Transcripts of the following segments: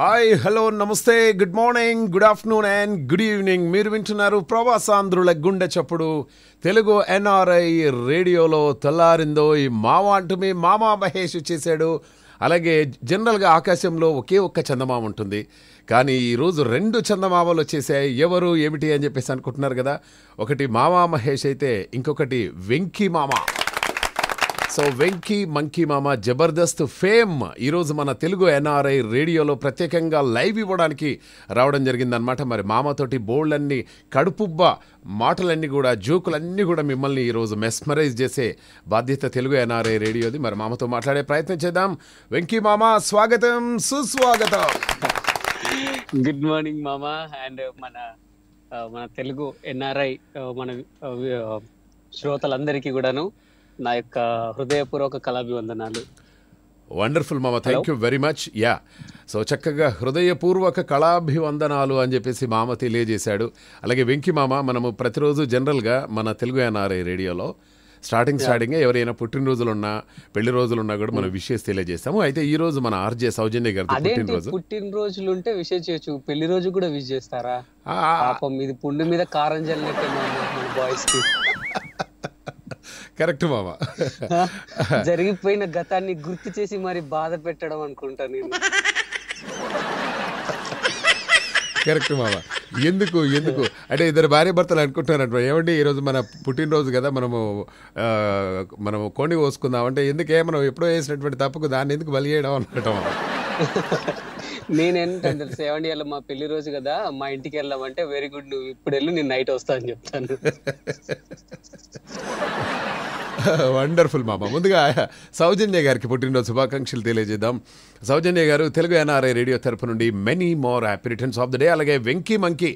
Hi hello నమస్తే good morning good afternoon and good evening. మీరు వింటున్నారు ప్రవాసాంధ్రుల గుండె చప్పుడు తెలుగు ఎన్ఆర్ఐ రేడియోలో. తెల్లారిందో ఈ మామ అంటూ మీ మామ మహేష్ చేశాడు. అలాగే జనరల్గా ఆకాశంలో ఒకే ఒక్క చందమామ ఉంటుంది, కానీ ఈరోజు రెండు చందమామలు వచ్చేసాయి. ఎవరు ఏమిటి అని చెప్పేసి అనుకుంటున్నారు కదా, ఒకటి మామ మహేష్ అయితే ఇంకొకటి వెంకీ మామ. సో వెంకీ మంకీ మామ జబర్దస్త్ ఫేమ్ ఈరోజు మన తెలుగు ఎన్ఆర్ఐ రేడియోలో ప్రత్యేకంగా లైవ్ ఇవ్వడానికి రావడం జరిగిందనమాట. మరి మామతోటి బోల్డ్లన్నీ కడుపుబ్బ మాటలన్నీ కూడా జోకులన్నీ కూడా మిమ్మల్ని ఈరోజు మెస్మరైజ్ చేసే బాధ్యత తెలుగు ఎన్ఆర్ఐ రేడియోది. మరి మామతో మాట్లాడే ప్రయత్నం చేద్దాం. వెంకీ మామ స్వాగతం, సుస్వాగతం. గుడ్ మార్నింగ్ మామ అండ్ మన తెలుగు ఎన్ఆర్ఐ మన శ్రోతలందరికీ కూడాను నా యొక్క హృదయపూర్వక కళాభివందనాలు. వండర్ఫుల్ మామ, thank you very much. Yeah, so చక్కగా హృదయపూర్వక కళాభివందనాలు అని చెప్పేసి మామ తెలియజేశాడు. అలాగే వెంకీ మామ, మనము ప్రతిరోజు జనరల్గా మన తెలుగు ఎన్ఆర్ఐ రేడియోలో స్టార్టింగ్గా ఎవరైనా పుట్టినరోజులున్నా పెళ్లి రోజులున్నా కూడా మనం విషెస్ తెలియజేస్తాము. అయితే ఈ రోజు మన ఆర్జే సౌజన్య గారి పుట్టినరోజు. పుట్టినరోజులు ఉంటే విషెస్ చేయొచ్చు, పెళ్లి రోజు కూడా విష్ చేస్తారా? పాపం ఇది పుండు మీద కారం జల్లే బాయ్స్ కి. కరెక్ట్ మామ, జరిగిపోయిన గతాన్ని గుర్తు చేసి మరి బాధ పెట్టడం అనుకుంటా నేను. కరెక్ట్ మామ. ఎందుకు అంటే ఇద్దరు భార్య భర్తలు అనుకుంటున్నారు, ఏమండి ఈరోజు మన పుట్టినరోజు కదా మనము కోడి కోసుకుందాం అంటే, ఎందుకే మనం ఎప్పుడో వేసినటువంటి తప్పుకు దాన్ని ఎందుకు బలి చేయడం అనుకుంటాం. నేనేంటంటే ఏమండి అలా మా పెళ్లి రోజు కదా మా ఇంటికి వెళ్ళామంటే, వెరీ గుడ్, నువ్వు ఇప్పుడు వెళ్ళి నేను నైట్ వస్తా అని చెప్తాను. వండర్ఫుల్ మామ. ముందుగా సౌజన్య గారికి పుట్టినరోజు శుభాకాంక్షలు తెలియజేద్దాం. సౌజన్య గారు తెలుగు ఎన్ఆర్ఐ రేడియో తరపు నుండి many more happy returns of the day. అలాగే వెంకీ మంకీ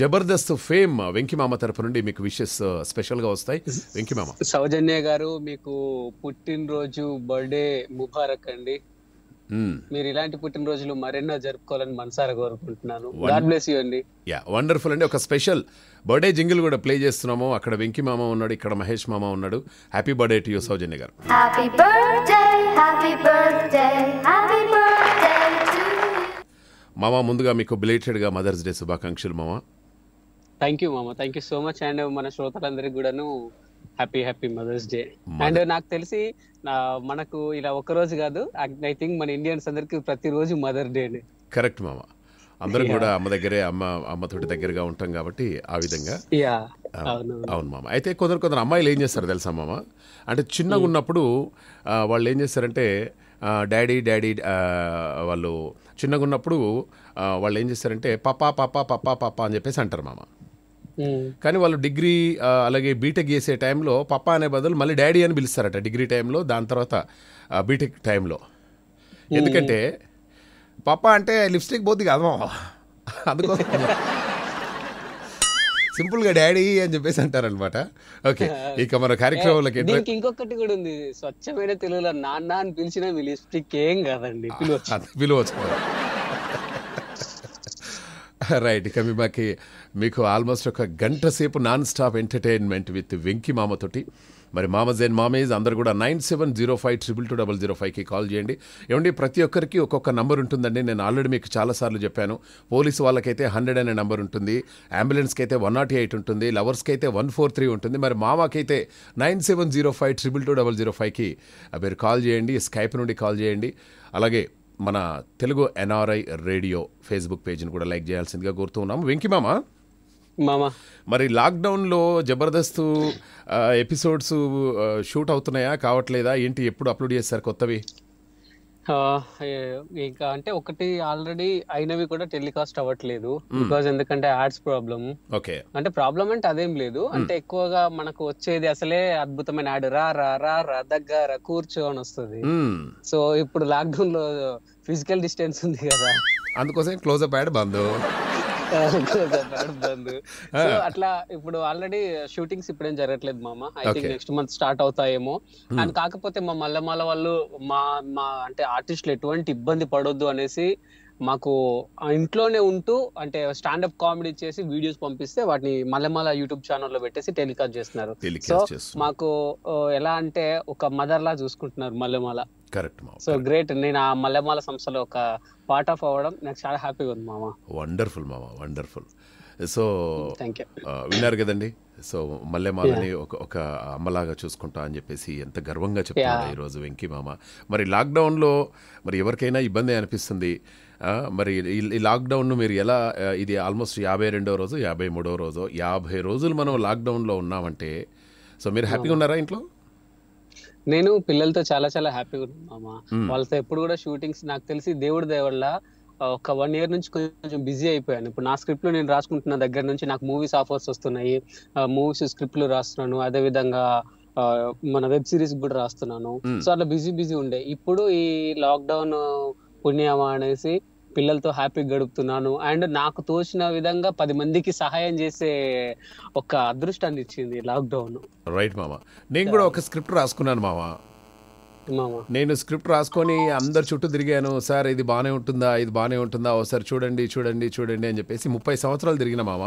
జబర్దస్త్ ఫేమ్ వెంకీ మామ తరపు నుండి మీకు విషెస్ స్పెషల్గా వస్తాయి. వెంకీ మామ, సౌజన్య గారు మీకు పుట్టినరోజు బర్త్డే ముబారక్ అండి. మీరు ఇలాంటి పుట్టినరోజులు మరెన్నో జరుపుకోవాలని మనసారా కోరుకుంటున్నాను. గాడ్ బ్లెస్ యు అండి. యా, వండర్ఫుల్ అండి. ఒక స్పెషల్ బర్త్డే జింగిల్ కూడా ప్లే చేస్తున్నాము. అక్కడ వెంకీ మామ ఉన్నాడు, ఇక్కడ మహేష్ మామ ఉన్నాడు. Happy birthday to you Soujanya గారు. Happy birthday, happy birthday, happy birthday to you మామ. ముందుగా మీకు బిలేటెడ్ గా మదర్స్ డే శుభాకాంక్షలు మామ. థాంక్యూ మామ, థాంక్యూ సో మచ్. అండ్ మన శ్రోతలందరికీ కూడాను happy happy mother's day. And నాకు తెలిసి మనకు ఇలా ఒక రోజు కాదు, ఐ థింక్ మన ఇండియన్స్ అందరికి ప్రతిరోజు మదర్ డే. కరెక్ట్ మామ, అందరం కూడా అమ్మ దగ్గరే, అమ్మతోటి దగ్గరగా ఉంటాం కాబట్టి ఆ విధంగా. అవును మామ. అయితే కొందరు అమ్మాయిలు ఏం చేస్తారు తెలుసా మామ, అంటే చిన్నగా ఉన్నప్పుడు వాళ్ళు ఏం చేస్తారంటే డాడీ డాడీ వాళ్ళు చిన్నగా ఉన్నప్పుడు వాళ్ళు ఏం చేస్తారంటే పాపా పాపా పాపా పాపా అని చెప్పేసి అంటారు మామ. కానీ వాళ్ళు డిగ్రీ అలాగే బీటెక్ చేసే టైంలో పప్పా అనే బదులు మళ్ళీ డాడీ అని పిలుస్తారట డిగ్రీ టైంలో, దాని తర్వాత బీటెక్ టైంలో. ఎందుకంటే పప్పా అంటే లిప్స్టిక్ పోద్ది కాదు, అందుకోసం సింపుల్గా డాడీ అని చెప్పేసి అంటారనమాట. ఓకే, ఇక మన కార్యక్రమంలోకి ఇంకొకటి కూడా ఉంది, స్వచ్ఛమైన తెలుగులో నాన్న అని పిలిచినా మీ లిప్స్టిక్ ఏం కాదండి, పిలవచ్చు. రైట్, ఇక మీకు ఆల్మోస్ట్ ఒక గంట సేపు non stop entertainment with Venky మామతోటి. మరి మామజ్ అండ్ మామేజ్ అందరు కూడా 9705222005కి కాల్ చేయండి. ఏమండి, ప్రతి ఒక్కరికి ఒక్కొక్క నంబర్ ఉంటుందండి. నేను ఆల్రెడీ మీకు చాలాసార్లు చెప్పాను. పోలీసు వాళ్ళకైతే 100 అనే నంబర్ ఉంటుంది, అంబులెన్స్కి అయితే 108 ఉంటుంది, లవర్స్కి అయితే 143 ఉంటుంది. మరి మామకైతే 9705222005కి మీరు కాల్ చేయండి, స్కైప్ నుండి కాల్ చేయండి. అలాగే మన తెలుగు ఎన్ఆర్ఐ రేడియో ఫేస్బుక్ పేజ్ని కూడా లైక్ చేయాల్సిందిగా కోరుతూ ఉన్నాము. వెంకీ మామ, మరి లాక్డౌన్లో జబర్దస్త్ ఎపిసోడ్స్ షూట్ అవుతున్నాయా, కావట్లేదా ఏంటి, ఎప్పుడు అప్లోడ్ చేస్తారు కొత్తవి? ఇంకా అంటే ఒకటి ఆల్రెడీ అయినవి కూడా టెలికాస్ట్ అవ్వట్లేదు, బికాజ్ ఎందుకంటే యాడ్స్ ప్రాబ్లం. ఓకే, అంటే ప్రాబ్లం అంటే అదేం లేదు, అంటే ఎక్కువగా మనకు వచ్చేది అసలే అద్భుతమైన యాడ్, రా రా రా రా దగ్గర కూర్చో అని వస్తుంది. సో ఇప్పుడు లాక్డౌన్ లో ఫిజికల్ డిస్టెన్స్ ఉంది కదా, అందుకోసం క్లోజ్అప్ యాడ్ బంద్. సో అట్లా ఇప్పుడు ఆల్రెడీ షూటింగ్స్ ఇప్పుడేం జరగట్లేదు మామ. I think next month start అవుతాయేమో. అండ్ కాకపోతే మా మల్లమాల వాళ్ళు మా అంటే ఆర్టిస్టులు ఎటువంటి ఇబ్బంది పడొద్దు అనేసి మాకు ఇంట్లోనే ఉంటూ అంటే స్టాండప్ కామెడీ చేసి వీడియోస్ పంపిస్తే వాటిని మల్లెమాల యూట్యూబ్ ఛానల్లో పెట్టేసి టెలికాస్ట్ చేస్తున్నారు. సో మాకు ఎలా అంటే ఒక మదర్ లా చూసుకుంటున్నారు మల్లెమాల. కరెక్ట్ మామ. సో గ్రేట్, నేను ఆ మల్లెమాల సంస్థలో ఒక పార్ట్ ఆఫ్ అవ్వడం నాకు చాలా హ్యాపీగా ఉంది మామ. వండర్ఫుల్ మామ, వండర్ఫుల్. సో విన్నారు కదండి, సో మల్లెమాలని ఒక అమ్మలాగా చూసుకుంటా అని చెప్పేసి ఎంత గర్వంగా చెప్తున్నారు ఈరోజు వెంకీ మామ. మరి లాక్డౌన్లో మరి ఎవరికైనా ఇబ్బంది అనిపిస్తుంది, మరి ఈ లాక్డౌన్ను మీరు ఎలా, ఇది ఆల్మోస్ట్ 52వ రోజు, 53వ రోజు, 50 రోజులు మనం లాక్డౌన్లో ఉన్నామంటే, సో మీరు హ్యాపీగా ఉన్నారా ఇంట్లో? నేను పిల్లలతో చాలా చాలా హ్యాపీగా ఉన్నామా, వాళ్ళతో ఎప్పుడు కూడా షూటింగ్స్ నాకు తెలిసి దేవుడి దేవల్ల ఒక 1 year నుంచి కొంచెం బిజీ అయిపోయాను. ఇప్పుడు నా స్క్రిప్ట్లు నేను రాసుకుంటున్న దగ్గర నుంచి నాకు మూవీస్ ఆఫర్స్ వస్తున్నాయి, మూవీస్ స్క్రిప్ట్లు రాస్తున్నాను, అదేవిధంగా మన వెబ్ సిరీస్ కూడా రాస్తున్నాను. సో అట్లా బిజీ ఉండే. ఇప్పుడు ఈ లాక్డౌన్ పుణ్యమా అనేసి పిల్లలతో హ్యాపీగా గడుపుతున్నాను. అండ్ నాకు తోచిన విధంగా 10 మందికి సహాయం చేసే ఒక అదృష్టాన్ని ఇచ్చింది లాక్డౌన్. రైట్ మామ, నేను కూడా ఒక స్క్రిప్ట్ రాసుకున్నాను మామ. నేను స్క్రిప్ట్ రాసుకొని అందరు చుట్టూ తిరిగాను, సార్ ఇది బాగానే ఉంటుందా, ఇది బాగానే ఉంటుందా, ఒకసారి చూడండి అని చెప్పేసి 30 సంవత్సరాలు తిరిగిన మామ.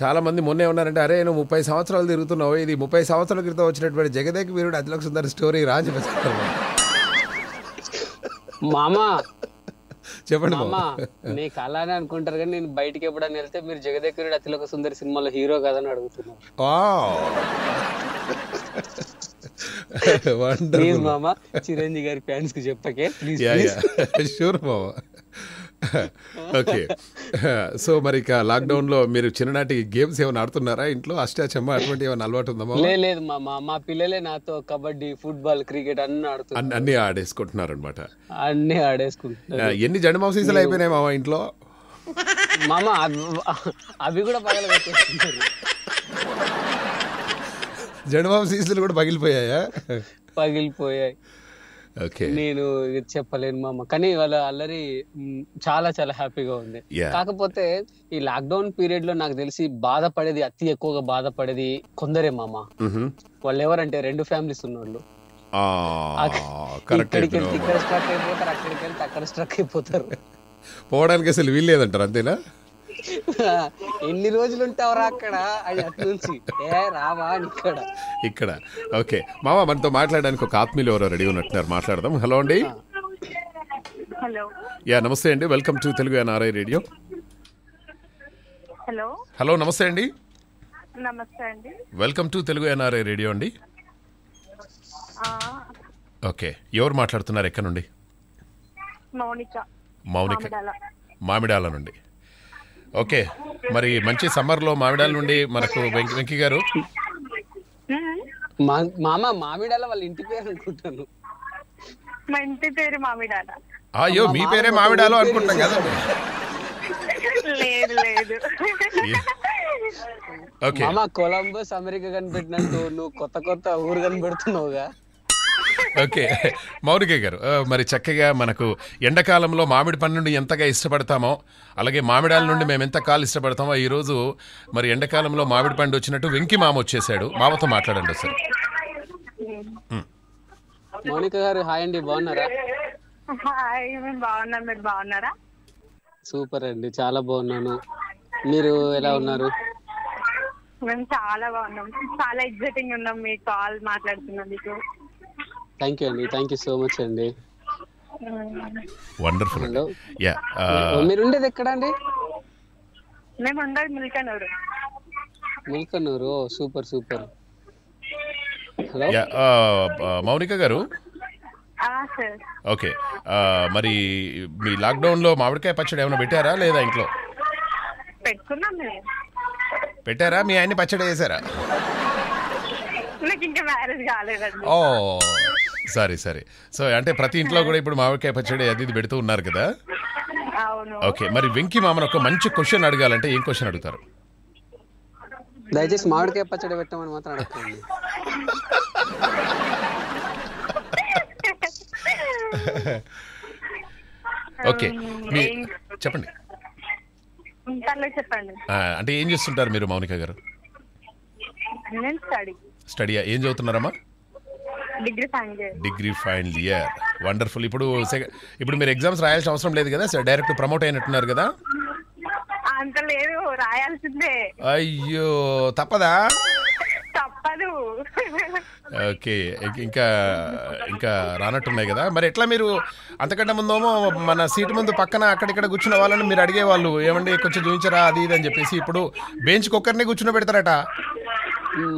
చాలా మంది మొన్నే ఉన్నారంటే, అరే నువ్వు 30 సంవత్సరాలు తిరుగుతున్నావు, ఇది 30 సంవత్సరాల క్రితం వచ్చినటువంటి జగదేక వీరుడు అతిలోక సుందర స్టోరీ రాజు మామా చెప్పండి మామా. మీకు అలానే అనుకుంటారు కానీ నేను బయటకి ఎప్పుడైనా వెళ్తే మీరు జగదేక వీరుడు అతిలోక సుందర సినిమాలో హీరో కదని అడుగుతున్నారు. ప్లీజ్ మామా, చిరంజీవి గారి ఫ్యాన్స్ కి చెప్పకే ప్లీజ్. షూర్ మామా, ఓకే. సో మరి ఇక లాక్డౌన్ లో మీరు చిన్ననాటి గేమ్స్ ఏమైనా ఆడుతున్నారా ఇంట్లో? అష్టాచమ్మ అటువంటి ఏమైనా అలవాటు ఉందా? లేదు మామ, మా పిల్లలే నాతో కబడ్డీ, ఫుట్బాల్, క్రికెట్ అన్ని ఆడుతున్నారు, అన్ని ఆడేసుకుంటున్నారు అనమాట, అన్ని ఆడేసుకుంటున్నారు. ఎన్ని జండు మాంసీసాలు అయిపోయినాయి మామ ఇంట్లో మామ, అవి కూడా పగలగొట్టేస్తున్నారు. జండుబాబు సీజన్లు కూడా పగిలిపోయాయి. నేను చెప్పలేను మామ, కానీ వాళ్ళ అల్లరి చాలా చాలా హ్యాపీగా ఉంది. కాకపోతే ఈ లాక్డౌన్ పీరియడ్ లో నాకు తెలిసి బాధపడేది, అతి ఎక్కువగా బాధపడేది కొందరే మామ. వాళ్ళు ఎవరంటే 2 families ఉన్నోళ్ళు, ఇక్కడికి వెళ్తే ఇక్కడ స్ట్రక్ అయిపోతారు, అక్కడికి వెళ్తే అక్కడ స్ట్రక్ అయిపోతారు, పోవడానికి అసలు వీల్లేదంటారు. అంతేనా? ఎన్ని రోజులు ఉంటావురా అక్కడ అని అట్నుంచి రావా ఇక్కడ ఇక్కడ. ఓకే మామ, మనతో మాట్లాడడానికి ఒక ఆత్మీయులు ఎవరో రెడీ ఉన్నట్టున్నారు, మాట్లాడదాం. హలో అండి. హలో యా, నమస్తే అండి, welcome to Telugu NRI radio. Hello hello, నమస్తే అండి. నమస్తే అండి, welcome to Telugu NRI radio అండి. ఓకే, ఎవరు మాట్లాడుతున్నారు, ఎక్కడ నుండి? మౌనిక, మామిడాల నుండి. ఓకే, మరి మంచి సమ్మర్లో మామిడాల నుండి మనకు వెంకీ గారు మామ, మామిడాల వాళ్ళ ఇంటి పేరు అనుకుంటాను. మా ఇంటి పేరు మామిడాల. అయ్యో, మీ పేరే మామిడాల అనుకుంటాం కదా. లేదు లేదు మామ, కొలంబస్ అమెరికా కనిపెట్టినట్టు నువ్వు కొత్త ఊరు కనిపెడుతున్నావుగా. ఓకే మౌనిక గారు, మరి చక్కగా మనకు ఎండాకాలంలో మామిడి పండు నుండి ఎంతగా ఇష్టపడతామో అలాగే మామిడాల నుండి మేము ఎంత కాలు ఇష్టపడతామో, ఈరోజు మరి ఎండాకాలంలో మామిడి పండు వచ్చినట్టు వెంకీ మామ వచ్చేసాడు. మామతో మాట్లాడండి సార్. మౌనిక గారు హాయ్ అండి, బాగున్నారా? బాగున్నారా? సూపర్ అండి, చాలా బాగున్నాను. మీరు ఎలా ఉన్నారు? మేము చాలా బాగున్నాం, చాలా ఎక్సైటింగ్ ఉన్నాం. మీ కాల్ మాట్లాడుతున్నందుకు థ్యాంక్ యూ అండి, థ్యాంక్ యూ సో మచ్ అండి. వండర్ఫుల్. యా, మీరు ఉండేది ఎక్కడ అండి? మేము ఉండేది మిల్కనూరు. మిల్కనూరు, సూపర్ సూపర్. హలో మౌనిక గారు. ఓకే, మరి మీ లాక్డౌన్ లో మామిడికాయ పచ్చడి ఏమైనా పెట్టారా లేదా ఇంట్లో? పెట్టారా? మీ ఆయన్ని పచ్చడి చేశారా? సరే సరే. సో అంటే ప్రతి ఇంట్లో కూడా ఇప్పుడు మామిడికాయ పచ్చడి అది ఇది పెడుతూ ఉన్నారు కదా. ఓకే, మరి వెంకీ మామను ఒక మంచి క్వశ్చన్ అడగాలంటే ఏం క్వశ్చన్ అడుగుతారు? దయచేసి మామిడికాయ పచ్చడి పెట్టమని మాత్రం అడగండి. ఓకే చెప్పండి, అంటే ఏం చేస్తుంటారు మీరు మౌనిక గారు? స్టడీయా? ఏం చదువుతున్నారమ్మా? Degree final year. వండర్ఫుల్. ఇప్పుడు మీరు ఎగ్జామ్స్ రాయాల్సిన అవసరం లేదు కదా, డైరెక్ట్ ప్రమోట్ అయినట్టున్నారు కదా? అంత లేదు, రాయాల్సిందే. అయ్యో తప్పదా? తప్పదు. ఓకే ఇంకా ఇంకా రానట్టున్నాయి కదా మరి ఎట్లా మీరు అంతకంటే ముందేమో మన సీట్ ముందు పక్కన అక్కడిక్కడ కూర్చున్న వాళ్ళని మీరు అడిగేవాళ్ళు ఏమండి కొంచెం చూపించరా అది ఇది అని చెప్పేసి ఇప్పుడు బెంచ్ ఒక్కరినే కూర్చున్న పెడతారట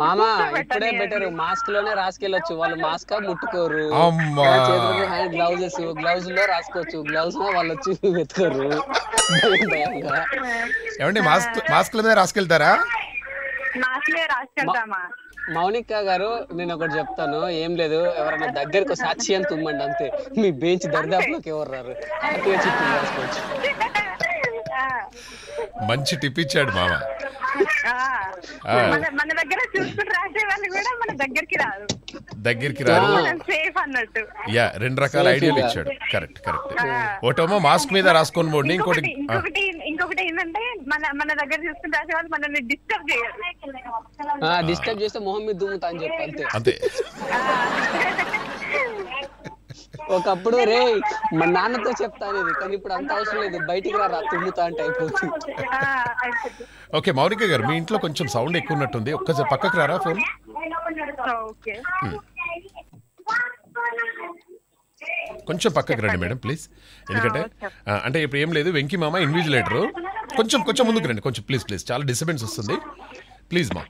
మామా ఇప్పుడే బెటర్ మాస్క్ లోనే రాసుకెళ్ళొచ్చు వాళ్ళు మాస్క్ ముట్టుకోరు గ్లౌజెస్ గ్లౌజ్ లో రాసుకోవచ్చు గ్లౌజ్ లో వాళ్ళు వచ్చి వెతుకోరు ఏమండి మాస్క్ లోనే రాసుకెళ్తారా మౌనిక గారు నేను ఒకటి చెప్తాను ఏం లేదు ఎవరైనా దగ్గరకు సాక్షి అని తుమ్మండి అంతే మీ బెంచ్ దర్దాపులోకి ఎవరు రారు మంచి టిప్ ఇచ్చాడు మామ మన దగ్గర చూసుకుని రాసే వాళ్ళు కూడా మన దగ్గరికి రారు సేఫ్ అన్నట్టు యా రెండు రకాల ఐడియాలు ఇచ్చాడు కరెక్ట్ కరెక్ట్ ఒకటేమో మాస్క్ మీద రాసుకొని పోండి ఇంకొకటి ఏంటంటే మన దగ్గర చూసుకుని రాసే వాళ్ళు మనల్ని డిస్టర్బ్ చేయరు ఆ డిస్టర్బ్ చేస్తే మొహం మీద దుమ్ముతా అని చెప్పి అంతే అంతే ఒకప్పుడు రే మా నాన్నతో చెప్తాను ఇది కానీ ఇప్పుడు అంత అవసరం లేదు బయటికి రా తుమ్ముతా అంటే అయిపోతుంది ఓకే మౌనిక గారు మీ ఇంట్లో కొంచెం సౌండ్ ఎక్కువ ఉన్నట్టుంది ఒక్కసారి పక్కకు రారా ఫోన్ కొంచెం పక్కకు రండి మేడం ప్లీజ్ ఎందుకంటే అంటే ఇప్పుడు ఏం లేదు వెంకీ మామ ఇన్విజిలేటరు కొంచెం కొంచెం ముందుకు రండి కొంచెం ప్లీజ్ ప్లీజ్ చాలా డిస్టర్బెన్స్ వస్తుంది ప్లీజ్ మా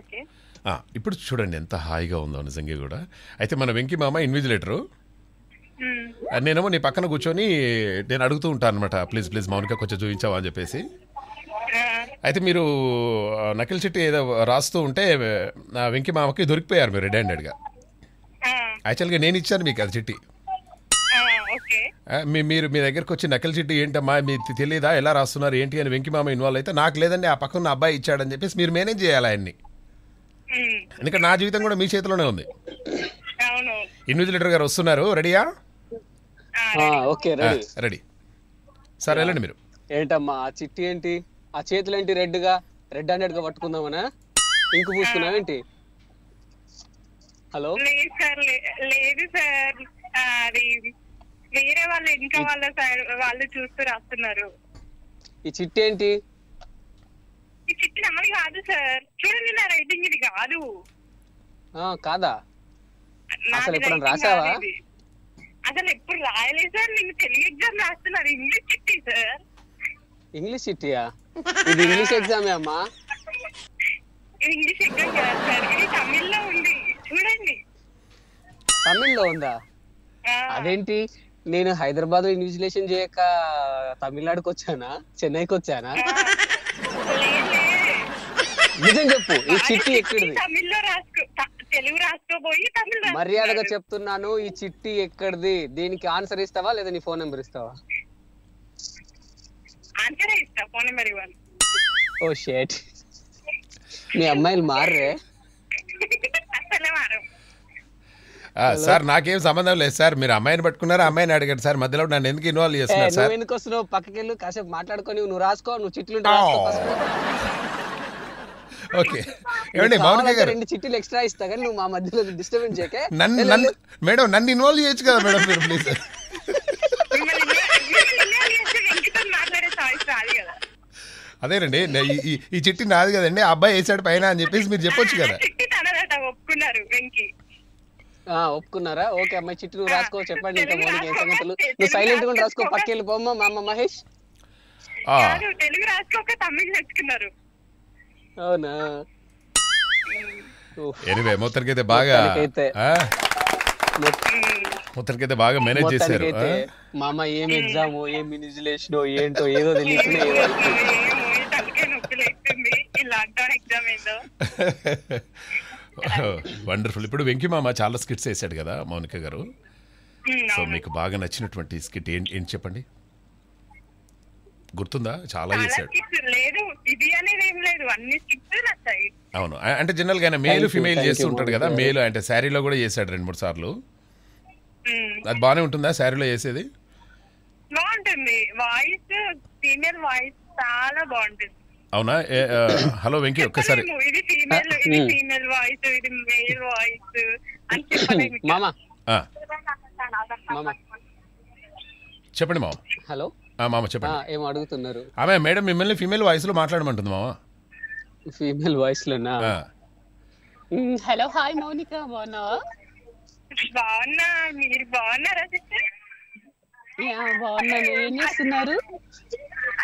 ఓకే ఇప్పుడు చూడండి ఎంత హాయిగా ఉందో నిజంగా కూడా అయితే మన వెంకీ మామ ఇన్విజిలేటరు నేనేమో నీ పక్కన కూర్చొని నేను అడుగుతూ ఉంటాను అనమాట ప్లీజ్ ప్లీజ్ మౌనిక కొంచెం చూపించావా అని చెప్పేసి అయితే మీరు నకిల్ చిట్టి ఏదో రాస్తూ ఉంటే నా వెంకీ మామకి దొరికిపోయారు మీరు రెడ్ హ్యాండెడ్గా యాక్చువల్గా నేను ఇచ్చాను మీకు అది చిట్టి మీరు మీ దగ్గరకు వచ్చి నకిల్ చిట్టి ఏంటమ్మా మీకు తెలియదా ఎలా రాస్తున్నారు ఏంటి అని వెంకీ మామ ఇన్వాల్వ్ అయితే నాకు లేదండి ఆ పక్కన నా అబ్బాయి ఇచ్చాడని చెప్పేసి మీరు మేనేజ్ చేయాలి ఆయన్ని ఎందుకంటే నా జీవితం కూడా మీ చేతిలోనే ఉంది ఇన్విజిలేటర్ గారు వస్తున్నారు రెడీయా రెడీ సార్ వెళ్ళండి మీరు ఏంటమ్మా ఆ చిట్టి ఏంటి ఆ చేతులు ఏంటి రెడ్ హ్యాండెడ్ గా పట్టుకుందామనా ఇంకు పూసుకున్నావేంటి హలో లేదు సార్ అది వేరే వాళ్ళు ఇంకా వాళ్ళు చూస్తూ రాస్తున్నారు ఈ చిట్టి ఏంటి చిట్టి నమ్మది కాదు సార్ చూడండి నా రైటింగ్ ఇది కాదు కాదా అసలు ఎప్పుడు రాసావా అసలు ఎప్పుడు రాయలేదు సార్ నేను తెలుగు ఎగ్జామ్ రాస్తున్నారు ఇంగ్లీష్ చిట్టి సార్ ఇంగ్లీష్ చిట్టియా ఇది ఇంగ్లీష్ ఎగ్జామే అమ్మా ఇది ఇంగ్లీష్ ఎగ్జామ్ కాదు సార్ ఇది తమిళ్లో ఉంది చూడండి తమిళ్లో ఉందా అదేంటి నేను హైదరాబాద్ ఇన్విజిలేషన్ చేయక తమిళనాడుకి వచ్చానా చెన్నైకి వచ్చానా నిజం చెప్పు ఈ చిట్టి ఎక్కడిది మర్యాదగా చెప్తున్నాను ఈ చిట్టి ఎక్కడిది దీనికి ఆన్సర్ ఇస్తావా లేదా నీ ఫోన్ నెంబర్ ఇస్తావా ఓ షిట్ నీ అమ్మాయిలు మారే సార్ నాకేం సంబంధం లేదు సార్ మీరు అమ్మాయిని పట్టుకున్నారు అమ్మాయిని అడిగారు సార్ మధ్యలో నన్ను ఎందుకు ఇన్వాల్వ్ చేస్తున్నారు సార్ ఎందుకు వస్తున్నావు పక్కకి వెళ్ళు కాసేపు మాట్లాడుకొని నువ్వు రాసుకో నువ్వు చిట్లు ఓకే ఏమండి మౌనిక గారు రెండు చిట్టీలు ఎక్స్ట్రా ఇస్తా కానీ నువ్వు మా మధ్యలో డిస్టర్బెన్స్ చేయకే నన్ను మేడం నన్ను ఇన్వాల్వ్ చేయొచ్చు కదా మేడం మీరు ప్లీజ్ అదేనండి ఈ చిట్టి నాది కదండి ఆ అబ్బాయి వేసాడు పైన అని చెప్పేసి మీరు చెప్పొచ్చు కదా ఒప్పుకున్నారా ఓకే అమ్మాయి చిట్టి నువ్వు రాసుకో చెప్పండి ఇంకా మౌనిక ఏం సంగతులు నువ్వు సైలెంట్ గా రాసుకో పక్క వెళ్ళిపోమ్మా మా అమ్మ మహేష్ తెలుగు రాసుకోక తమిళ నేర్చుకున్నారు అవునా ఎనివే మొత్తానికైతే బాగా మేనేజ్ చేశారు మామ ఏం ఎగ్జామ్ ఏం ఇన్విజిలేషన్ ఏంటో ఏదో తెలియకుండా వండర్ఫుల్ ఇప్పుడు వెంకీ మామ చాలా స్కిట్స్ వేసాడు కదా మౌనిక గారు సో మీకు బాగా నచ్చినటువంటి స్కిట్ ఏంటి చెప్పండి గుర్తుందా చాలా చేశాడు అవును అంటే జనరల్ గా మేల్ ఫిమేల్ చేస్తూ ఉంటాడు కదా మేల్ అంటే శారీలో కూడా చేశాడు రెండు మూడు సార్లు అది బానే ఉంటుందా శారీలో చేసేది అవునా హలో వెంకీ ఒక్కసారి చెప్పండి మామ హలో మామ చెప్పండి ఏం అడుగుతున్నారు ఆమె మేడం మిమ్మల్ని ఫీమేల్ వాయిస్ లో మాట్లాడమంటుంది మామ ఫీమేల్ వాయిస్ లోనా హలో హాయ్ మోనికా బాగున్నావా? బాగున్నా, మీరు బాగున్నారా? బాగున్నాను. ఏం చేస్తున్నారు?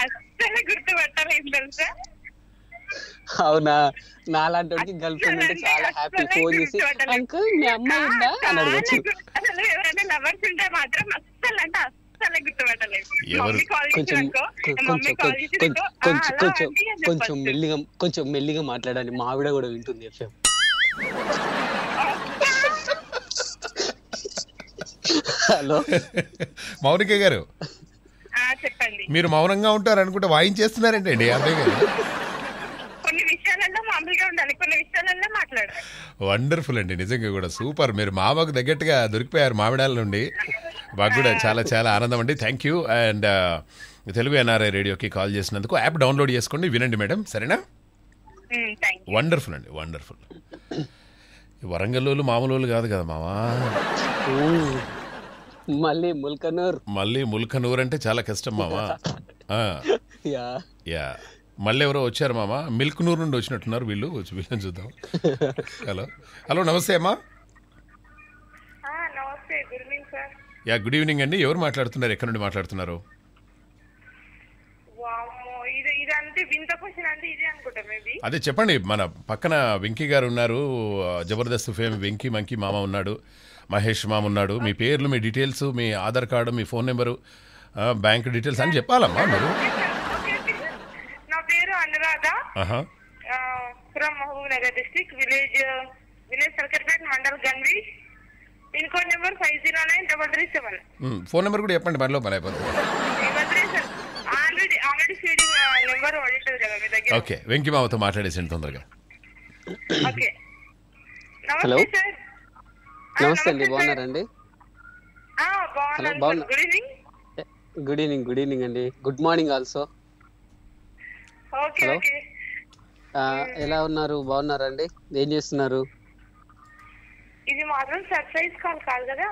అస్సలు గుర్తుపట్టలేదు తెలుసా. అవునా? నాలాంటి గర్ల్ ఫ్రెండ్ అంటే చాలా హ్యాపీ. ఫోన్ చేసి అంకుల్ మీ అమ్మాయి ఉందా అని అడగచ్చు. అసలు ఎవరైనా లవర్స్ ఉంటే మాత్రం అస్సలు అంటే అస్సలు గుర్తుపట్టలేదు. కొంచెం మెల్లిగా మాట్లాడాలి, మా ఆవిడ కూడా వింటుంది. ఎఫ్ఎం హలో మౌనిక గారు చెప్పండి. మీరు మౌనంగా ఉంటారు అనుకుంటే వాయించేస్తున్నారేంటండి? అదే కదా, కొన్ని విషయాలలో మామూలుగా ఉండాలి, కొన్ని విషయాలలో మాట్లాడాలి. వండర్ఫుల్ అండి, నిజంగా కూడా సూపర్. మీరు మామకు తగ్గట్టుగా దొరికిపోయారు మామిడాల నుండి. మాకు కూడా చాలా చాలా ఆనందం అండి. Thank you. And Telugu NRI రేడియోకి కాల్ చేసినందుకు యాప్ డౌన్లోడ్ చేసుకోండి, వినండి మేడం, సరేనా? వండర్ఫుల్ అండి, వండర్ఫుల్. వరంగల్లోళ్ళు మామూలు వాళ్ళు కాదు కదా మామా. మళ్ళీ ముల్కనూర్ అంటే చాలా కష్టం మామా. యా మళ్ళీ ఎవరో వచ్చారు మామా, మిల్కనూర్ నుండి వచ్చినట్టున్నారు వీళ్ళు. వీళ్ళని చూద్దాం. హలో హలో నమస్తే అమ్మా. యా గుడ్ ఈవినింగ్ అండి. ఎవరు మాట్లాడుతున్నారు, ఎక్కడ నుండి మాట్లాడుతున్నారు? అదే చెప్పండి. మన పక్కన వెంకీ గారు ఉన్నారు, జబర్దస్త్ ఫేమ్ వెంకీ మంకీ మామ ఉన్నాడు, మహేష్ మామ ఉన్నాడు. మీ పేర్లు, మీ డీటెయిల్స్, మీ ఆధార్ కార్డు, మీ ఫోన్ నెంబరు, బ్యాంక్ డీటెయిల్స్ అని చెప్పాలమ్మా మీరు. నా పేరు Anuradha, from Mahabub Nagar district, village Sarkarpet, mandal Ganvi, pin code number 509337. Phone number కూడా చెప్పండి మరిలో పని అయిపోతుంది. ఓకే వెంకీ మామతో మాట్లాడేసాను తొందరగా. హలో నమస్తే అండి, బాగున్నారండి? Good evening. గుడ్ ఈవినింగ్ అండి, గుడ్ మార్నింగ్ ఆల్సో. హలో ఎలా ఉన్నారు, బాగున్నారండి? ఏం చేస్తున్నారు? ఇది మాత్రం సర్ప్రైజ్ కాల్ కాదు కదా.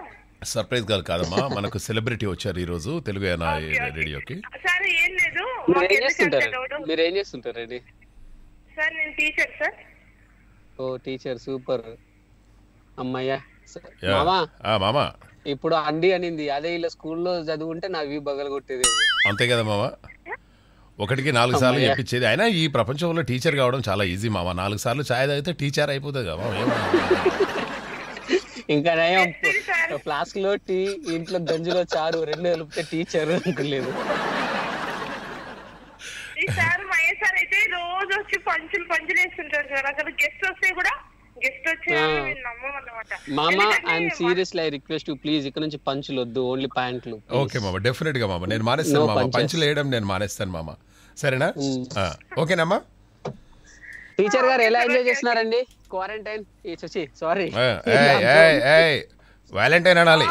సర్ప్రైజ్ కాదు కాదమ్మా, మనకు సెలబ్రిటీ వచ్చారు ఈ రోజు తెలుగు రేడియోకి. ఇప్పుడు అండి అనింది, అదే ఇలా స్కూల్లో చదువుంటే నా వ్యూ బగలు కొట్టేది. అంతే కదా మామ, ఒకటికి 4 సార్లు చెప్పించేది. అయినా ఈ ప్రపంచంలో టీచర్ కావడం చాలా ఈజీ మామ, 4 సార్లు ఛాయ్ తాగితే టీచర్ అయిపోతుంది కదా. ఇంకా ఫ్లాస్క్ లో టీ, ఇంట్లో గంజులో చారు, 2 కలిపితే టీచర్ అనుకోలేదు. ఈసారి మహేష్ సార్ అయితే రోజు వచ్చి పంచులు వేస్తుంటారు సార్. అసలు గెస్ట్ వస్తే కూడా గెస్ట్ వచ్చి నమ్మమన్నమాట. మామా I'm seriously I request you please, ఇక్కడ నుంచి పంచులు వద్దు, ఓన్లీ ప్యాంట్లు. ఓకే మామా, డెఫినెట్ గా మామా నేను మానేస్తాను మామా, పంచులు వేయడం నేను మానేస్తాను మామా, సరేనా? ఓకేనమ్మా. టీచర్ గారు ఎలా ఎంజాయ్ చేస్తున్నారండి క్వారంటైన్? సారీ వాలెంటైన్ అనాలి.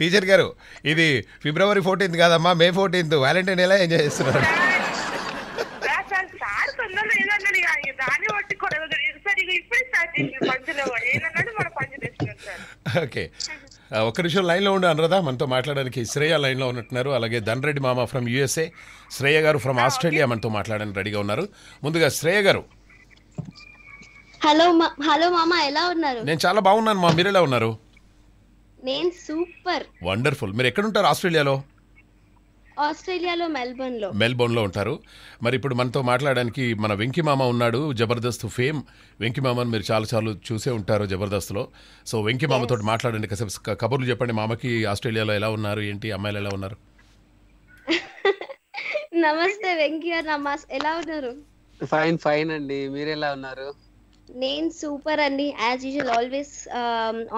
టీచర్ గారు ఇది February 14 కాదమ్మా, May 14 వాలెంటైన్ ఎలా ఎంజాయ్ చేస్తున్నారు? ఓకే ఒక్క నిమిషం లైన్లో ఉండి అనురాధా, మనతో మాట్లాడడానికి శ్రేయ లైన్లో ఉన్నట్టున్నారు. అలాగే ధన్రెడ్డి మామ ఫ్రమ్ USA, శ్రేయ గారు ఫ్రమ్ ఆస్ట్రేలియా మనతో మాట్లాడడానికి రెడీగా ఉన్నారు. ముందుగా శ్రేయ గారు. హలో హలో మామ ఎలా ఉన్నారు? నేను చాలా బాగున్నాను మా, మీరు ఎలా ఉన్నారు? నేను సూపర్. వండర్ఫుల్. మీరు ఎక్కడ ఉంటారు ఆస్ట్రేలియాలో? ఆస్ట్రేలియాలో మెల్బోర్న్లో ఉంటారు. మరి ఇప్పుడు మనతో మాట్లాడడానికి మన వెంకీ మామ ఉన్నాడు, జబర్దస్త్ ఫేమ్ వెంకీ మామని మీరు చాలా చూసే ఉంటారు జబర్దస్త్లో. సో వెంకీ మామతో మాట్లాడండి, కాసేపు కబుర్లు చెప్పండి మామకి. ఆస్ట్రేలియాలో ఎలా ఉన్నారు, ఏంటి అమ్మాయిలు ఎలా ఉన్నారు? నమస్తే వెంకీ గారు, ఎలా ఉన్నారు? ఫైన్ ఫైన్ అండి, మీరు ఎలా ఉన్నారు? నేను సూపర్ అండి, as usual always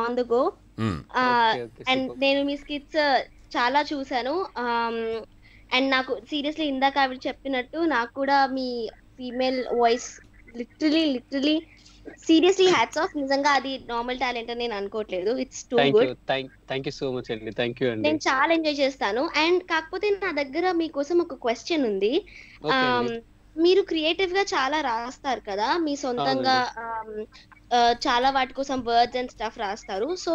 on the go. And నేను మీ స్కిట్స్ చాలా చూసాను. అండ్ నాకు సీరియస్లీ ఇందాక ఆవిడ చెప్పినట్టు నాకు కూడా మీ female voice literally seriously hats off. నిజంగా అది నార్మల్ టాలెంట్ అని నేను అనుకోవట్లేదు, it's too good. Thank you so much అండి, థ్యాంక్ యూ అండి. నేను చాలా ఎంజాయ్ చేస్తాను. అండ్ కాకపోతే నా దగ్గర మీకోసం ఒక క్వశ్చన్ ఉంది. మీరు క్రియేటివ్ గా చాలా రాస్తారు కదా మీ సొంతంగా, చాలా వాటి కోసం వర్డ్స్ అండ్ స్టఫ్ రాస్తారు. సో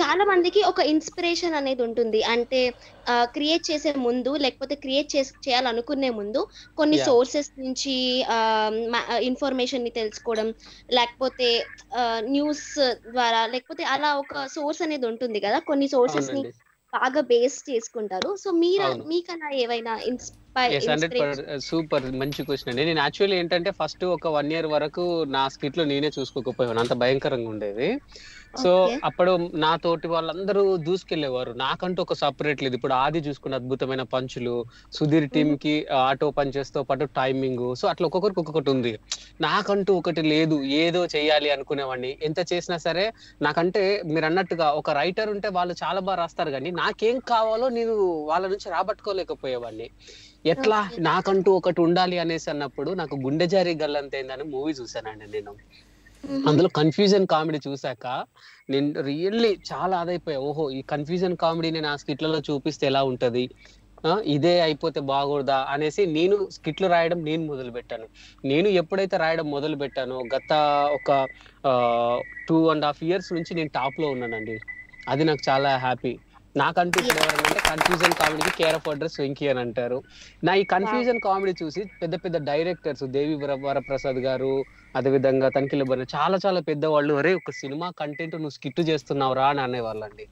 చాలా మందికి ఒక ఇన్స్పిరేషన్ అనేది ఉంటుంది, అంటే క్రియేట్ చేసే ముందు లేకపోతే క్రియేట్ చేయాలనుకునే ముందు కొన్ని సోర్సెస్ నుంచి ఇన్ఫర్మేషన్ ని తెలుసుకోవడం, లేకపోతే న్యూస్ ద్వారా, లేకపోతే అలా ఒక సోర్స్ అనేది ఉంటుంది కదా, కొన్ని సోర్సెస్ ని బాగా బేస్ చేసుకుంటారు. సో మీకు అలా ఏవైనా సూపర్ మంచి క్వశ్చన్ అండి. నేను యాక్చువల్లీ ఏంటంటే ఫస్ట్ ఒక 1 year వరకు నా స్కిట్ లో నేనే చూసుకోకపోయాను, అంత భయంకరంగా ఉండేది. సో అప్పుడు నా తోటి వాళ్ళందరూ దూసుకెళ్లేవారు, నాకంటూ ఒక సపరేట్ లేదు. ఇప్పుడు ఆది చూసుకున్న అద్భుతమైన పంచులు, సుధీర్ టీమ్ కి ఆటో పంచెస్తో పాటు టైమింగ్, సో అట్లా ఒక్కొక్కరికి ఒక్కొక్కటి ఉంది. నాకంటూ ఒకటి లేదు, ఏదో చెయ్యాలి అనుకునేవాడిని. ఎంత చేసినా సరే నాకంటే మీరు అన్నట్టుగా ఒక రైటర్ ఉంటే వాళ్ళు చాలా బాగా రాస్తారు, కానీ నాకేం కావాలో నేను వాళ్ళ నుంచి రాబట్టుకోలేకపోయేవాడిని. ఎట్లా నాకంటూ ఒకటి ఉండాలి అనేసి అన్నప్పుడు నాకు గుండె జారి గల్లంతైందని మూవీ చూసానండి నేను. అందులో కన్ఫ్యూజన్ కామెడీ చూసాక నేను రియల్లీ చాలా అదైపోయా. ఓహో, ఈ కన్ఫ్యూజన్ కామెడీని నా స్కిట్లలో చూపిస్తే ఎలా ఉంటది, ఇదే అయిపోతే బాగూడదా అనేసి నేను స్కిట్లు రాయడం నేను మొదలు పెట్టాను. నేను ఎప్పుడైతే రాయడం మొదలు పెట్టానో గత ఒక 2.5 years నుంచి నేను టాప్ లో ఉన్నానండి. అది నాకు చాలా హ్యాపీ. నాకంటూ ఎవరంటే కన్ఫ్యూజన్ కామెడీకి కేర్ ఆఫ్ అడ్రస్ వెంకీ అని అంటారు. నా ఈ కన్ఫ్యూజన్ కామెడీ చూసి పెద్ద పెద్ద డైరెక్టర్స్, దేవి వరప్రసాద్ గారు, అదేవిధంగా తనిఖీల బరి, చాలా చాలా పెద్దవాళ్ళు అరే ఒక సినిమా కంటెంట్ నువ్వు స్కిట్ చేస్తున్నావు రా అని అనేవాళ్ళు అండి.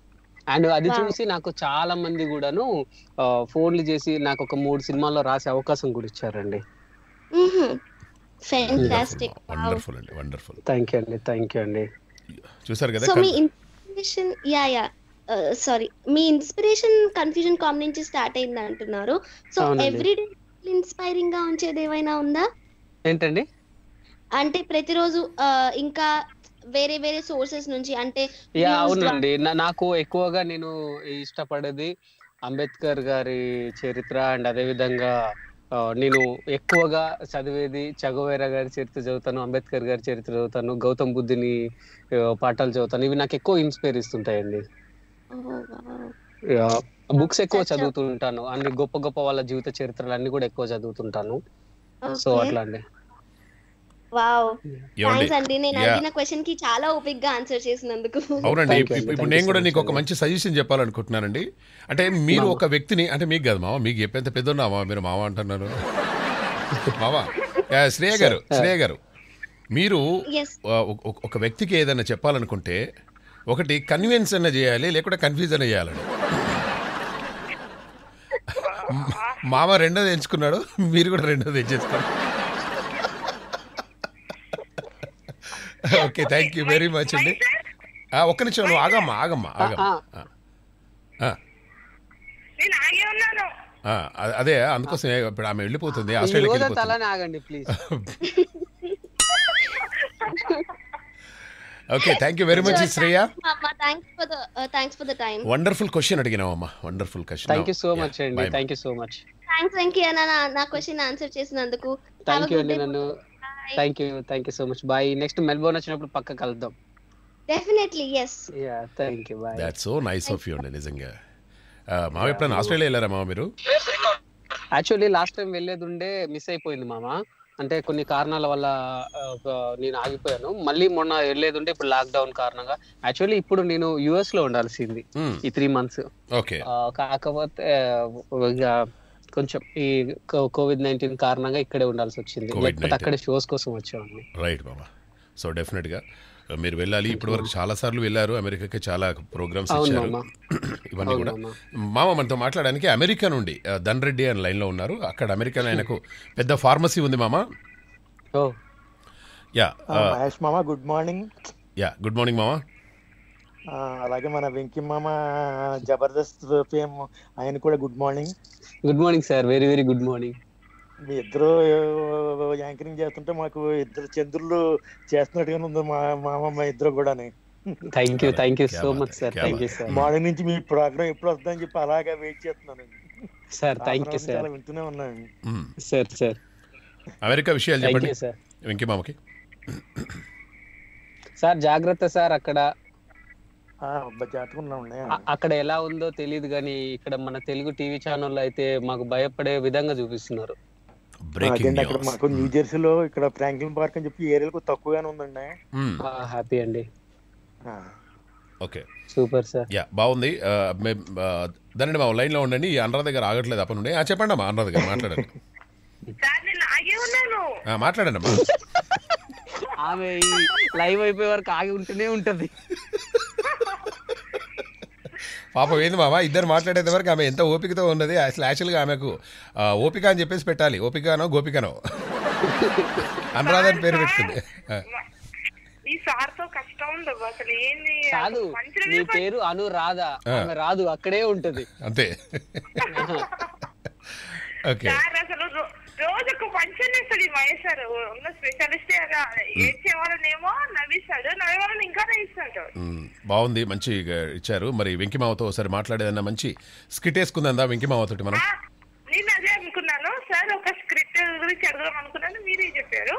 అండ్ అది చూసి నాకు చాలా మంది కూడాను ఫోన్లు చేసి నాకు ఒక 3 సినిమాల్లో రాసే అవకాశం కూడా ఇచ్చారండి. థ్యాంక్ యూ అండి, థ్యాంక్ యూ అండి. చూసారు కదా మీ ఇన్స్పిరేషన్ కన్ఫ్యూజన్ కామెడీ నుంచి స్టార్ట్ అయింది అంటున్నారు. సో ఎవ్రీడే ఇన్స్పైరింగ్ గా ఉంచేది ఏమైనా ఉందా ఏంటండి? అంటే ప్రతిరోజు ఇంకా వేరే వేరే సోర్సెస్ నుంచి అంటే? అవునండి, నాకు ఎక్కువగా నేను ఇష్టపడేది అంబేద్కర్ గారి చరిత్ర, అండ్ అదేవిధంగా నేను ఎక్కువగా చదివేది చె గువెరా గారి చరిత్ర చదువుతాను, అంబేద్కర్ గారి చరిత్ర చదువుతాను, గౌతమ్ బుద్ధుని పాఠాలు చదువుతాను. ఇవి నాకు ఎక్కువ ఇన్స్పైర్ ఇస్తుంటాయండి. బుక్స్ ఎక్కువ చదువుతుంటాను, అన్ని గొప్ప గొప్ప వాళ్ళ జీవిత చరిత్రలు అన్ని కూడా ఎక్కువ చదువుతుంటాను. సో అట్లా అండి. అవునండి, ఇప్పుడు నేను కూడా నీకు ఒక మంచి సజెషన్ చెప్పాలనుకుంటున్నానండి. అంటే మీరు ఒక వ్యక్తిని, అంటే మీకు కాదు మామ, మీకు ఎంత పెద్ద ఉన్నామా మీరు మామ అంటున్నారు మామ. శ్రేయ గారు మీరు ఒక వ్యక్తికి ఏదైనా చెప్పాలనుకుంటే ఒకటి కన్విన్స్ అన్న చేయాలి, లేకుంటే కన్ఫ్యూజన్ చేయాలండి. మామ రెండోది ఎంచుకున్నాడు, మీరు కూడా రెండోది ఎంచేసుకోండి. Okay, thank you very much అండి. ఒక్క నిమిషం, ఆగమ్మా. అదే అందుకోసం ఇప్పుడు ఆమె వెళ్ళిపోతుంది ఆస్ట్రేలియాకి. Okay, thank you very much Shreya. Thanks for the time. Wonderful question అడిగినావమ్మా, wonderful question. Thank you so much అండి, thank you so much. Thanks Venky అన్న నా క్వశ్చన్ ఆన్సర్ చేసినందుకు. థాంక్యూ అండి నన్ను. Thank you, thank you so much. Bye. Next Melbourne వచ్చినప్పుడు పక్క కలుద్దాం. Definitely yes. Yeah, thank you, bye. That's so nice of you అండి, నిజంగా. మామ ఎప్పుడైనా ఆస్ట్రేలియా వెళ్ళారా మామ మీరు? యాక్చువల్లీ లాస్ట్ టైం వెళ్ళేది ఉండే, మిస్ అయిపోయింది మామ. అంటే కొన్ని కారణాల వల్ల నేను ఆగిపోయాను. మళ్ళీ మొన్న వెళ్ళేది ఉంటే ఇప్పుడు లాక్ డౌన్ కారణంగా యాక్చువల్లీ ఇప్పుడు నేను యుఎస్ లో ఉండాల్సింది ఈ 3 months. కాకపోతే కొంచెం ఈ COVID-19 కారణంగా ఇక్కడే ఉండాల్సి వచ్చింది, లేకపోతే అక్కడే షోస్ కోసం వచ్చాను. రైట్ బాబా. సో డెఫినెట్ గా మీరు వెళ్ళాలి. ఇప్పటి వరకు చాలా సార్లు వెళ్ళారు, అమెరికాకి చాలా ప్రోగ్రామ్స్ ఇచ్చారు, ఇవన్నీ కూడా. మామ మనతో మాట్లాడడానికి అమెరికా నుండి ధన్ రెడ్డి అని లైన్లో ఉన్నారు. అక్కడ అమెరికాలో ఆయనకు పెద్ద ఫార్మసీ ఉంది మామ. యా మామ, good morning. Yeah, good morning మామ. అలాగే మన వెంకీ మామ జబర్దస్త్ ఫేమ్, ఆయన కూడా good morning. Good morning sir, very very good morning. మీ ఇద్దరు యాంకరింగ్ చేస్తుంటే మాకు ఇద్దరు చంద్రులు చేస్తున్నట్టుగా ఉంది మా ఇద్దరు కూడా. Thank you so much sir, thank you sir. Morning నుంచి మీ ప్రోగ్రామ్ ఎప్పుడు వస్తుందని చెప్పి అలాగే వెయిట్ చేస్తున్నాను సార్. థ్యాంక్ యూ సార్, వింటూనే ఉన్నాను సార్. సార్ అమెరికా విషయాలు చెప్పండి సార్ వెంకీ మామకి. సార్ జాగ్రత్త సార్, అక్కడ అక్కడ ఎలా ఉందో తెలియదు, కానీ ఇక్కడ మన తెలుగు టీవీ ఛానల్ అయితే మాకు భయపడే విధంగా చూపిస్తున్నారు. మాకు న్యూజెర్సీలో ఇక్కడ ఫ్రాంక్లిన్ పార్క్ అని చెప్పి ఏరియాలో తక్కువగానే ఉందండి. హ్యాపీ అండి. Okay super sir. యా బాగుంది. దండి మా లైన్లో ఉండండి. అనురా దగ్గర ఆగట్లేదు అప్పటి నుండి. చెప్పండి అమ్మా, అనురా దగ్గర మాట్లాడండి. మాట్లాడండి అమ్మా. ఆమె లైవ్ అయిపోయే వరకు ఆగి ఉంటూనే ఉంటుంది పాపం. ఏంది మామ ఇద్దరు మాట్లాడేంత వరకు ఆమె ఎంత ఓపికతో ఉన్నది అసలు. యాక్చువల్గా ఆమెకు ఓపిక అని చెప్పేసి పెట్టాలి. ఓపికనో గోపికనో అనురాధ అని పేరు పెట్టుకుంది. పేరు అనురాధ రాదు, అక్కడే ఉంటది అంతే. ఓకే రోజుకు పంచనే సరి మహేశ్వర్ ఉన్న స్పెషలిస్ట్ ఏడ్చేవాళ్ళనేమో నవ్విస్తాడు, నవ్వేవాళ్ళని ఇంకా నవ్విస్తాడు. బాగుంది, మంచి ఇచ్చారు. మరి వెంకీ మామతో ఒకసారి మాట్లాడేదన్నా మంచి స్క్రిట్ వేసుకుందా వెంకీ మామతోటి మనం? నేను అదే అనుకున్నాను సార్, ఒక స్క్రిట్ గురించి అడుగుదాం అనుకున్నాను, మీరే చెప్పారు.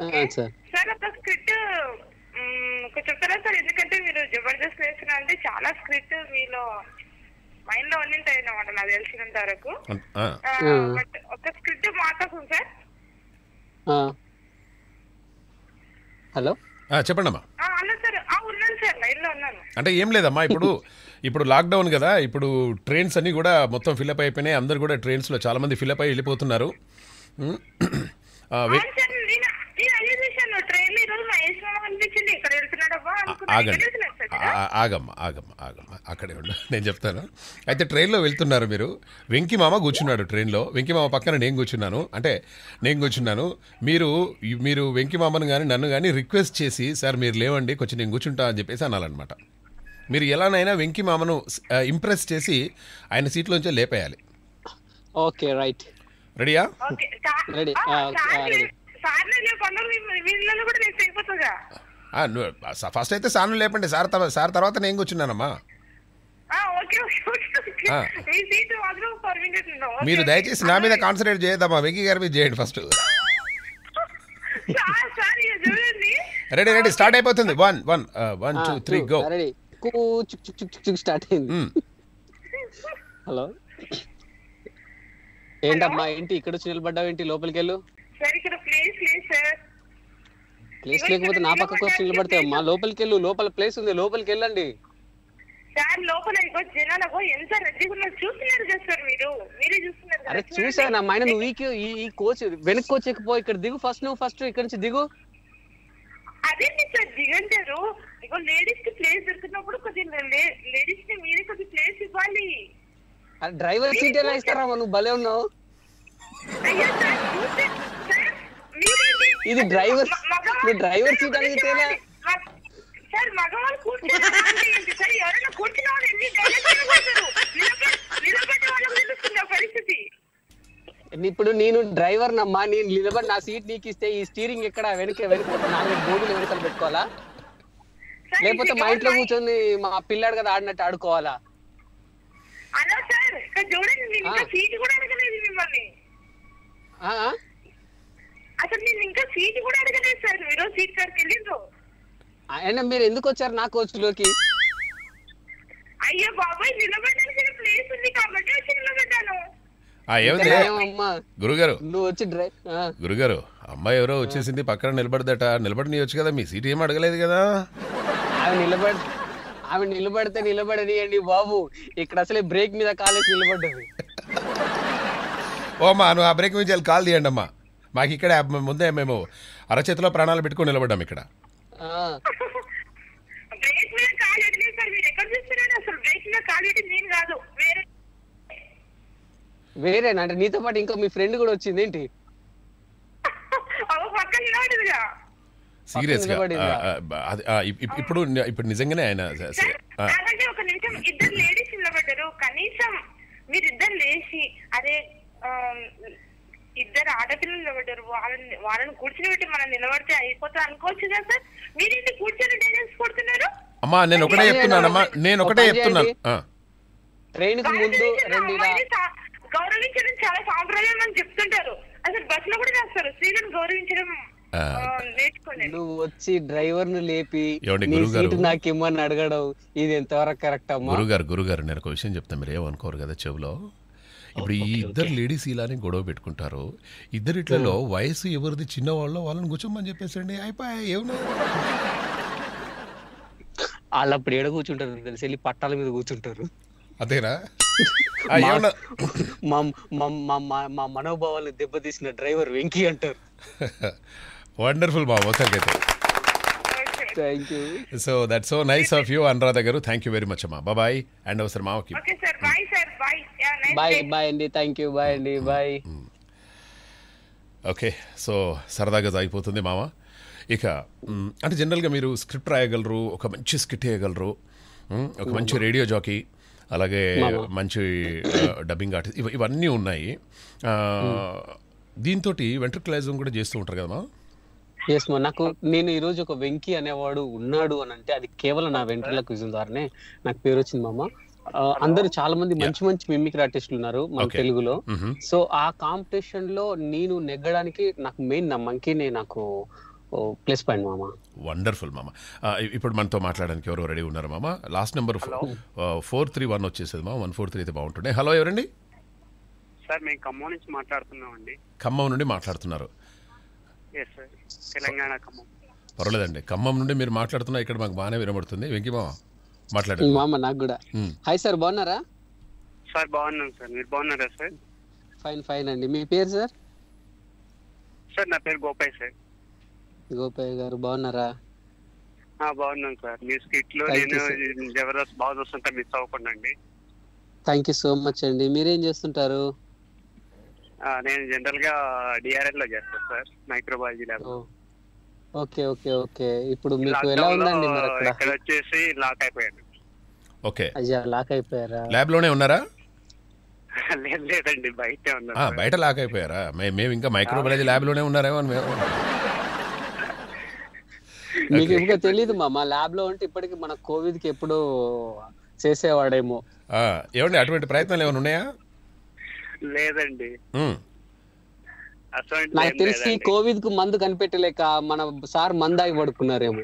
ఓకే సార్, ఒక స్క్రిట్ చెప్తారా సార్? ఎందుకంటే మీరు జబర్దస్త్ వేస్తున్నా అంటే చాలా స్క్రిట్ మీలో మైండ్ లో ఉన్నింటాయి అన్నమాట నాకు తెలిసినంత వరకు. బట్ ఒక స్క్రిప్ట్ మాట్లాడుతుంది సార్. హలో చెప్పండమ్మా. హలో సార్, ఉన్నాను సార్ లైన్ లో ఉన్నాను. అంటే ఏం లేదమ్మా, ఇప్పుడు లాక్డౌన్ కదా, ఇప్పుడు ట్రైన్స్ అన్ని కూడా మొత్తం ఫిల్అప్ అయిపోయినాయి. అందరు కూడా ట్రైన్స్ లో చాలా మంది ఫిల్అప్ అయి వెళ్ళిపోతున్నారు. ఆగమ్మా అక్కడే ఉండు, నేను చెప్తాను. అయితే ట్రైన్లో వెళ్తున్నారు మీరు, వెంకీ మామ కూర్చున్నాడు ట్రైన్లో. వెంకీ మామ పక్కన నేను కూర్చున్నాను. మీరు వెంకీ మామను కానీ నన్ను కానీ రిక్వెస్ట్ చేసి సార్ మీరు లేవండి కొంచెం నేను కూర్చుంటా అని చెప్పేసి అనాలన్నమాట. మీరు ఎలానైనా వెంకీ మామను ఇంప్రెస్ చేసి ఆయన సీట్లోంచే లేపేయాలి. ఓకే రైట్, రెడీయా? ఫస్ట్ అయితే సార్ను లేపండి. సార్ తర్వాత నేను కూర్చున్నానమ్మా. మీరు దయచేసి నా మీద కాన్సన్ట్రేట్ చేయొద్దమ్మా, వెంకీ గారి మీద చేయండి ఫస్ట్. రెడీ స్టార్ట్ అయిపోతుంది. 1 1 2 3 గో. హలో ఏంటమ్మా, ఏంటి ఇక్కడ వచ్చి నిలబడ్డావు? ఏంటి లోపలికి వెళ్ళు. ప్లేస్ లేకపోతే నా పక్కకు వచ్చి నిలబడతాయమ్మా. లోపలికి వెళ్ళు, లోపల ప్లేస్ ఉంది, లోపలికి వెళ్ళండి. అరే చూసానమ్మా, నువ్వు ఈ కోచ్ వెనక్కి వచ్చేకపో. ఇక్కడ దిగు ఫస్ట్, నువ్వు ఫస్ట్ ఇక్కడ నుంచి దిగు. అదేంటి సార్ దిగంటారు? లేడీస్ కి ప్లేస్ దొరికినప్పుడు కొద్దిగా లేడీస్ కి మీరే కొద్దిగా ప్లేస్ ఇవ్వాలి. డ్రైవర్ సీట్ ఎలా ఇస్తారమ్మా, నువ్వు భలే ఉన్నావు. ఇది డ్రైవర్ సీట్ అడిగితేనే ఇప్పుడు నేను డ్రైవర్ నమ్మా, నేను నిలబడి నా సీట్ నీకు ఇస్తే ఈ స్టీరింగ్ ఎక్కడ వెనక నాలుగు బోర్డులు వెనకాల పెట్టుకోవాలా? లేకపోతే మా ఇంట్లో కూర్చొని మా పిల్లాడు కదా ఆడినట్టు ఆడుకోవాలా? అయినా మీరు ఎందుకు వచ్చారు నా కోచ్ లోకి? గురుగారు గురుగారు అమ్మాయి ఎవరో వచ్చేసింది పక్కన నిలబడదట, నిలబడనియొచ్చు కదా, మీ సీట్ ఏం అడగలేదు కదా. ఆమె నిలబడితే నిలబడనియండి బాబు, ఇక్కడ అసలే బ్రేక్ మీద కాలేసి నిలబడ్డది. ఓమ్మా నువ్వు ఆ బ్రేక్ మీద కాల్ తీయండి అమ్మా, మాకు ఇక్కడ ముందే మేము అరచేతిలో ప్రాణాలు పెట్టుకుని నిలబడ్డాం ఇక్కడ. వేరేనా అంటే నీతో పాటు ఇంకో మీ ఫ్రెండ్ కూడా వచ్చింది ఏంటి? సీరియస్ గా ఇప్పుడు నిజంగానే ఆయన కనీసం మీరిద్దరు లేచి అదే ఇద్దరు ఆడపిల్లలు నిలబడ్డారు, వాళ్ళని కూర్చుని పెట్టి మనం నిలబడితే అయిపోతా అనుకోవచ్చు కదా సార్, మీరేంటి కూర్చొని డ్యాన్స్ కొడుతున్నారు? అమ్మా నేను ఒకటే చెప్తున్నాను ట్రైన్ కు ముందు గౌరవించడం చాలా సాంప్రదాయం అని చెప్తుంటారు, అసలు బస్ లో కూడా చేస్తారు. స్త్రీలను గౌరవించడం నువ్వు వచ్చి డ్రైవర్ ను లేపి నాకేమని అడగడం ఇది ఎంతవరకు కరెక్ట్ అమ్మా? గురుగారు నేను ఒక విషయం చెప్తాను, మీరు ఏమనుకోరు కదా చెవులో. ఇప్పుడు ఈ ఇద్దరు లేడీస్ ఇలానే గొడవ పెట్టుకుంటారు. ఇద్దరు ఇట్లలో వయసు ఎవరిది చిన్నవాళ్ళో వాళ్ళని కూర్చోమని చెప్పేసండి, అయిపోయా ఏమన్నా వాళ్ళు అప్పుడు ఏడ కూర్చుంటారు తెలిసి, వెళ్ళి పట్టాల మీద కూర్చుంటారు. అదేనా మా మనోభావాలు దెబ్బతీసిన డ్రైవర్ వెంకీ అంటారు. వండర్ఫుల్ బాబు, ఒకసారికైతే thank you. So that's so nice of you Anuradha garu, thank you very much amma, bye bye and our sir maaki. Okay sir, bye sir, bye. Yeah, nice bye day. Bye andi, thank you, bye andi. Bye. Okay, so saradaga jaipotundi mama ika ante general ga meeru script rayagalaru, oka manchi skit rayagalaru, oka manchi radio jockey alage manchi dubbing artist ivanni unnayi. Deen toti ventriculism kuda chestu untaru kada ma. Yes మా నాకు నేను ఈరోజు ఒక వెంకీ అనేవాడు ఉన్నాడు అని అంటే అది కేవలం నా వెంట్రలకిజం ద్వారానే నాకు పేరు వచ్చింది మామ. అందరు చాలా మంది మంచి మంచి మిమిక్రీ ఆర్టిస్టులు ఉన్నారు మన తెలుగులో. సో ఆ కాంపిటీషన్ లో నేను నెగ్గడానికి నాకు మెయిన్ నా మంకీనే నాకు ప్లస్ పాయింట్ మామ. వండర్ఫుల్ మామ. ఇప్పుడు మనతో మాట్లాడడానికి ఎవరు రెడీ ఉన్నారు మామ? లాస్ట్ నెంబర్ 431 వచ్చేసేది మామ, 143 అయితే బాగుంటుండే. హలో ఎవరండి? సార్ మేము ఖమ్మం నుంచి మాట్లాడుతున్నామండి. ఖమ్మం నుండి మాట్లాడుతున్నారు? పర్లేదండి, ఖమ్మం నుండి మీరు మాట్లాడుతున్నా ఇక్కడ మాకు బాగానే వినబడుతుంది. వెంకీ మామ మాట్లాడండి. మామ నాకు కూడా హాయ్ సార్, బాగున్నారా సార్? బాగున్నాం సార్, మీరు బాగున్నారా సార్? ఫైన్ ఫైన్ అండి. మీ పేరు సార్? సార్ నా పేరు గోపాయ్ సార్. గోపాయ్ గారు బాగున్నారా? బాగున్నాం సార్. మీ స్కిట్ లో నేను జబర్దస్త్ బాగా చూస్తుంటా, మిస్ అవ్వకుండా అండి. థ్యాంక్ యూ సో మచ్ అండి. మీరేం చేస్తుంటారు? నేను జనరల్ గా డిఆర్ఎల్ లో చేస్తాను sir, microbiology lab. Okay okay okay. ఇప్పుడు మీకు ఎలా ఉందండి? మరి అక్కడ వచ్చేసి లాక్ అయిపోయాను. ఓకే అయ్యా, లాక్ అయిపోయారా? ల్యాబ్ లోనే ఉన్నారా? లేదు లేదండి, బయటే ఉన్నాను. బయట లాక్ అయిపోయారా? మేము ఇంకా మైక్రోబయాలజీ ల్యాబ్ లోనే ఉన్నారేమో. మీకు ఇంకా తెలియదు మామ, ల్యాబ్ లో ఉంటే ఇప్పటికి మన కోవిడ్ కి ఎప్పుడు చేసేవాడేమో. ఏమండి అటువంటి ప్రయత్నాలు ఏమైనా ఉన్నాయా? లేదండి, నాకు తెలిసి కోవిడ్ కు మందు కనిపెట్టలేక మన సార్ మందాగి పడుకున్నారేమో.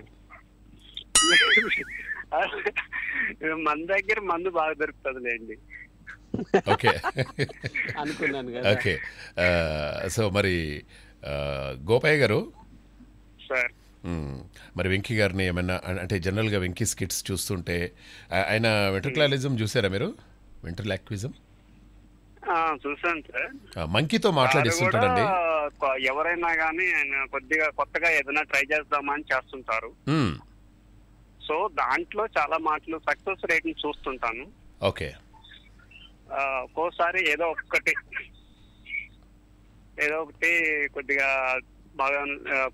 మన దగ్గర మందు బాగా దొరుకుతుందిలేండి అనుకున్నాను కదా. ఓకే సో మరి గోపాయ్ గారు సార్, మరి వెంకీ గారిని ఏమైనా అంటే జనరల్ గా వెంకీ స్కిట్స్ చూస్తుంటే ఆయన వెంట్రుక్యులారిజం చూసారా మీరు? వెంట్రులాక్విజం చూసాను సార్. మంకీతో మాట్లాడిస్తుంటాడండి. ఎవరైనా గానీ కొద్దిగా కొత్తగా ఏదైనా ట్రై చేద్దామని చేస్తుంటారు. సో దాంట్లో చాలా మాటలు సక్సెస్ రేట్ ని చూస్తుంటాను. ఓకే ఒక్కోసారి ఏదో ఒకటి కొద్దిగా బాగా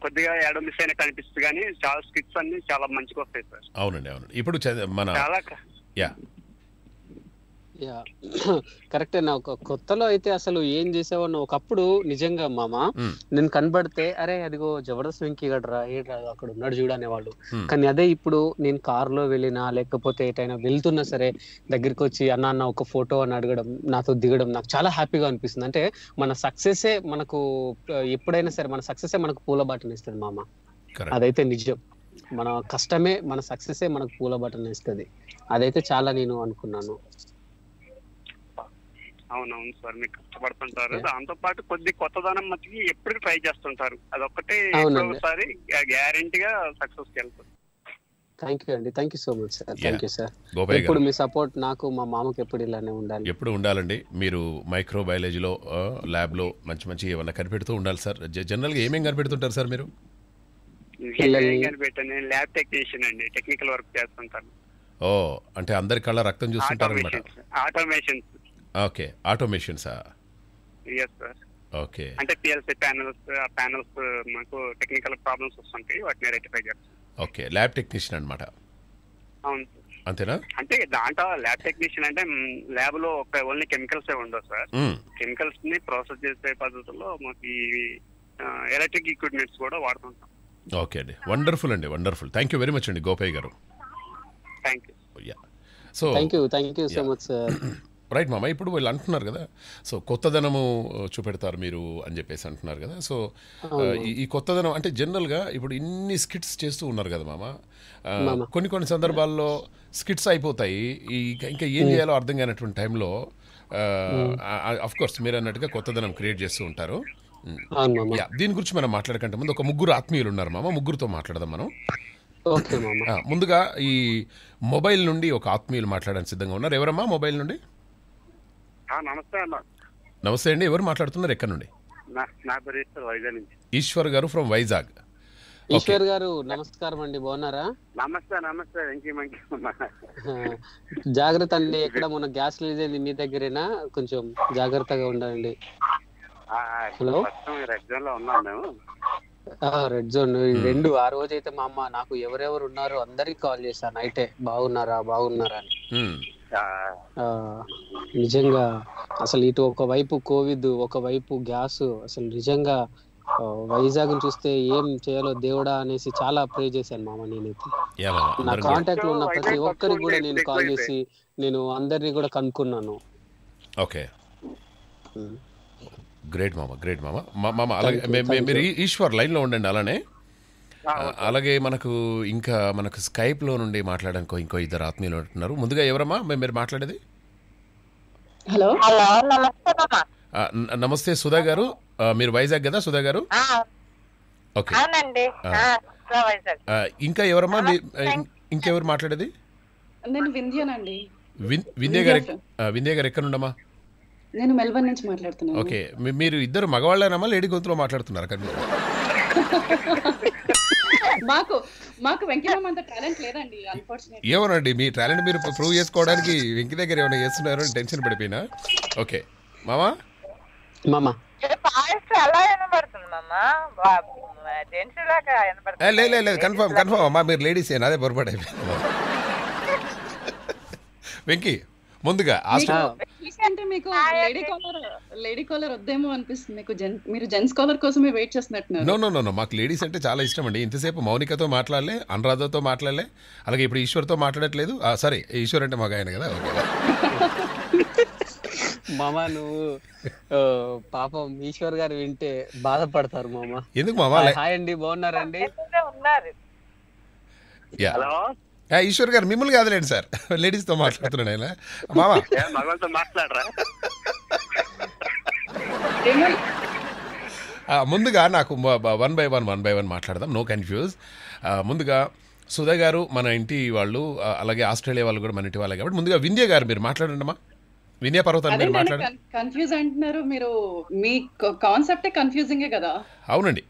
కొద్దిగా ఏడో మిస్ అయినా కనిపిస్తుంది, కానీ చాలా స్కిట్స్ అన్ని చాలా మంచిగా వస్తాయి సార్. అవునండి అవునండి. ఇప్పుడు చాలా కరెక్టే. నాకు కొత్తలో అయితే అసలు ఏం చేసేవాడిని ఒకప్పుడు నిజంగా మామ, నేను కనబడితే అరే అదిగో జబర్దస్త్ వెంకీ గడ్రా అక్కడ ఉన్నాడు చూడనేవాళ్ళు. కానీ అదే ఇప్పుడు నేను కారులో వెళ్ళినా లేకపోతే ఎటైనా వెళ్తున్నా సరే దగ్గరికి వచ్చి అన్న అన్న ఒక ఫోటో అని అడగడం, నాతో దిగడం నాకు చాలా హ్యాపీగా అనిపిస్తుంది. అంటే మన సక్సెసే మనకు ఎప్పుడైనా సరే మన సక్సెసే మనకు పూల బాటను ఇస్తుంది మామ. అదైతే నిజం, మన కష్టమే మన సక్సెసే మనకు పూల బాటను ఇస్తుంది. అదైతే చాలా నేను అనుకున్నాను. అవునవును సార్, మీరు కష్టపడుతుంటారు, దాంతో పాటు కొద్ది కొత్తదనం మధ్యకి ఎప్పుడు ట్రై చేస్తుంటారు, అదొక్కటే ఒకసారి గ్యారెంటీగా సక్సెస్ కి వెళ్తారు. థ్యాంక్ యూ అండి, thank you so much sir. Thank you sir. ఇప్పుడు మీ సపోర్ట్ నాకు మా మామకి ఎప్పుడు ఇలానే ఉండాలి, ఎప్పుడు ఉండాలండి. మీరు మైక్రోబయాలజీలో ల్యాబ్ లో మంచి మంచి ఏమన్నా కనిపెడుతూ ఉండాలి సార్. జనరల్ గా ఏమేమి కనిపెడుతుంటారు సార్ మీరు? కనిపెట్టాను ల్యాబ్ టెక్నీషియన్ అండి, టెక్నికల్ వర్క్ చేస్తుంటాను. ఓ అంటే అందరి కళ్ళ రక్తం చూస్తుంటారు అన్నమాట. Automation. Okay automation sir. yes sir. Okay అంటే PLC ప్యానల్స్ నాకు టెక్నికల్ ప్రాబ్లమ్స్ వస్తుంటాయి, వాటిని రెక్టిఫై చేస్తాను. ఓకే ల్యాబ్ టెక్నీషియన్ అన్నమాట. అవును అంతేనా? అంటే దాంట్లో ల్యాబ్ టెక్నీషియన్ అంటే ల్యాబ్ లో ఓన్లీ కెమికల్స్ ఏ ఉండవు సార్, కెమికల్స్ ని ప్రాసెస్ చేసే పద్ధతుల్లో మాకు ఎలక్ట్రిక్ ఎక్విప్మెంట్స్ కూడా వాడుతుంటాం. ఓకే అండి, వండర్ఫుల్ అండి, wonderful. Thank you very much అండి గోపాయ్ గారు. Thank you. So thank you so much sir. Right మామ, ఇప్పుడు వీళ్ళు అంటున్నారు కదా సో కొత్తదనము చూపెడతారు మీరు అని చెప్పేసి అంటున్నారు కదా. సో ఈ కొత్తదనం అంటే జనరల్గా ఇప్పుడు ఇన్ని స్కిట్స్ చేస్తూ ఉన్నారు కదా మామ, కొన్ని సందర్భాల్లో స్కిట్స్ అయిపోతాయి, ఇంకా ఏం చేయాలో అర్థం కానటువంటి టైంలో అఫ్ కోర్స్ మీరు అన్నట్టుగా కొత్తదనం క్రియేట్ చేస్తూ ఉంటారు. దీని గురించి మనం మాట్లాడకంటే ముందు ఒక ముగ్గురు ఆత్మీయులు ఉన్నారు మామ, ముగ్గురుతో మాట్లాడదాం మనం. ముందుగా ఈ మొబైల్ నుండి ఒక ఆత్మీయులు మాట్లాడడానికి సిద్ధంగా ఉన్నారు. ఎవరమ్మా మొబైల్ నుండి? నమస్తే అండి, ఎవరు మాట్లాడుతున్నారు, ఎక్కడ నుండి? ఈశ్వర్ గారు ఫ్రమ్ వైజాగ్. ఈశ్వర్ గారు నమస్కారం అండి, బాగున్నారా? నమస్తే నమస్తే వెంకీ మమ. జాగ్రత్త అండి, ఇక్కడ మన గ్యాస్ లీజేది మీ దగ్గరేనా, కొంచెం జాగ్రత్తగా ఉండండి. హలో, రెడ్ జోన్ రెండు. ఆ రోజు అయితే మా అమ్మ నాకు ఎవరెవరు ఉన్నారు అందరికి కాల్ చేశాను, నైటే బాగున్నారా బాగున్నారా అని. నిజంగా అసలు ఇటు ఒకవైపు కోవిడ్, ఒకవైపు గ్యాస్, అసలు నిజంగా వైజాగ్ చూస్తే ఏం చేయాలో దేవుడా అనేసి చాలా ప్రే చేశాను మామ. నేనైతే నా కాంటాక్ట్ లో ఉన్న ప్రతి ఒక్కరికి కూడా నేను కాల్ చేసి నేను అందరినీ కూడా కనుక్కున్నాను. ఓకే, గ్రేట్ మామ, గ్రేట్ మామ. మామ అలాగే మీరు ఈశ్వర్ లైన్లో ఉండండి. అలానే అలాగే మనకు ఇంకా మనకు స్కైప్లో నుండి మాట్లాడడానికి ఇంకో ఇద్దరు ఆత్మీయులు అంటున్నారు. ముందుగా ఎవరమ్మా మీరు మాట్లాడేది? హలో, నమస్తే సుధా గారు, మీరు వైజాగ్ కదా సుధా గారు? ఓకే, ఇంకా ఎవరమ్మా ఇంకెవరు మాట్లాడేది? వింధ్య గారు. వింధ్య గారు ఎక్కడ ఉండమ్మా? నేను మెల్బోర్న్ నుంచి మాట్లాడుతున్నాను. ఓకే, మీరు ఇద్దరు మగవాళ్ళేనమ్మా, లేడీ గొంతులో మాట్లాడుతున్నారు కదా? మాకు వెంకీ మామ అంత టాలెంట్ లేదండి అన్ఫోర్చునేట్లీ. ఏమోనండి, మీ టాలెంట్ మీరు ప్రూవ్ చేసుకోవడానికి వెంకీ దగ్గర ఏమైనా చేస్తున్నారు అని టెన్షన్ పడిపోయినా. ఓకే మామా, మామా లేదు కన్ఫర్మ్ కన్ఫర్మ్ అమ్మా, మీరు లేడీస్ ఏనా, అదే పొరపాటు అయిపోయింది. వెంకీ ముందుగా మాకు లేడీస్ అంటే చాలా ఇష్టం అండి. ఇంతసేపు మౌనికతో మాట్లాడలే, అనురాధతో మాట్లాడలే, అలాగే ఇప్పుడు ఈశ్వర్తో మాట్లాడట్లేదు. సరే, ఈశ్వర్ అంటే మాకు ఆయన కదా. మామా నువ్వు పాపం ఈశ్వర్ గారు వింటే బాధపడతారు మామా. ఎందుకు మామా? హాయ్ అండి, బాగున్నారండి? ఈశ్వర్ గారు మిమ్మల్ని కాదులేండి సార్, లేడీస్తో మాట్లాడుతున్నాడు ఆయన. మామా మాట్లాడరా? ముందుగా నాకు వన్ బై వన్ మాట్లాడదాం, నో కన్ఫ్యూజ్. ముందుగా సుధా గారు మన ఇంటి వాళ్ళు, అలాగే ఆస్ట్రేలియా వాళ్ళు కూడా మన ఇంటి వాళ్ళే కాబట్టి ముందుగా వింధ్య గారు మీరు మాట్లాడండి అమ్మా. వినయ పర్వతాన్ని మీరు మాట్లాడండి. కన్ఫ్యూజ్ అంటున్నారు మీరు, మీ కాన్సెప్టే కన్ఫ్యూజింగే కదా? అవునండి.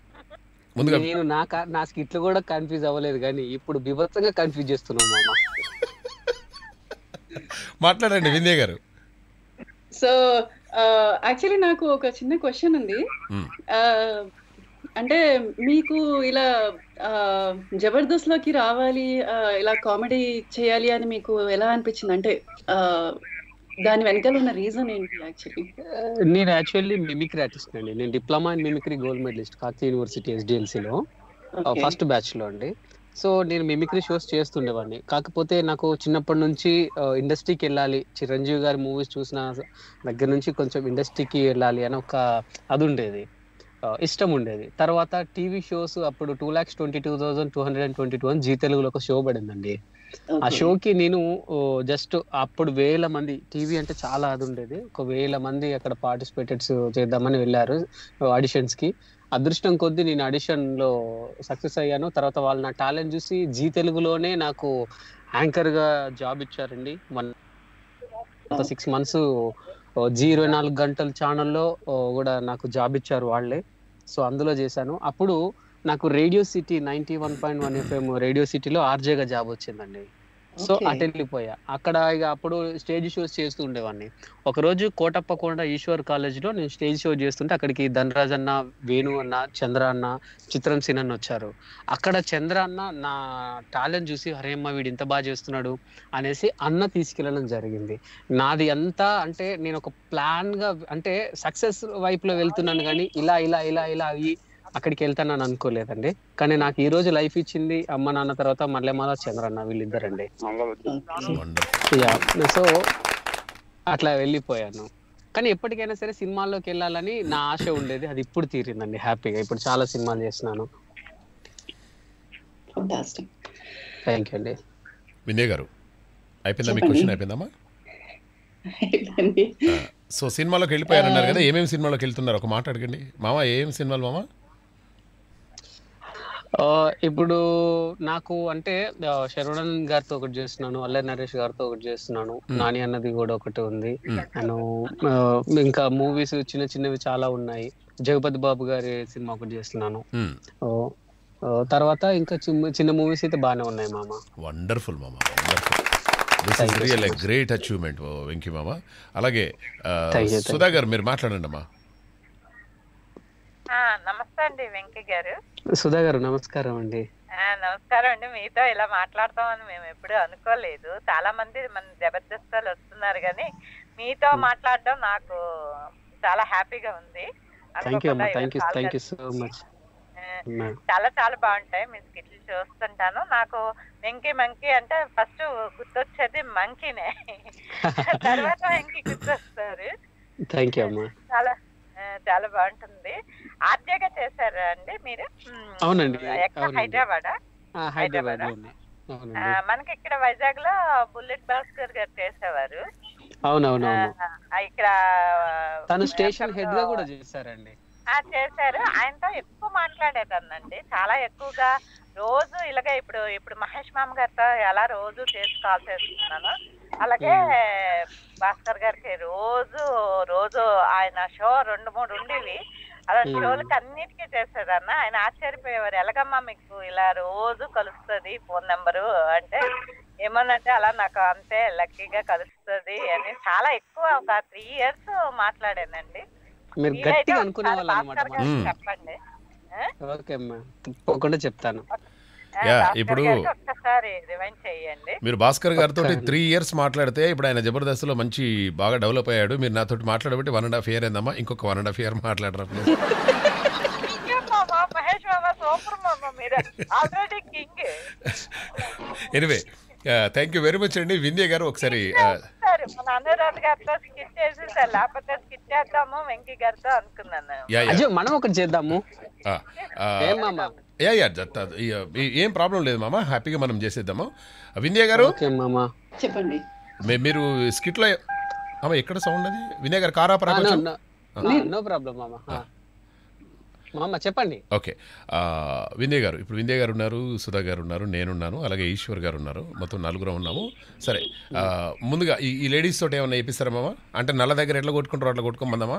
ముందుగా నేను నా స్కిట్లు కూడా కన్ఫ్యూజ్ అవ్వలేదు కానీ ఇప్పుడు బిభత్సంగా కన్ఫ్యూజ్ చేస్తున్నాం మామ. మాట్లాడండి వినయ గారు. సో యాక్చువల్లీ నాకు ఒక చిన్న క్వశ్చన్ ఉంది. అంటే మీకు ఇలా జబర్దస్త్ లోకి రావాలి, ఇలా కామెడీ చేయాలి అని మీకు ఎలా అనిపించింది? అంటే దాని వెనకాల ఉన్న రీజన్ ఏంటి? నేను యాక్చువల్లీ మిమిక్రీ ఆర్టిస్ట్ అండి. నేను diploma in mimicry gold medalist Kakatiya university SDLCలో ఫస్ట్ బ్యాచ్లో అండి. సో నేను మిమిక్రీ షోస్ చేస్తుండేవాడిని. కాకపోతే నాకు చిన్నప్పటి నుంచి ఇండస్ట్రీకి వెళ్ళాలి, చిరంజీవి గారి మూవీస్ చూసిన దగ్గర నుంచి కొంచెం ఇండస్ట్రీకి వెళ్ళాలి అని ఒక అది ఉండేది, ఇష్టం ఉండేది. తర్వాత టీవీ షోస్ అప్పుడు 2,22,222 అని జీ తెలుగులో ఒక షో పడిందండి. ఆ షోకి నేను జస్ట్ అప్పుడు 1,000 మంది, టీవీ అంటే చాలా అది ఉండేది, 1,000 మంది అక్కడ పార్టిసిపేటెడ్స్ చేద్దామని వెళ్ళారు ఆడిషన్స్కి. అదృష్టం కొద్ది నేను ఆడిషన్లో సక్సెస్ అయ్యాను. తర్వాత వాళ్ళు నా టాలెంట్ చూసి జీ తెలుగులోనే నాకు యాంకర్గా జాబ్ ఇచ్చారండి. 6 months G24 గంటల ఛానల్లో కూడా నాకు జాబ్ ఇచ్చారు వాళ్ళే. సో అందులో చేశాను. అప్పుడు నాకు రేడియో సిటీ 91.1 FM రేడియో సిటీలో ఆర్జేగా జాబ్ వచ్చిందండి. సో అటు వెళ్ళిపోయా. అక్కడ ఇక అప్పుడు స్టేజ్ షోస్ చేస్తూ ఉండేవాడిని. ఒకరోజు కోటప్పకొండ ఈశ్వర్ కాలేజ్లో నేను స్టేజ్ షో చేస్తుంటే అక్కడికి ధనరాజ్ అన్న, వేణు అన్న, చంద్ర అన్న, చిత్రం సిన్ అన్న వచ్చారు. అక్కడ చంద్ర అన్న నా టాలెంట్ చూసి హరేమ్మ వీడు ఇంత బాగా చేస్తున్నాడు అనేసి అన్న తీసుకెళ్ళడం జరిగింది. నాది అంతా అంటే నేను ఒక ప్లాన్గా అంటే సక్సెస్ వైపులో వెళ్తున్నాను కానీ ఇలా ఇలా ఇలా ఇలా అవి అక్కడికి వెళ్తానని అనుకోలేదండి. కానీ నాకు ఈ రోజు లైఫ్ ఇచ్చింది అమ్మ నాన్న, తర్వాత మళ్ళీ మాల చంద్రన్న వీళ్ళిద్దరండి. సో అట్లా వెళ్ళిపోయాను. కానీ ఎప్పటికైనా సరే సినిమాల్లోకి వెళ్ళాలని నా ఆశ ఉండేది, అది ఇప్పుడు తీరిందండి హ్యాపీగా. ఇప్పుడు చాలా సినిమాలు చేస్తున్నాను. థ్యాంక్ యూ అండి. వినయ్ గారు అయిపోయిందా మీ క్వశ్చన్? అయిపోయిందమ్మా. సో సినిమాలోకి వెళ్ళిపోయారన్నారు కదా, ఏమేం సినిమాలోకి వెళ్తున్నారు ఒక మాట అడగండి మామ, ఏం సినిమాలు మామ? ఇప్పుడు నాకు అంటే శరవణన్ గారితో ఒకటి చేస్తున్నాను, అల్లరి నరేష్ గారితో ఒకటి చేస్తున్నాను, నాని అన్నది కూడా ఒకటి ఉంది, నేను ఇంకా మూవీస్ చిన్న చిన్నవి చాలా ఉన్నాయి, జగపతి బాబు గారి సినిమా ఒకటి చేస్తున్నాను, తర్వాత ఇంకా చిన్న మూవీస్ అయితే బాగానే ఉన్నాయి మామ. వండర్ఫుల్ మామ, గ్రేట్ అచీవ్మెంట్ వెంకీ మామ. అలాగే సుధా గారు మీరు మాట్లాడండి అమ్మా. నమస్తే అండి వెంకీ గారు. సుధా గారు నమస్కారం అండి. నమస్కారం అండి, మీతో ఇలా మాట్లాడతామని మేము ఎప్పుడూ అనుకోలేదు. చాలా మంది మన జబర్దస్త్ వస్తున్నారు కానీ మీతో మాట్లాడడం నాకు చాలా హ్యాపీగా ఉంది. చాలా చాలా బాగుంటాయి మీ స్కిట్లు చూస్తుంటాను. నాకు వెంకీ అంటే ఫస్ట్ గుర్తొచ్చేది మంకీనే, తర్వాత వెంకీ గుర్తొస్తారు. చాలా చాలా బాగుంటుంది. ఆర్జేగా చేశారు అండి మీరు? అవునండి, హైదరాబాద్ మనకి ఇక్కడ వైజాగ్ లో బుల్లెట్ భాస్కర్ గారు చేసేవారు. అవునవును, ఇక్కడ తను స్టేషన్ హెడ్ గా కూడా చేశారండి. చేశారు, ఆయనతో ఎక్కువ మాట్లాడేదాన్నండి, చాలా ఎక్కువగా రోజు ఇలాగే. ఇప్పుడు మహేష్ మామ గారితో ఎలా రోజు చేసుకోవాల్సి వస్తున్నాను, అలాగే భాస్కర్ గారికి రోజు ఆయన షో 2-3 ఉండేవి, అలాంటి షోలకి అన్నిటికీ చేసేదన్న. ఆయన ఆశ్చర్యపోయేవారు, ఎలాగమ్మా మీకు ఇలా రోజు కలుస్తుంది ఫోన్ నెంబరు అంటే, ఏమనంటే అలా నాకు అంతే లక్కీగా కలుస్తుంది అని. చాలా ఎక్కువ ఒక 3 years మాట్లాడానండి. మీరు భాస్కర్ గారితో 3 years మాట్లాడితే ఇప్పుడు ఆయన జబర్దస్త్ లో మంచి బాగా డెవలప్ అయ్యాడు. మీరు నాతో మాట్లాడబట్టి 1.5 year అయిందమ్మా, ఇంకొక 1.5 year మాట్లాడరా. మహేష్ బాబా సూపర్ మామ, మీరు already king. Anyway thank you very much అండి. వింధ్య గారు ఒకసారి ఏం ప్రాబ్లం లేదు మామ, హ్యాపీగా మనం చేసేద్దాము. వింధ్య గారు చెప్పండి, మీరు స్కిట్ లో ఎక్కడ సౌండ్ అది వింధ్య గారు? కారా చెప్పండి. ఓకే వింధ్య గారు, ఇప్పుడు వింధ్య గారు ఉన్నారు, సుధా గారు ఉన్నారు, నేనున్నాను, అలాగే ఈశ్వర్ గారు ఉన్నారు, మొత్తం 4 ఉన్నాము. సరే ముందుగా ఈ లేడీస్ తోటి ఏమన్నా వేపిస్తారా మామ? అంటే నల్ల దగ్గర ఎట్లా కొట్టుకుంటారు అట్లా కొట్టుకోమందామా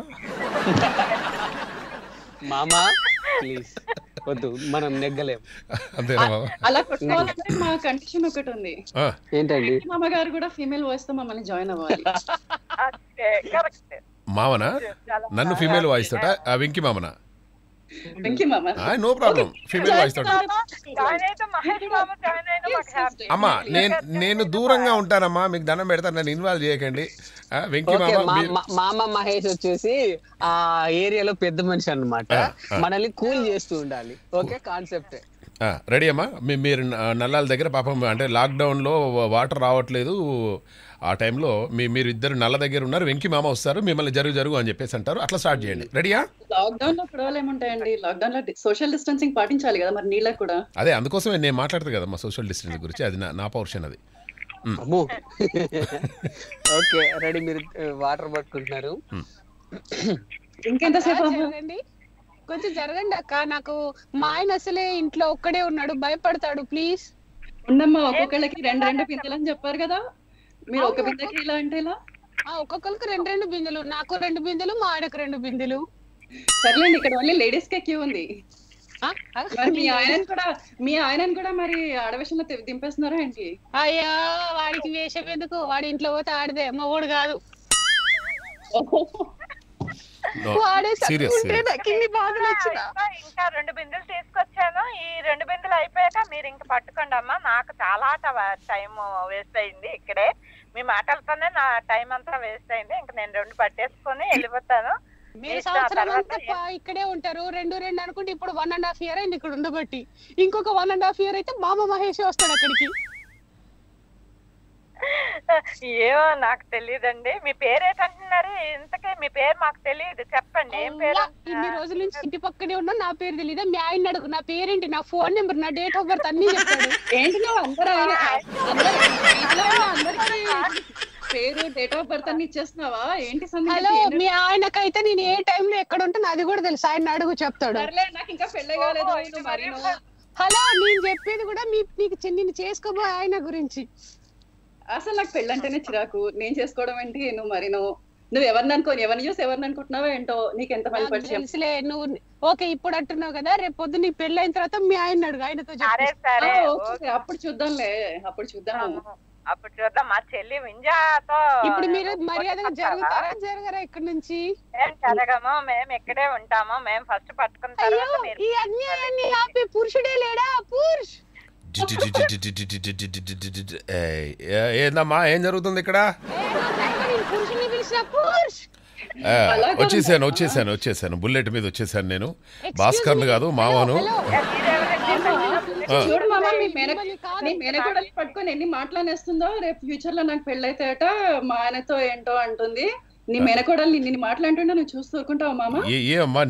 మామా? ప్లీజ్ వద్దు, మనం నెగ్గలేం. అంతేనా మామ? అలా కొట్టుకోవాలంటే మా కండిషన్ ఒకటి ఉంది. ఏంటండి? మామ గారు కూడా ఫీమేల్ వాయిస్ తో మమ్మల్ని జాయిన్ అవ్వాలి. మామనా? నన్ను ఫీమేల్ వాయిస్ తోట? వెంకీ మామనా? నో ప్రాబ్లం, ఫీమేల్ వాయిస్ తోటి. అమ్మా నేను దూరంగా ఉంటానమ్మా, మీకు దండం పెడతాను, నన్ను ఇన్వాల్వ్ చేయకండి. వెంకీ మామ మహేష్ వచ్చేసి ఆ ఏరియాలో పెద్ద మనిషి అన్నమాట, మనల్ని కూల్ చేస్తూ ఉండాలి. ఓకే కాన్సెప్ట్ రెడీ అమ్మా. మీరు నల్లాల దగ్గర పాపం అంటే లాక్డౌన్లో వాటర్ రావట్లేదు ఆ టైంలో, మీరు ఇద్దరు నల్ల దగ్గర ఉన్నారు, వెంకీ మామ వస్తారు, మిమ్మల్ని జరుగు అని చెప్పేసి అంటారు. అట్లా స్టార్ట్ చేయండి. రెడీయా? లాక్డౌన్ లో గొడవలు ఏముంటాయండి, లాక్డౌన్ లో సోషల్ డిస్టెన్సింగ్ పాటించాలి కదా, మరి నీళ్ళకి కూడా. అదే అందుకోసమే నేను మాట్లాడతాను కదా మా సోషల్ డిస్టెన్స్ గురించి, అది నా పోర్షన్ అది. ఓకే రెడీ, మీరు వాటర్ పట్టుకుంటున్నారు. ఇంకెంతసేపు అవుతుందండి? కొంచెం జరగండి అక్క, నాకు మా ఆయన అసలే ఇంట్లో ఒక్కడే ఉన్నాడు, భయపడతాడు. ప్లీజ్ ఉండమ్మా, ఒక్కొక్కళ్ళకి 2 పిందెలు అని చెప్పారు కదా, మీరు ఒక పిందెకి ఇలా అంటే ఇలా? ఒక్కొక్కరికి 2 బిందెలు, నాకు 2 బిందెలు, మా ఆయనకు 2 బిందెలు. సర్లేండి, ఇక్కడ ఓన్లీ లేడీస్ కే క్యూ ఉంది. మీ ఆయనను కూడా మరి ఆడవేషంలో దింపేస్తున్నారా ఏంటి? అయ్యా వాడికి వేషం ఎందుకు, వాడి ఇంట్లో పోతే ఆడదే, మగోడు కాదు. ఇంకా 2 బిందెలు తీసుకొచ్చాను, ఈ 2 బిందెలు అయిపోయాక మీరు ఇంక పట్టుకోండి అమ్మా, నాకు చాలా టైం వేస్ట్ అయింది ఇక్కడే, మీ మాటలతోనే నా టైం అంతా వేస్ట్ అయింది, ఇంక నేను 2 పట్టేసుకుని వెళ్ళిపోతాను. మీరు సంవత్సరం ఇక్కడే ఉంటారు, 2 అనుకుంటే, ఇప్పుడు 1.5 year అయింది ఇక్కడ ఉండబట్టి, ఇంకొక 1.5 year అయితే మామ మహేష్ వస్తాడు అక్కడికి. ఏమో నాకు తెలియదండి, మీ పేరు ఏంటంటున్నారు? ఇంతకే మీ పేరు మాకు తెలియదు, చెప్పండి ఏం పేరు? ఇన్ని రోజుల నుంచి ఇంటి పక్కనే ఉన్నా, నా పేరు తెలియదా? మీ ఆయన అడుగు, నా పేరేంటి, నా ఫోన్ నెంబర్, నా డేట్ ఆఫ్ బర్త్ అన్ని చెప్పాడు. ఏంటి అందరూ పేరు డేట్ ఆఫ్ బర్త్ అన్ని ఇచ్చేస్తావా ఏంటి సంధి? హలో మీ ఆయనకైతే నేను ఏ టైం లో ఎక్కడ ఉంటాను అది కూడా తెలుసు, ఆయన అడుగు చెప్తాడు. సరేలే నాకు ఇంకా పెళ్ళే కాలేదు ఆయన మరి. హలో నేను చెప్పేది కూడా మీ నీకు నిన్ను చేసుకోబో ఆయన గురించి. అసలు నాకు పెళ్ళంటేనే చిరాకు, నేను చేసుకోవడం ఏంటి? నువ్వు మరి నువ్వు ఎవరిని అనుకోని ఎవరిని చూసి ఎవరిని అనుకుంటున్నావా ఏంటో, నీకు ఎంత మంది పరిచయం? నువ్వు ఓకే ఇప్పుడు అంటున్నావు కదా, రేపు పొద్దు నీ పెళ్లి అయిన తర్వాత మీ ఆయన అడుగు, ఆయనతో అప్పుడు చూద్దాంలే, అప్పుడు చూద్దాం అప్పుడు చూద్దాం. మా చెల్లి వింజాతో ఇప్పుడు మీరు మర్యాదగా జరుగుతారా జరగరా? ఇక్కడ నుంచి ఏం జరగమో మేము ఎక్కడే ఉంటామో, మేము ఫస్ట్ పట్టుకున్న తర్వాత మీరు ఈ అన్యాయాన్ని ఆపే పురుషుడే లేడా? పురుష్ ఏందమ్మా ఏం జరుగుతుంది ఇక్కడ? వచ్చేసాను బుల్లెట్ మీద వచ్చేసాను నేను, భాస్కర్ కాదు మామను. పట్టుకొని ఎన్ని మాట్లాడేస్తుందో, రేపు ఫ్యూచర్ లో నాకు పెళ్ళైతేట మా ఆయనతో ఏంటో అంటుంది. నీ మేనకోడల్ని నిన్ను మాట్లాడుతుంటే నువ్వు చూస్తూ ఊరుకుంటావా మామ? ఏమ్మా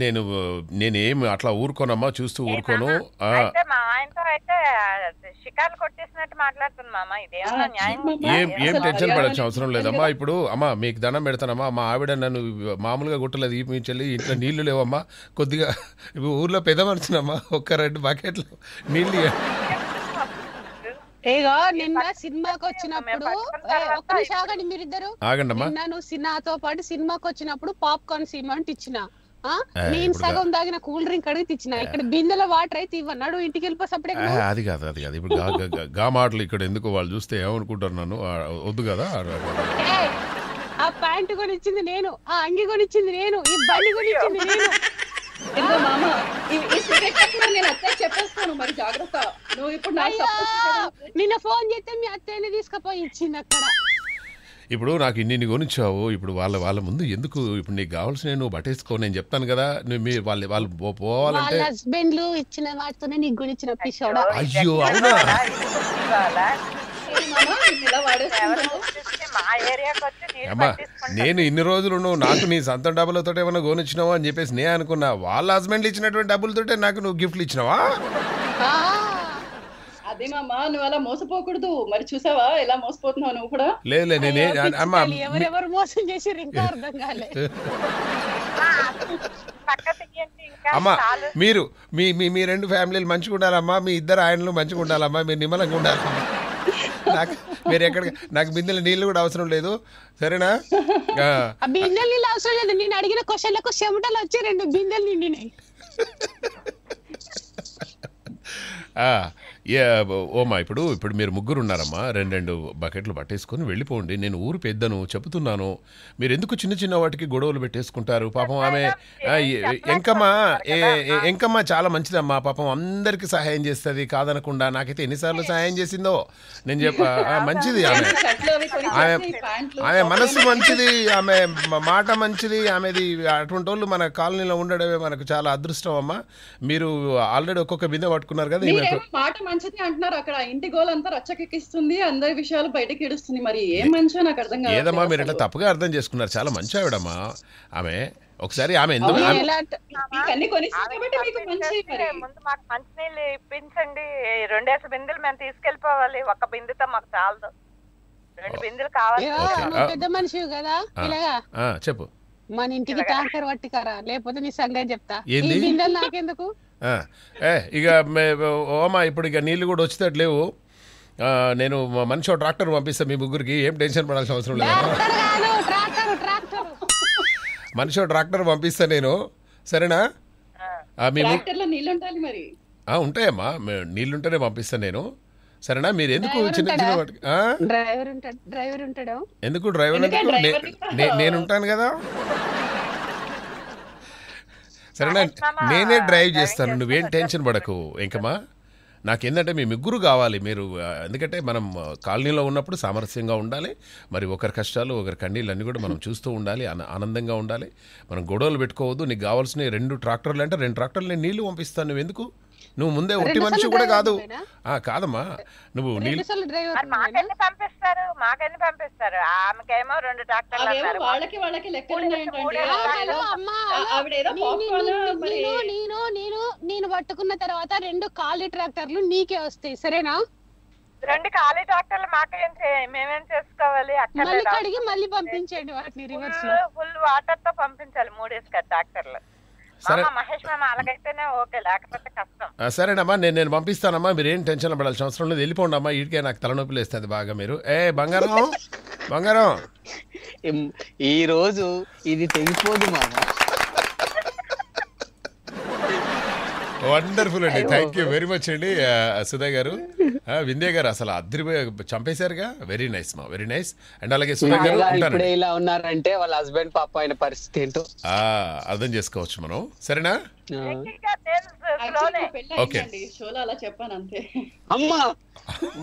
నేనేం అట్లా ఊరుకోనమ్మా, చూస్తూ ఊరుకోను. మా ఆయనతో అయితే షికారు కొట్టేసినట్టు మాట్లాడుతుంది మామ, ఇదేమన్నా న్యాయం? ఏం టెన్షన్ పడాల్సిన అవసరం లేదమ్మా. ఇప్పుడు అమ్మా మీకు దండం పెడతానమ్మా, మా ఆవిడ నన్ను మామూలుగా కొట్టలేదు, మీ చెల్లి ఇంట్లో నీళ్లు లేవమ్మా కొద్దిగా, ఇప్పుడు ఊర్లో పెద్ద మనిషినమ్మా, ఒక్క 2 బకెట్లు నీళ్ళు. నిన్న సినిమాకి వచ్చినప్పుడు ఒక్క నిమిషం ఆగండి మీరిద్దరు. నువ్వు సినిమాతో పాటు సినిమాకి వచ్చినప్పుడు పాప్కార్న్ సినిమా అంటే ఇచ్చిన, నేను సగం దాగిన కూల్ డ్రింక్ అడిగి తెచ్చిన, ఇక్కడ బిందెల వాటర్ అయితే ఇవ్వన్నాడు, ఇంటికి వెళ్ళిపోసప్పుడే. అది కాదు అది కాదు, ఇప్పుడు గా మాటలు ఇక్కడ ఎందుకు, వాళ్ళు చూస్తే ఏమనుకుంటారు నన్ను, వద్దు కదా. ఆ ప్యాంటు కొనిచ్చింది నేను, ఆ అంగి కొనిచ్చింది నేను, ఈ బండి కొనిచ్చింది నేను. ఇప్పుడు నాకు ఇన్ని కొనిచ్చావు, ఇప్పుడు వాళ్ళ ముందు ఎందుకు, ఇప్పుడు నీకు కావాల్సిన నువ్వు పట్టేసుకో, నేను చెప్తాను కదా. వాళ్ళు పోవాలంటే హస్బెండ్లు ఇచ్చిన వాటితోనే నీకు గురించిన పిచ్చోడా? అయ్యో అవునా? నేను ఇన్ని రోజులు నువ్వు నాకు నీ సొంత డబ్బులతో ఏమైనా గోనిచ్చినావా అని చెప్పేసి నేను అనుకున్నా, వాళ్ళ హస్బెండ్లు ఇచ్చినటువంటి డబ్బులతో నాకు నువ్వు గిఫ్ట్లు ఇచ్చినావా? అదేమమ్మా నువ్వు అలా మోసపోకూడదు, మరి చూసావా ఎలా మోసపోతున్నావు నువ్వు కూడా. లేదు నేనే అమ్మా ఎవరెవరు మోసం చేసి ఇంకా అర్థం కాలే. అమ్మా మీరు మీ 2 ఫ్యామిలీలు మంచిగా ఉండాలమ్మా, మీ 2 ఆయనలు మంచిగా ఉండాలమ్మా, మీరు నిమ్మలంగా ఉండాలమ్మా, నాకు మీరు ఎక్కడ నాకు బిందెల నీళ్ళు కూడా అవసరం లేదు, సరేనా? బిందెల నీళ్ళు అవసరం లేదు, నేను అడిగిన క్వశ్చన్లకు చెమటలు వచ్చి 2 బిందెలు నిండినాయి. ఓమా ఇప్పుడు మీరు 3 ఉన్నారమ్మా, 2 బకెట్లు పట్టేసుకొని వెళ్ళిపోండి, నేను ఊరు పెద్దను చెబుతున్నాను, మీరు ఎందుకు చిన్న చిన్న వాటికి గొడవలు పెట్టేసుకుంటారు? పాపం ఆమె ఎంకమ్మా చాలా మంచిదమ్మా, పాపం అందరికి సహాయం చేస్తుంది కాదనకుండా, నాకైతే ఎన్నిసార్లు సహాయం చేసిందో నేను చెప్ప, మంచిది ఆమె మనసు మంచిది, ఆమె మాట మంచిది, ఆమెది అటువంటి వాళ్ళు మన కాలనీలో ఉండడమే మనకు చాలా అదృష్టం అమ్మా. మీరు ఆల్రెడీ ఒక్కొక్క బిందె పట్టుకున్నారు కదా, మంచిది అంటున్నారు, అక్కడ ఇంటి గోల్ అంతా రచ్చకెక్కిస్తుంది, అందరి విషయాలు బయటకి ఏడుస్తుంది, మరి ఏం మంచిగా నాకు అర్థం కాదు. ఏదమ్మా మీరు అట్లా తప్పుగా అర్థం చేసుకున్నారు, చాలా మంచి ఆవిడమ్మా ఆమె. ఒకసారి ఆమె మంచినీళ్ళు ఇప్పించండి, 2 బిందెలు మేము తీసుకెళ్ళిపోవాలి, 1 బిందెతో మాకు చాలదు, 2 బిందెలు కావాలి. పెద్ద మనిషి కదా ఇలాగా చెప్పు, మన ఇంటికి టాంకర్ పట్టుకరా లేకపోతే నీ సంగతి చెప్తా, ఈ బిందెలు నాకెందుకు? ఇక ఓమా ఇప్పుడు ఇక నీళ్ళు కూడా వచ్చేటట్టు లేవు, నేను మనిషి ట్రాక్టర్ పంపిస్తాను మీ ముగ్గురికి, ఏం టెన్షన్ పడాల్సిన అవసరం లేదు, మనిషి ట్రాక్టర్ పంపిస్తాను నేను, సరేనా? ఉంటాయమ్మా నీళ్ళుంటేనే పంపిస్తాను నేను, సరేనా? మీరు ఎందుకు చిన్న చిన్న వాటికి ఎందుకు డ్రైవర్ నేనుంటాను కదా, సరేనా? నేనే డ్రైవ్ చేస్తాను, నువ్వేం టెన్షన్ పడకు. ఇంకమ్మా నాకేంటంటే మీ ముగ్గురు కావాలి, మీరు ఎందుకంటే మనం కాలనీలో ఉన్నప్పుడు సామరస్యంగా ఉండాలి, మరి ఒకరి కష్టాలు ఒకరి కన్నీళ్ళు అన్నీ కూడా మనం చూస్తూ ఉండాలి, ఆనందంగా ఉండాలి, మనం గొడవలు పెట్టుకోవద్దు. నీకు కావాల్సిన 2 ట్రాక్టర్లు అంటే 2 ట్రాక్టర్లు నేను నీళ్లు పంపిస్తాను, నువ్వు ఎందుకు, నువ్వు ముందే ఒట్టి మనిషి కూడా కాదు కాదమ్మా, నువ్వు నీళ్ళు నేను పట్టుకున్న తర్వాత 2 ఖాళీ ట్రాక్టర్లు నీకే వస్తాయి, సరేనా? రెండు ఖాళీ డాక్టర్లు మాకేం మేమేం చేసుకోవాలి ఫుల్ వాటర్ తో పంపించాలి మూడేసి కదా డాక్టర్లు సరేనమ్మా నేను పంపిస్తానమ్మా మీరేం టెన్షన్ పడాల్సిన అవసరం లేదు వెళ్ళిపోండి అమ్మా ఇడికే నాకు తలనొప్పి లేస్తుంది బాగా మీరు ఏ బంగారం బంగారం ఈ రోజు ఇది తెలిసిపోదు మామ వండర్ఫుల్ అండి థ్యాంక్ యూ వెరీ మచ్ అండి సుధా గారు విందే గారు అసలు అద్రిపోయి చంపేశారుగా వెరీ నైస్ మా వెరీ నైస్ అండ్ అలాగే సుధా గారు ఇప్పుడు ఇలా ఉన్నారంటే వాళ్ళ హస్బెండ్ పాప అయిన పరిస్థితి ఏంటో అర్థం చేసుకోవచ్చు మనం సరేనా అమ్మా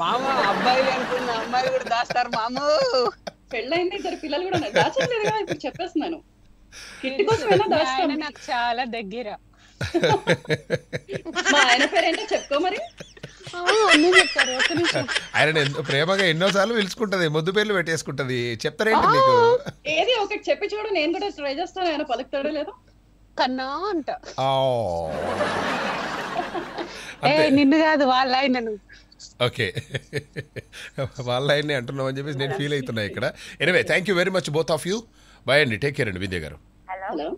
మామ అబ్బాయిలు అనుకున్న అమ్మాయిలు కూడా దాస్తారు మామ పెళ్ళైన ఇద్దరు పిల్లలు కూడా దాచలేదుగా ఇప్పుడు చెప్పేస్తున్నాను కింటి కోసమైనా దాస్తాం నాకు చాలా దగ్గర ఆయన ప్రేమగా ఎన్నోసార్లు పిలుచుకుంటది ముద్దు పేర్లు పెట్టేసుకుంటది చెప్తారేంటి మీకు ఏది ఒకటి చెప్పి చూడు నేను కూడా ట్రై చేస్తాను ఆయన పలుకుతాడో లేదో కన్నా అంట నిన్ను కాదు వాళ్ళ ఆయనను ఓకే వాళ్ళ ఆయన్ని అంటున్నాం అని చెప్పేసి నేను ఫీల్ అవుతున్నా ఇక్కడ anyway thank you very much both of you bye అండి టేక్ కేర్ అండి విందే గారు హలో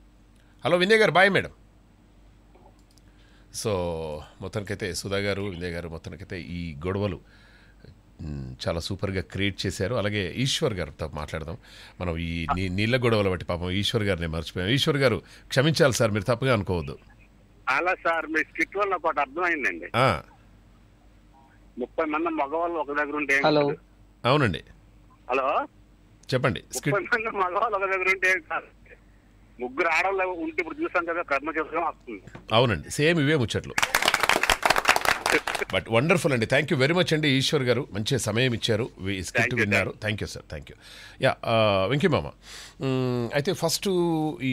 హలో విందే గారు బాయ్ మేడం సో మొత్తానికైతే సుధా గారు విజయ్ గారు మొత్తానికైతే ఈ గొడవలు చాలా సూపర్గా క్రియేట్ చేశారు అలాగే ఈశ్వర్ గారితో మాట్లాడదాం మనం ఈ నీళ్ళ గొడవలు బట్టి పాపం ఈశ్వర్ గారిని మర్చిపోయాం ఈశ్వర్ గారు క్షమించాలి సార్ మీరు తప్పుగా అనుకోవద్దు అలా సార్ మీ స్కిట్ వల్ల ఒకటి అర్థమైందండి 30 మంది మగవాళ్ళు ఒక దగ్గర ఉంటే అవునండి హలో చెప్పండి మగవాళ్ళు ఒక దగ్గర ఉంటే ముగ్గురు ఆడవాళ్ళు ఉంటే ఇప్పుడు చూసాం కదా కర్మచక్రం వస్తుంది అవునండి సేమ్ ఇవే ముచ్చట్లు బట్ వండర్ఫుల్ అండి థ్యాంక్ యూ వెరీ మచ్ అండి ఈశ్వర్ గారు మంచి సమయం ఇచ్చారు స్కిట్ విన్నారు thank you sir thank you yeah Venky మామ అయితే ఫస్ట్ ఈ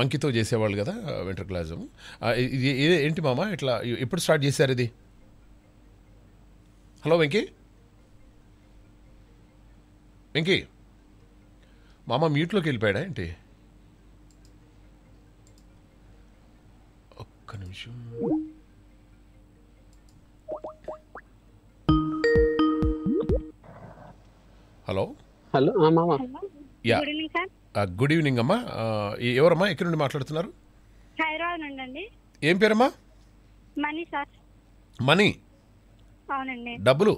మంకీతో చేసేవాళ్ళు కదా వెంట్రుకలాజం ఇది ఏంటి మామ ఇట్లా ఎప్పుడు స్టార్ట్ చేశారు ఇది హలో వెంకీ వెంకీ మామ మ్యూట్లోకి వెళ్ళిపోయాడా ఏంటి హలో హలో గుడ్ ఈవినింగ్ అమ్మా ఎవరమ్మా ఎక్కడి నుండి మాట్లాడుతున్నారు హైదరాబాద్ నుండి అండి ఏం పేరమ్మా మనీ సార్ మనీ అవునండి డబ్బులు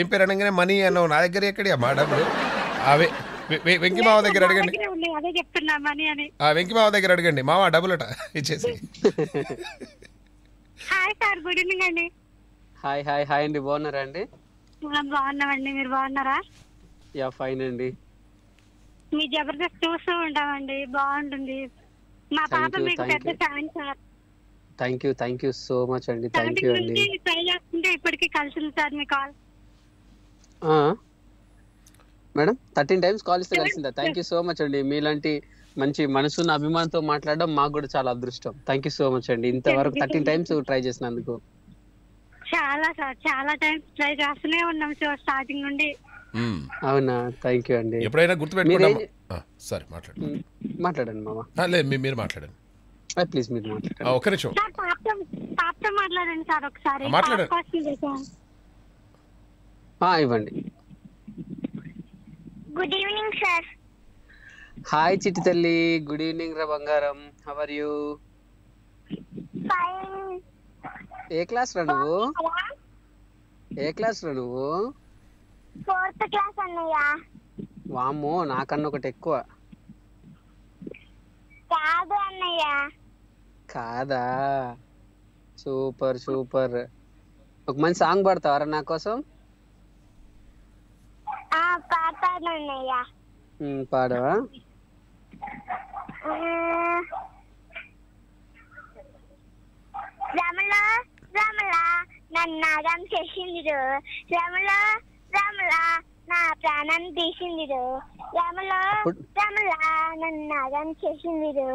ఏం పేరు అనగానే మనీ అన్నావు నా దగ్గర ఎక్కడి అమ్మా డబ్బులు అవే వెంకీ మామ దగ్గర అడగండి వెంకీ మామ దగ్గర అడగండి మామ డబ్బులట ఇచ్చేసి బాగున్నారా అండి బాగున్నామండి మీరు బాగున్నారా యా ఫైన్ అండి మీ జబర్దస్త్ చూస్తూ ఉంటామండి బాగుంటుంది మా పాప మీకు పెద్ద fan sir thank you thank you so much అండి థ్యాంక్ యూ అండి ట్రై చేస్తుంటే ఇప్పటికీ కలిసింది సార్ మీ కాల్ మేడం 13 times కాల్ ఇస్తే కలిసిందా థ్యాంక్ యూ సో మచ్ అండి మీలాంటి మంచి మనసున్న అభిమానంతో మాట్లాడడం మాకు కూడా చాలా అదృష్టం థ్యాంక్ యూ సో మచ్ అండి ఇంతవరకు 13 times ట్రై చేసినందుకు చాలా సార్ చాలా టైమ్స్ ట్రై చేస్తూనే ఉన్నాం సార్ స్టార్టింగ్ నుండి అవునా థ్యాంక్ యూ అండి ఎప్పుడైనా గుర్తుపెట్టుకోండి సారీ మాట్లాడండి మాట్లాడండి మామ లేదు మీరు మాట్లాడండి ప్లీజ్ మీరు మాట్లాడండి ఒక్క నిమిషం సార్ పాపతో మాట్లాడండి సార్ ఒకసారి మాట్లాడండి ఇవ్వండి Good evening, sir. Hi, Chitti Thalli. Good evening, Rabangaram. How are you? Fine. ఏ క్లాస్ రా నువ్వు? Fourth class అన్నయ్య. వామ్మో నాకన్నా ఒకటి ఎక్కువ. కాదు అన్నయ్య. కాదా? Super super. ఒక మంచి సాంగ్ పాడతావరా నా కోసం? పాడవా రమలా రమలా నన్నాగం చేసిందిరు రమలా రమలా నా ప్రాణం తీసిందిరు రమలా రమలా నన్నాగం చేసిందిరు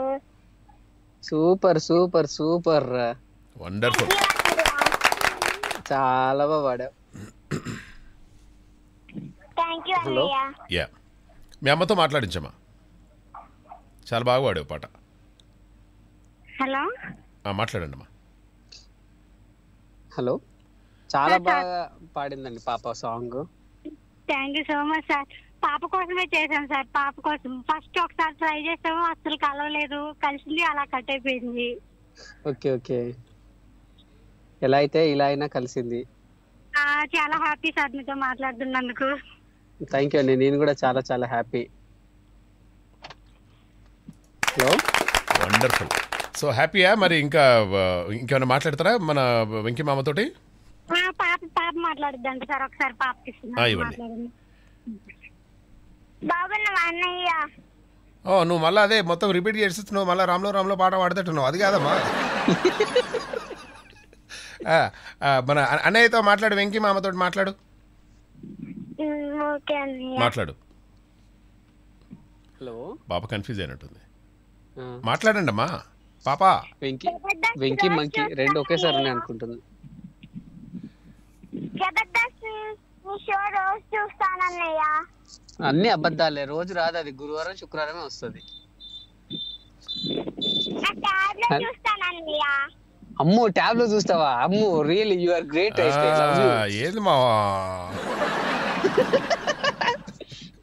సూపర్ సూపర్ సూపర్ వండర్ఫుల్ చాలా బాగా పాడావు హలో యా మీ అమ్మతో మాట్లాడించమ్మా చాలా బాగా పాడావు పాట హలో మాట్లాడండి అమ్మా హలో చాలా బాగా పాడిందండి పాప song. Thank you so much sir. పాప కోసమే చేశాం సార్, పాప కోసం. ఫస్ట్ ఒకసారి ట్రై చేసాము, అసలు కలవలేదు, కలిసింది అలా కట్ అయిపోయింది. ఓకే ఓకే, ఎలా అయితే ఇలా అయినా కలిసింది. చాలా హ్యాపీ సార్ మీతో మాట్లాడుతున్నందుకు. థాంక్యూ అండి, నేను కూడా చాలా చాలా హ్యాపీ. Hello wonderful. సో హ్యాపీయా మరి, ఇంకా ఇంకేమైనా మాట్లాడతారా మన వెంకీ మామ తోటి? నువ్వు మళ్ళీ అదే మొత్తం రిపీట్ చేస్తున్నావు, మళ్ళీ రామ్లో రామ్లో పాట పాడుతున్నావు, అది కాదమ్మా. మన అన్నయ్యతో మాట్లాడు, వెంకీ మామతో మాట్లాడు, మాట్లాడు. హలో బాబా కన్ఫ్యూజ్ అయినట్టుంది, మాట్లాడండి అమ్మా. పాపా వెంకీ వెంకీ మంకీ రెండు ఒకేసారి నేను అనుకుంటున్నాను. జబర్దస్త్ నీ షో రోజు చూస్తాను అన్నయ్య. అన్ని అబద్ధాలే, రోజు రాదు అది, గురువారం శుక్రవారమే వస్తుంది. నా ట్యాబ్ లో చూస్తాను అన్నయ్య. అమ్మో ట్యాబ్ లో చూస్తావా? అమ్మో రియల్లీ యు ఆర్ గ్రేట్. ఏంది మావా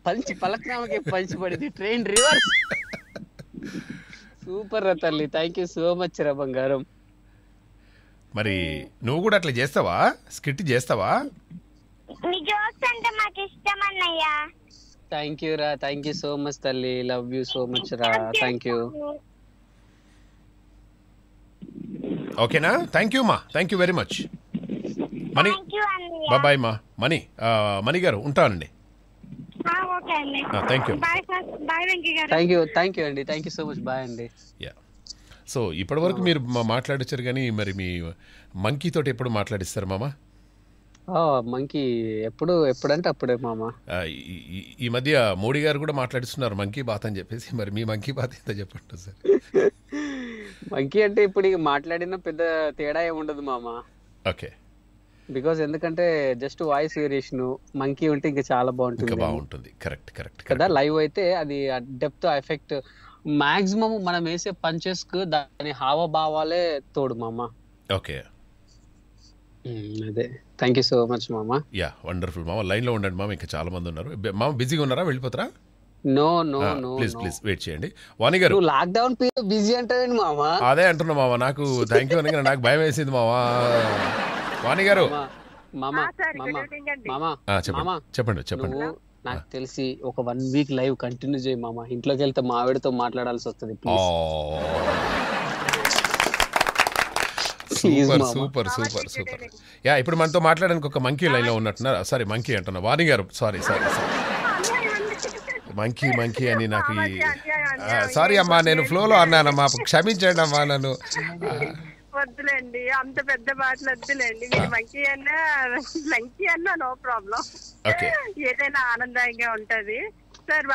పంచి పలక్రామకే పంచి పడింది, ట్రైన్ రివర్స్. సూపర్ రా తల్లి, థ్యాంక్ యూ సో మచ్ రా బంగారం. మరి నువ్వు కూడా అట్లా చేస్తావా, స్కిట్ చేస్తావా? నీ జోక్స్ అంటే నాకు ఇష్టం అన్నయ్య. థ్యాంక్ యూ రా, థ్యాంక్ యూ సో మచ్ తల్లి, లవ్ యూ సో మచ్ రా, థ్యాంక్ యూ. ఓకేనా, థ్యాంక్ యూ మా, thank you very much Mani. Bye bye మా మనీ. మనీ గారు ఉంటానండి. సో ఇప్పటి వరకు మీరు మాట్లాడొచ్చారు కానీ మరి మీ మంకీ తోటి ఎప్పుడు మాట్లాడిస్తారు మామా? మంకీ ఎప్పుడు ఎప్పుడంటే అప్పుడే మామా. ఈ మధ్య మోడీ గారు కూడా మాట్లాడిస్తున్నారు మంకీ బాత్ అని చెప్పేసి, మరి మీ మంకీ బాత్ ఎంత చెప్పండి సార్? మంకీ అంటే ఇప్పుడు మాట్లాడిన పెద్ద తేడా ఏముండదు మామా. ఓకే, బికాజ్ ఎందుకంటే జస్ట్ వాయిస్ వేరియేషన్. మంకీ ఉంటే ఇంకా చాలా బాగుంటుంది కరెక్ట్ కరెక్ట్ కదా. లైవ్ అయితే అది డెప్త్ ఎఫెక్ట్ మాక్సిమం, మనం వేసే పంచెస్ కు దాని హావభావాలే తోడు మామా. ఓకే అదే, థ్యాంక్ యూ సో మచ్ మామా. యా వండర్ఫుల్ మామా. లైన్ లో ఉండండి మామా, ఇంకా చాలా మంది ఉన్నారు. మామ బిజీగా ఉన్నారా, వెళ్ళిపోతారా? No no no please please wait చేయండి. వాణి గారు లాక్ డౌన్ పీరియడ్ బిజీ అంటావేంటి మామా? అదే అంటున్నా మామా, నాకు థ్యాంక్ యూ అనగా నాకు భయం వేసింది మామా. వాణి గారు చెప్పండి చెప్పండి. నాకు తెలిసి ఒక 1 week లైవ్ కంటిన్యూ చేయి మామా, ఇంట్లోకి వెళ్తే మావిడితో మాట్లాడాల్సి వస్తుంది. Super super super super. Yeah ఇప్పుడు మనతో మాట్లాడడానికి ఒక మంకీ లైన్ లో ఉన్నట్టున్నారు. సారీ మంకీ అంటున్నా, వాణి గారు సారీ సారీ మంకీ మంకీ అని నాకు సారీ అమ్మా, నేను ఫ్లోలో అన్నానమ్మా, క్షమించండి అమ్మా నన్ను. వద్దులేండి అంత పెద్ద బాటలు, వద్దులేండి మీరు మంకీ అన్నా మంకీ అన్నా నో ప్రాబ్లం, ఏదైనా ఆనందంగా ఉంటది సార్.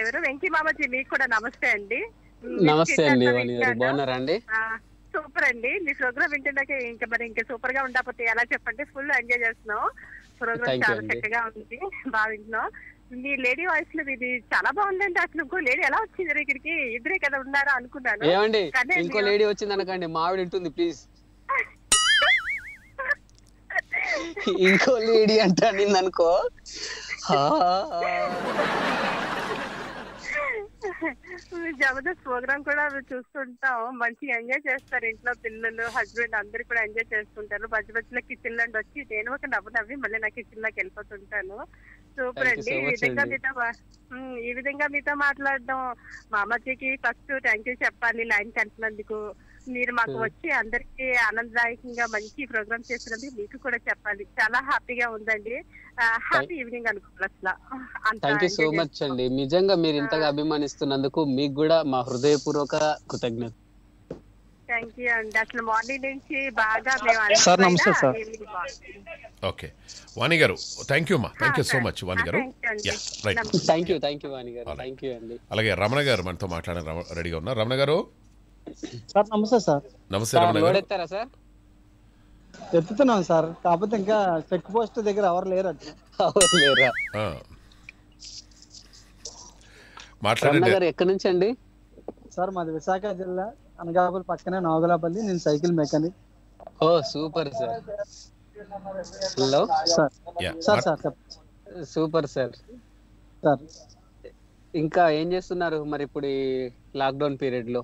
ఎవరు వెంకీ మామజీ మీకు కూడా నమస్తే అండి. నమస్తే అండి, బాగున్నారా అండి? సూపర్ అండి, మీ ప్రోగ్రామ్ వింటుండగా ఇంకా మరి ఇంకా సూపర్ గా ఉండకపోతే ఎలా చెప్పండి. ఫుల్ ఎంజాయ్ చేస్తున్నాం, ప్రోగ్రామ్ చాలా చక్కగా ఉంది, బాగుంటున్నాం. మీ లేడీ వాయిస్ లో ఇది చాలా బాగుందండి, అసలు ఇంకో లేడీ ఎలా వచ్చింది ఇక్కడికి? ఇద్దరే కదా ఉన్నారా అనుకున్నాను. ఏమండి ఇంకో లేడీ వచ్చింది అనకండి, మావిడ ఉంటుంది ప్లీజ్. ఇంకో లేడీ అంటే నిన్ను అనుకో. జబర్దస్త్ ప్రోగ్రామ్ కూడా చూస్తుంటాం, మంచిగా ఎంజాయ్ చేస్తారు, ఇంట్లో పిల్లలు హస్బెండ్ అందరు కూడా ఎంజాయ్ చేస్తుంటారు. మధ్య మధ్యలో కిచెన్ లో వచ్చి నేను ఒక నవ్వి మళ్ళీ నా కిచెన్ లోకి వెళ్ళిపోతుంటాను. సూపర్ అండి, ఈ విధంగా మీతో మాట్లాడడం మా అమ్మజీకి ఫస్ట్ థ్యాంక్ యూ చెప్పాలి లైన్ కలిపినందుకు. మీరు మాకు వచ్చి అందరికి ఆనందదాయకంగా మంచి ప్రోగ్రామ్ చేసినందుకు మీకు కూడా చెప్పాలి, చాలా హ్యాపీగా ఉందండి. హ్యాపీ ఈవినింగ్ అనుకోవాలి అసలు. థ్యాంక్ యూ సో మచ్ అండి, నిజంగా మీరు ఇంతగా అభిమానిస్తున్నందుకు మీకు కూడా మా హృదయపూర్వక కృతజ్ఞత. థ్యాంక్ యూ అండి, అసలు మార్నింగ్ నుంచి బాగా సార్ నమస్తే సార్. ఓకే వాణి గారు థ్యాంక్ యూ మా, thank you so much Vani గారు. థ్యాంక్ యూ వాణి గారు, థ్యాంక్ యూ అండి. అలాగే రమణ గారు మనతో మాట్లాడడానికి రెడీగా ఉన్నారు. రమణ గారు సార్ నమస్తే సార్. నమస్తే రమణ గారు. ఎత్తారా సార్? ఎత్తుతున్నాం సార్, కాకపోతే ఇంకా చెక్ పోస్ట్ దగ్గర ఎవరు లేరు. మాట్లాడండి. ఎక్కడి నుంచి అండి సార్? మాది విశాఖ జిల్లా అనగాపల్లి పక్కనే నాగులాపల్లి, నేను cycle mechanic. Super sir. Hello sir. Sir sir super sir. Sir ఇంకా ఏం చేస్తున్నారు మరి ఇప్పుడు ఈ లాక్ డౌన్ పీరియడ్ లో?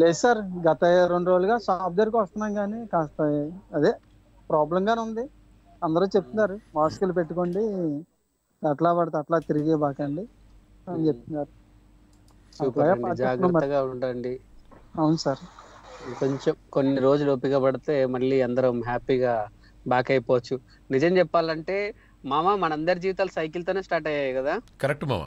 లేదు సార్, గత 2 రోజులుగా షాప్ దగ్గరికి వస్తున్నాం కానీ కాస్త అదే ప్రాబ్లం గానే ఉంది. అందరూ చెప్తున్నారు మాస్కులు పెట్టుకోండి, అట్లా పడితే అట్లా తిరిగే బాకండి అని చెప్తున్నారు. జాగ్రత్తగా ఉండండి. అవును సార్, కొంచెం కొన్ని రోజులు ఓపిక పడితే మళ్ళీ అందరం హ్యాపీగా బ్యాక్ అయిపోవచ్చు. నిజం చెప్పాలంటే మామ మనందరి జీవితాలు సైకిల్ తోనే స్టార్ట్ అయ్యాయి కదా. కరెక్ట్ మామ.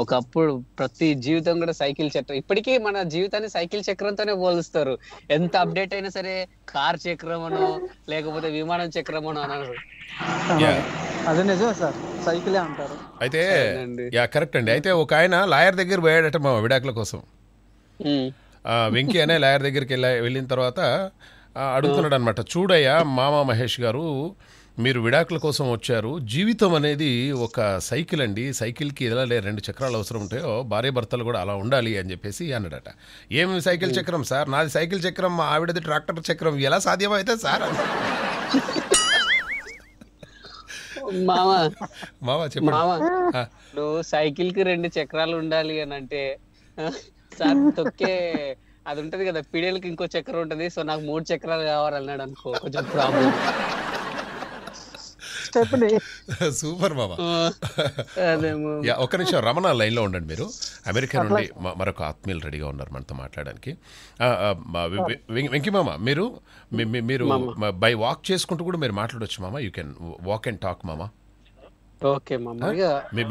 ఒకప్పుడు ప్రతి జీవితం కూడా సైకిల్ చక్రం. ఇప్పటికీ మన జీవితాన్ని సైకిల్ చక్రంతోనే పోలుస్తారు. ఎంత అప్డేట్ అయినా సరే కార్ చక్రం అనో లేకపోతే విమానం చక్రం అనో అన్నారు. అదే నిజమే సార్, సైకిలే అంటారు. అయితే కరెక్ట్ అండి. అయితే ఒక ఆయన లాయర్ దగ్గర పోయాడట మామ విడాకుల కోసం. వెంకీ అనే లాయర్ దగ్గరికి వెళ్ళిన తర్వాత అడుగుతున్నాడు అనమాట, చూడయ్యా మామ మహేష్ గారు మీరు విడాకుల కోసం వచ్చారు, జీవితం అనేది ఒక సైకిల్ అండి, సైకిల్కి ఎలా 2 చక్రాలు అవసరం ఉంటాయో భార్య భర్తలు కూడా అలా ఉండాలి అని చెప్పేసి అన్నాడట. ఏమి సైకిల్ చక్రం సార్, నాది సైకిల్ చక్రం, మా ఆవిడది ట్రాక్టర్ చక్రం, ఎలా సాధ్యమైతే సార్ మామా మామా చెప్పు. సైకిల్కి 2 చక్రాలు ఉండాలి అని అంటే సార్ తొక్కే అది ఉంటది కదా పీడియల్కి ఇంకో చక్రం ఉంటుంది, సో నాకు 3 చక్రాలు కావాలన్నాడు అనుకో, కొంచెం ప్రాబ్లం. సూపర్ బాబా. ఒక నిమిషం రమణ లైన్లో ఉండండి. మీరు అమెరికా నుండి మరొక ఆత్మీయులు రెడీగా ఉన్నారు మనతో మాట్లాడడానికి. వెంకీ మామ మీరు బై వాక్ చేసుకుంటూ కూడా మీరు మాట్లాడవచ్చు మామ. You can walk and talk మామ. ఓకే మామ.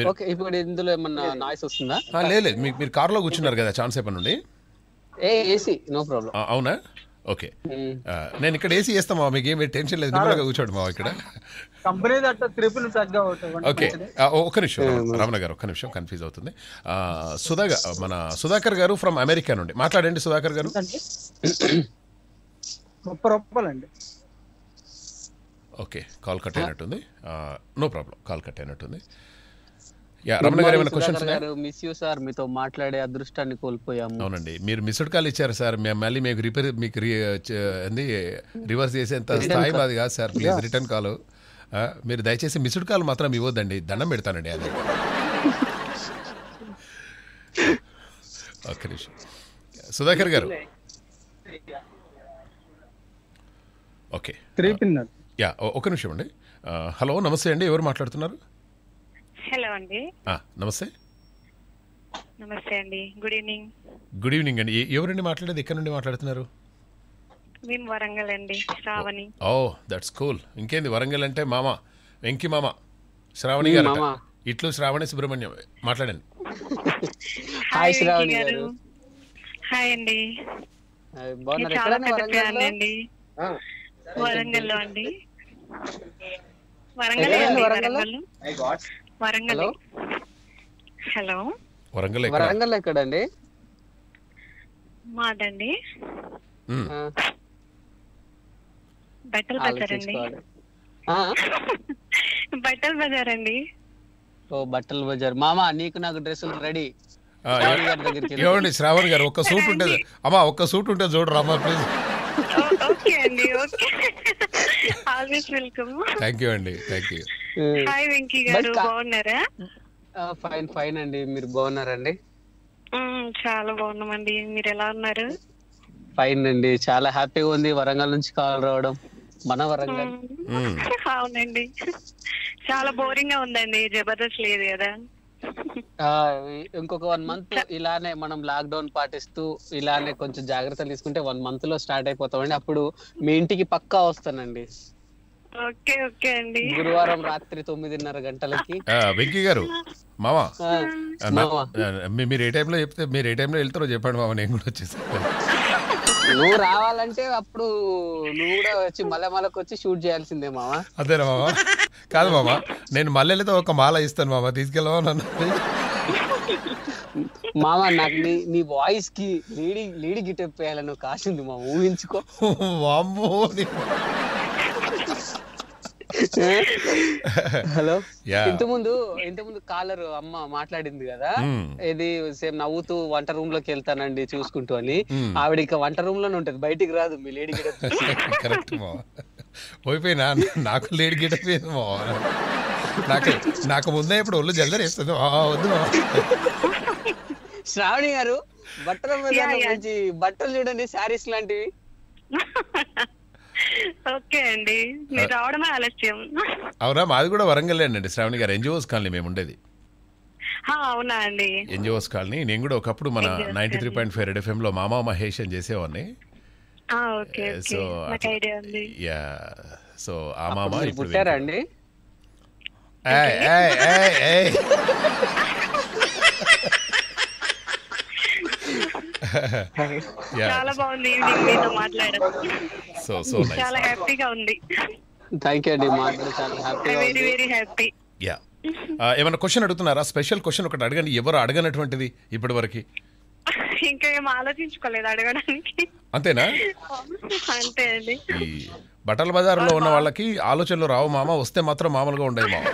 ఇప్పుడు ఇందులో ఏమన్నా నాయిస్ వస్తుందా? లేదు, మీరు కార్లో కూర్చున్నారు కదా ఛాన్స్ అయిపోండి. AC no problem. అవునా? ఓకే, నేను ఇక్కడ ఏసీ చేస్తాం మామ, మీకు ఏమి టెన్షన్ లేదు, నిమ్మగా కూర్చోండి మామ ఇక్కడ. ఓకే, ఒక్క నిమిషం రమణ గారు, ఒక్క నిమిషం కన్ఫ్యూజ్ అవుతుంది. మన సుధాకర్ గారు ఫ్రమ్ అమెరికా నుండి మాట్లాడండి. సుధాకర్ గారు 30 రూపాయలండి. ఓకే, కాల్ కట్ అయినట్టుంది. నో ప్రాబ్లం, కాల్ కట్ అయినట్టుంది. మీతో మాట్లాడే అదృష్టాన్ని కోల్పోయాము. అవునండి, మీరు మిస్డ్ కాల్ ఇచ్చారు సార్, మళ్ళీ మీకు రిపేర్ మీకు రివర్స్ చేసేంత స్థాయి మాది కాదు సార్. ప్లీజ్ రిటర్న్ కాల్, మీరు దయచేసి మిస్డ్ కాల్ మాత్రం ఇవ్వద్దండి, దండం పెడతానండి అది. ఓకే సుధాకర్ గారు. ఓకే ఒక నిమిషం అండి. హలో నమస్తే అండి, ఎవరు మాట్లాడుతున్నారు? హలో అండి. నమస్తే. నమస్తే అండి, గుడ్ ఈవినింగ్. గుడ్ ఈవినింగ్ అండి. ఎవరండి మాట్లాడేది, ఎక్కడి నుండి మాట్లాడుతున్నారు? మేము వరంగల్ అండి, శ్రావణి. ఓ దట్స్ కూల్. ఇంకేంది వరంగల్ అంటే మామ వెంకీ మామ శ్రావణి గారు ఇట్లు శ్రావణి సుబ్రహ్మణ్యం మాట్లాడండి. హాయ్ శ్రావణి గారు. హాయ్ అండి. చాలా పెద్ద ఫ్యాన్ అండి వరంగల్లో అండి. వరంగల్ వరంగల్. హలో వరంగల్ ఎక్కడండి? మాదండి బట్టల బజార్ అండి. బట్టల బజార్ అండి. ఓ బట్టల బజార్. మామా నీకు నాకు డ్రెస్సులు రెడీ. ఏమండి శ్రావణ్ గారు, ఒక్క సూట్ ఉంటుంది అమ్మా, ఒక్క సూట్ ఉంటుంది చూడరా అమ్మా ప్లీజ్. ఓకే అండి, ఓకే ఆల్వేస్ వెల్కమ్. థాంక్యూ అండి, థాంక్యూ. హాయ్ వెంకీ గారు, బాగున్నారా? ఫైన్ ఫైన్ అండి, మీరు బాగున్నారండి? చాలా బాగున్నామండి, మీరు ఎలా ఉన్నారు? ఫైన్ అండి, చాలా హ్యాపీగా ఉంది వరంగల్ నుంచి కాల్ రావడం. మన వరంగల్ అవునండి, చాలా బోరింగ్ గా ఉందండి, జబర్దస్త్ లేదు కదా. ఇంకొక 1 month ఇలానే మనం లాక్ డౌన్ పాటిస్తూ ఇలానే కొంచెం జాగ్రత్తలు తీసుకుంటే 1 month లో స్టార్ట్ అయిపోతామండి. అప్పుడు మీ ఇంటికి పక్కా వస్తానండి. గురువారం రాత్రి 9:30 గంటలకి. వెంకీ గారు మామా మీరు ఏ టైంలో చెప్తే మీరు ఏ టైంలో వెళ్తారో చెప్పండి మామ, నేను కూడా వచ్చేసాను. నువ్వు రావాలంటే అప్పుడు నువ్వు కూడా వచ్చి మల్లెమాలకు వచ్చి షూట్ చేయాల్సిందే మామ. అదేనా మామ? కాదు మామ, నేను మల్లెలతో ఒక మాల ఇస్తాను మామ, తీసుకెళ్ళవా నన్ను? మామ నాకు నీ వాయిస్ కి లేడీ గిటప్ వేయాలని కాసింది మామ, ఊహించుకో. వామ్మో హలో ఇంత ముందు కాలర్ అమ్మ మాట్లాడింది కదా, ఇది సేమ్ నవ్వుతూ వంట రూమ్ లోకి వెళ్తానండి చూసుకుంటూ అని. ఆవిడ వంట రూమ్ లోనే ఉంటది, బయటికి రాదు. మీ లేడీ కరెక్ట్ పోయిపోయినా నాకు లేడీ గేటో నాకు ముందే ఇప్పుడు ఒళ్ళు జల్దరేస్తుంది. శ్రావణి గారు బట్టల మీద మంచి బట్టలు చూడండి, శారీస్ లాంటివి. ఓకే అండి, మీరు రావడమే ఆలస్యం. అవునా, మాది కూడా వరంగల్ అండి. శ్రావణి గారు ఎన్జిఓస్ కాలనీ మేము ఉండేది. అవునా అండి, ఎన్జిఓస్ కాలనీ. నేను కూడా ఒకప్పుడు మన 93.5 FM లో మామా మహేష్ అని చేసేవాడిని. సో యా, సో ఆ మామా ఇప్పుడు పుట్టారండి. చాలా బాగుంది ఈవినింగ్ మీతో మాట్లాడడం. సో చాలా హ్యాపీగా ఉంది. థాంక్ యూ అండి, మాట్లాడి చాలా హ్యాపీగా ఉంది. Very very happy. యా, ఏమన్నా క్వశ్చన్ అడుగుతున్నారా? స్పెషల్ క్వశ్చన్ ఒకటి అడగండి, ఎవరు అడగనటువంటిది ఇప్పటివరకు. ఇంకా ఏం ఆలోచించుకోలేదు అడగడానికి. అంతేనా? అంతే అండి. బట్టల బజార్లో ఉన్న వాళ్ళకి ఆలోచనలు రావు మామ, వస్తే మాత్రం మామూలుగా ఉండేవి మామ.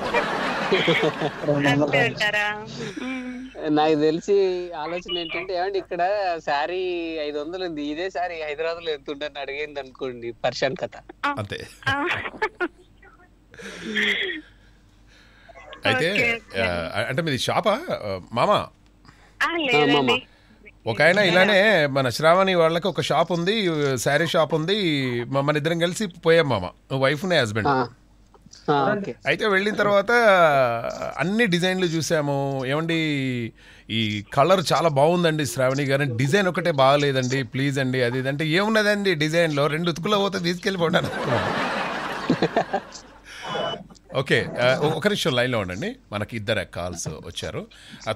నాకు తెలిసి ఆలోచన ఏంటంటే, ఏమండి ఇక్కడ శారీ 500 ఉంది, ఇదే శారీ హైదరాబాద్ లో ఎంత ఉంటుందని అడిగింది అనుకోండి, పర్షాన్ కథ అంతే. అయితే అంటే మీది షాపా మామా? ఒక ఆయన ఇలానే మన శ్రావణి వాళ్ళకి ఒక షాప్ ఉంది, శారీ షాప్ ఉంది. మన ఇద్దరం కలిసి పోయాం మామ, వైఫ్ నే హస్బెండ్. అయితే వెళ్ళిన తర్వాత అన్ని డిజైన్లు చూసాము. ఏమండి ఈ కలర్ చాలా బాగుందండి శ్రావణి గారు, డిజైన్ ఒకటే బాగలేదండి ప్లీజ్ అండి అది ఇది అంటే, ఏమున్నదండి డిజైన్ లో 2 ఉతుకులో పోతే తీసుకెళ్ళిపోండి. ఓకే, ఒక నిమిషం లైన్లో ఉండండి, మనకి ఇద్దరు కాల్స్ వచ్చారు.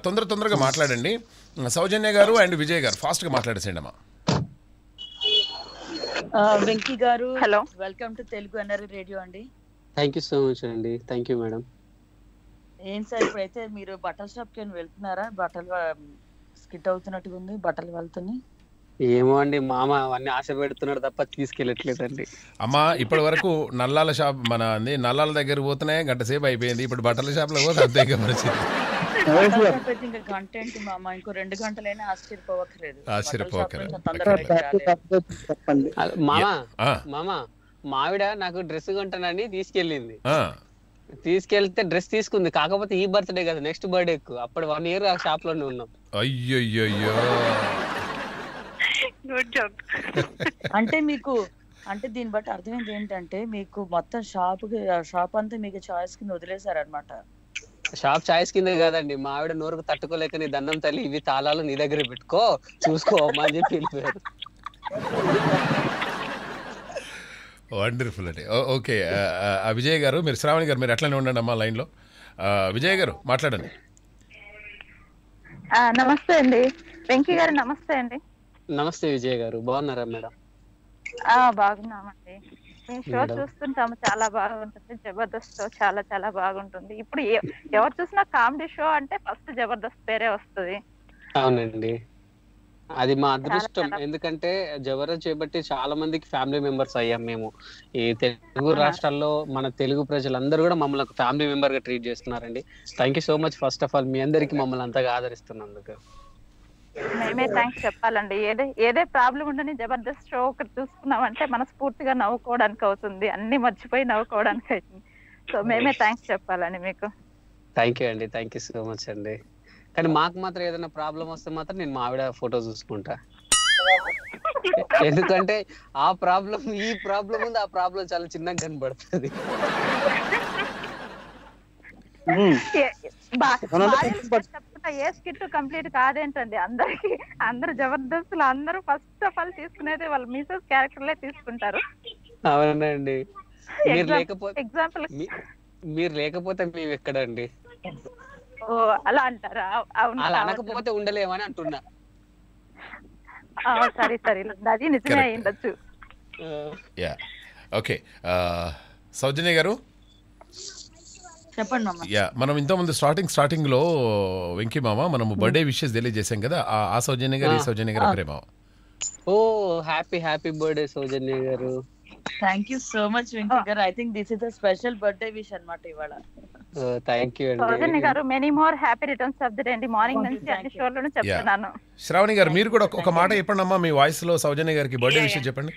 తొందరగా మాట్లాడండి. సౌజన్య గారు అండ్ విజయ్ గారు ఫాస్ట్ గా మాట్లాడేసేయండి అమ్మా. వెంకీ గారు hello, welcome to Telugu NRI radio అండి. థ్యాంక్ యూ సో మచ్ అండి. Thank you madam. ఏం సార్ ఇప్పుడైతే మీరు బట్టల షాప్కి ఏమైనా వెళ్తున్నారా? బట్టలు స్కిట్ అవుతున్నట్టుగా ఉంది, బట్టలు వెళ్తున్నాయి. ఏమో అండి మామ, అవన్నీ ఆశ పెడుతున్నాడు తప్ప తీసుకెళ్ళట్లేదండి. అమ్మా ఇప్పటి వరకు నల్లాల షాప్ మన నల్లాల దగ్గర పోతున్నాయి, గంట సేపు అయిపోయింది. ఇప్పుడు బట్టల షాప్ లో పోతే మామా మామా మావిడ నాకు డ్రెస్ కొంటానని తీసుకెళ్ళింది. తీసుకెళ్తే డ్రెస్ తీసుకుంది, కాకపోతే ఈ బర్త్ డే కదా నెక్స్ట్ బర్త్డే, అప్పుడు 1 year ఆ షాప్ లోనే ఉన్నాం. అయ్యయ్యో, అంటే మీకు అంటే దీన్ని బట్టి అర్థమైంది ఏంటంటే మీకు మొత్తం షాప్ అంతా మీకు చాయిస్ కింద వదిలేశారు అనమాట. షాప్ చాయిస్ కింద కాదండి, మా ఆవిడ నోరుకు తట్టుకోలేక నీ దండం తల్లి ఇవి తాళాలు నీ దగ్గర పెట్టుకో చూసుకోమా అని చెప్పి వెళ్ళిపోయారు. వండర్ఫుల్ అండి. ఓకే విజయ్ గారు, మీరు శ్రావణి గారు మీరు అట్లనే ఉండండి అమ్మా లైన్లో. విజయ్ గారు మాట్లాడండి. నమస్తే అండి వెంకీ గారు. నమస్తే అండి. నమస్తే విజయ్ గారు, బాగున్నారా మేడం? బాగున్నామండి, మీ షో చూస్తుంటాము, చాలా బాగుంటుంది. జబర్దస్త్ షో చాలా చాలా బాగుంటుంది. ఇప్పుడు ఎవరు చూసినా కామెడీ షో అంటే ఫస్ట్ జబర్దస్త్ పేరే వస్తుంది. అవునండి, అది మా అదృష్టం. ఎందుకంటే జబర్దస్త్ చేపట్టి చాలా మందికి ఫ్యామిలీ మెంబర్స్ అయ్యాం మేము. ఈ తెలుగు రాష్ట్రాల్లో మన తెలుగు ప్రజలందరూ కూడా మమ్మల్ని ఫ్యామిలీ మెంబర్ గా ట్రీట్ చేస్తున్నారండి. Thank you so much first of all, మీ అందరికి మమ్మల్ని అంతగా ఆదరిస్తున్నందుకు. మేమే థ్యాంక్స్ చెప్పాలండి. ఏదే ప్రాబ్లం ఉండని జబర్దస్త్ షో ఒకటి చూసుకున్నామంటే మనస్ఫూర్తిగా నవ్వుకోవడానికి అవుతుంది, అన్ని మర్చిపోయి నవ్వుకోవడానికి అవుతుంది. సో మేమే థ్యాంక్స్ చెప్పాలండి మీకు. థ్యాంక్ యూ అండి, థ్యాంక్ యూ సో మచ్ అండి. కానీ మాకు మాత్రం ఏదైనా ప్రాబ్లం వస్తే మాత్రం నేను మా ఆవిడ ఫోటో చూసుకుంటా, ఎందుకంటే ఆ ప్రాబ్లం ఈ ప్రాబ్లం ఉంది, ఆ ప్రాబ్లం చాలా చిన్నగా కనబడుతుంది. ఏ స్కిట్ కంప్లీట్ కాదేంటండి, అందరు జబర్దస్తులు అందరూ ఫస్ట్ ఆఫ్ ఆల్ తీసుకునేది వాళ్ళ మిసెస్ క్యారెక్టర్లే తీసుకుంటారు. అవునండి, ఎగ్జాంపుల్ మీరు లేకపోతే మేము ఎక్కడండి. ఓ అలా అంటారా? అవును, అలా అనకపోతే ఉండలేమని అంటున్నా. సరే సరే, అది నిజమే అయ్యుండొచ్చు. ఓకే సౌజన్య గారు చెప్పండి. మనం ఇంతకుముందు స్టార్టింగ్ లో వెంకీ మామ మనం బర్త్డే విషెస్ తెలియజేసాం కదా, ఆ సౌజన్య గారు ఈ సౌజన్య గారు ప్రేమ. ఓ హ్యాపీ బర్త్డే సౌజన్య గారు. Thank you so much Venky గారు. I think this is a special birthday wish అన్నమాట ఇవాళ. సో థ్యాంక్ యూ అండి సౌజన్య గారు. Many more happy returns of the day అండి. మార్నింగ్ నుంచి అన్ని షోల్లోనే చెప్తున్నాను. శ్రావణి గారు మీరు కూడా ఒక మాట చెప్పండి అమ్మా, మీ వాయిస్ లో సౌజన్య గారికి బర్త్డే విష్ చెప్పండి.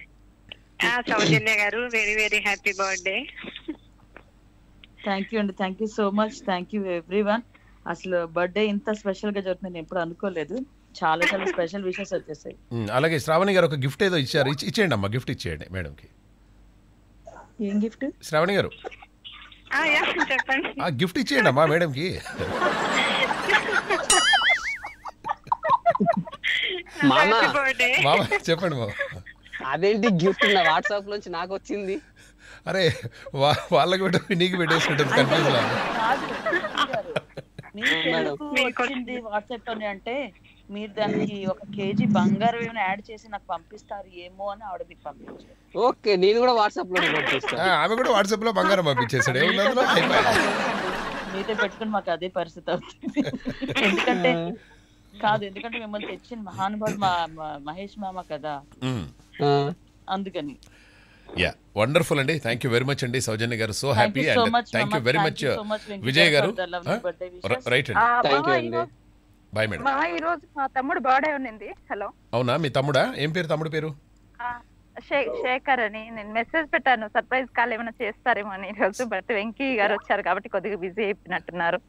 సౌజన్య గారు very very happy birthday. Thank you అండి, thank you so much, thank you everyone. అసలు బర్త్డే ఇంత స్పెషల్ గా జరుగుతుంది నేను ఎప్పుడు అనుకోలేదు. చాలా చాలా స్పెషల్ విషెస్ వచ్చేసాయి. అలాగే శ్రావణి గారు ఒక గిఫ్ట్ ఏదో ఇచ్చారు, ఇచ్చేయండి అమ్మా, గిఫ్ట్ ఇచ్చేయండి మేడం కి. ఏం గిఫ్ట్ శ్రావణి గారు? చెప్పండి. గిఫ్ట్ ఇచ్చేయండి అమ్మా మేడం కి. చెప్పండి మామ. అదేంటి గిఫ్ట్ నా వాట్సాప్ లోంచి నాకు వచ్చింది. అరే వాళ్ళకి పెట్టి నీకు పెట్టేసి ఉంటుంది కన్ఫ్యూజ్ లాగా. వాట్సాప్ లోనే అంటే మీరు దానికి ఒక కేజీ బంగారం ఏమైనా యాడ్ చేసి నాకు పంపిస్తారు ఏమో అని ఆవిడ మీకు పంపించారు. ఓకే, నేను కూడా వాట్సాప్ లో పంపిస్తాను. ఆమె కూడా వాట్సాప్ లో బంగారం పంపించేశాడు. మీతో పెట్టుకుని మాకు అదే పరిస్థితి అవుతుంది. ఎందుకంటే కాదు, ఎందుకంటే మిమ్మల్ని తెచ్చిన మహానుభావుడు మా మహేష్ మామ కదా, అందుకని. యా వండర్ఫుల్ అండి, థ్యాంక్ యూ వెరీ మచ్ అండి సౌజన్య గారు. So happy and thank you very much Vijay గారు. రైట్ అండి, థ్యాంక్ యూ అండి, బాయ్ మేడం. ఈ రోజు మా తమ్ముడు బర్త్డే ఉన్నింది. హలో, అవునా మీ తమ్ముడా? ఏం పేరు తమ్ముడు పేరు? శేఖర్ అని. నేను మెసేజ్ పెట్టాను సర్ప్రైజ్ కాల్ ఏమైనా చేస్తారేమో అని ఈ రోజు, బట్ వెంకీ గారు వచ్చారు కాబట్టి కొద్దిగా బిజీ అయిపోయినట్టున్నారు.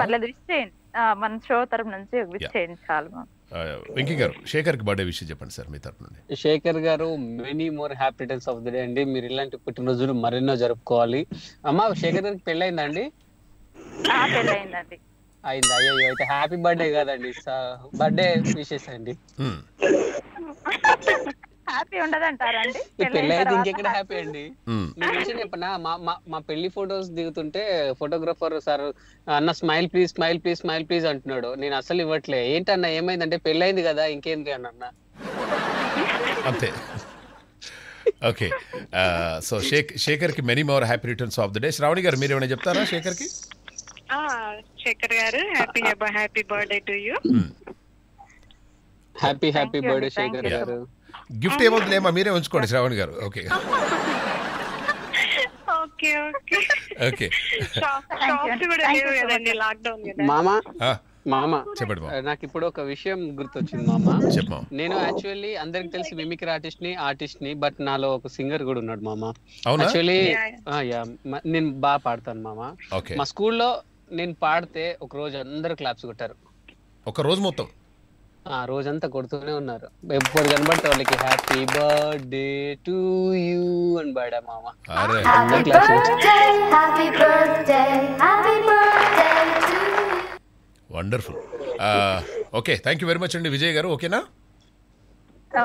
పర్లేదు విష్ చేయండి, మన షో తరపు నుంచి విష్ చేయండి చాలా. వెంకీ గారు శేఖర్ కి బర్త్డే విష్ చెప్పండి సార్ మీ తరపు నుండి. శేఖర్ గారు many more happy returns of the day అండి. మీరు ఇలాంటి పుట్టినరోజులు మరెన్నో జరుపుకోవాలి. అమ్మా శేఖర్ గారికి పెళ్లి అయిందా అండి? పెళ్లి అయిందండి. అయిందా? అయ్యో అయితే హ్యాపీ బర్త్డే కాదండి, బర్త్డే విషెస్ అండి. హ్యాపీ ఉండదంటారండి పెళ్లి అయితే ఇంకెక్కడ హ్యాపీ అండి. నేను విషయం చెప్పనా, మా పెళ్లి ఫొటోస్ దిగుతుంటే ఫోటోగ్రాఫర్ సార్ అన్న smile please smile please smile please అంటున్నాడు. నేను అసలు ఇవ్వట్లే. ఏంటన్నా ఏమైందంటే పెళ్లి అయింది కదా ఇంకేంటి అని అన్నా, అంతే. ఓకే సో శేఖర్ కి many more happy returns of the day. Sravani గారు మీరు ఏమైనా చెప్తారా శేఖర్ కి? శేఖర్ గారు happy birthday to you. Happy happy birthday Shekhar గారు. గిఫ్ట్ ఏమవుతుందేమో మీరే ఉంచుకోండి శ్రావణి గారు. Okay okay okay. మామా మామ చెప్పండి, నాకు ఇప్పుడు ఒక విషయం గుర్తొచ్చింది మామా. నేను యాక్చువల్లీ అందరికి తెలిసి మిమిక్రీ ఆర్టిస్ట్ ని బట్ నాలో ఒక సింగర్ కూడా ఉన్నాడు మామా. యాక్చువల్లీ నేను బాగా పాడతాను మామా. మా స్కూల్లో నేను పాడితే ఒక రోజు అందరూ క్లాప్స్ కొట్టారు. ఒక రోజు మొత్తం రోజంతా కొడుతూనే ఉన్నారు. ఎప్పుడు కనబడితే వాళ్ళకి happy birthday to you అని పాడా మామ. Wonderful. Okay thank you very much అండి విజయ్ గారు. ఓకేనా?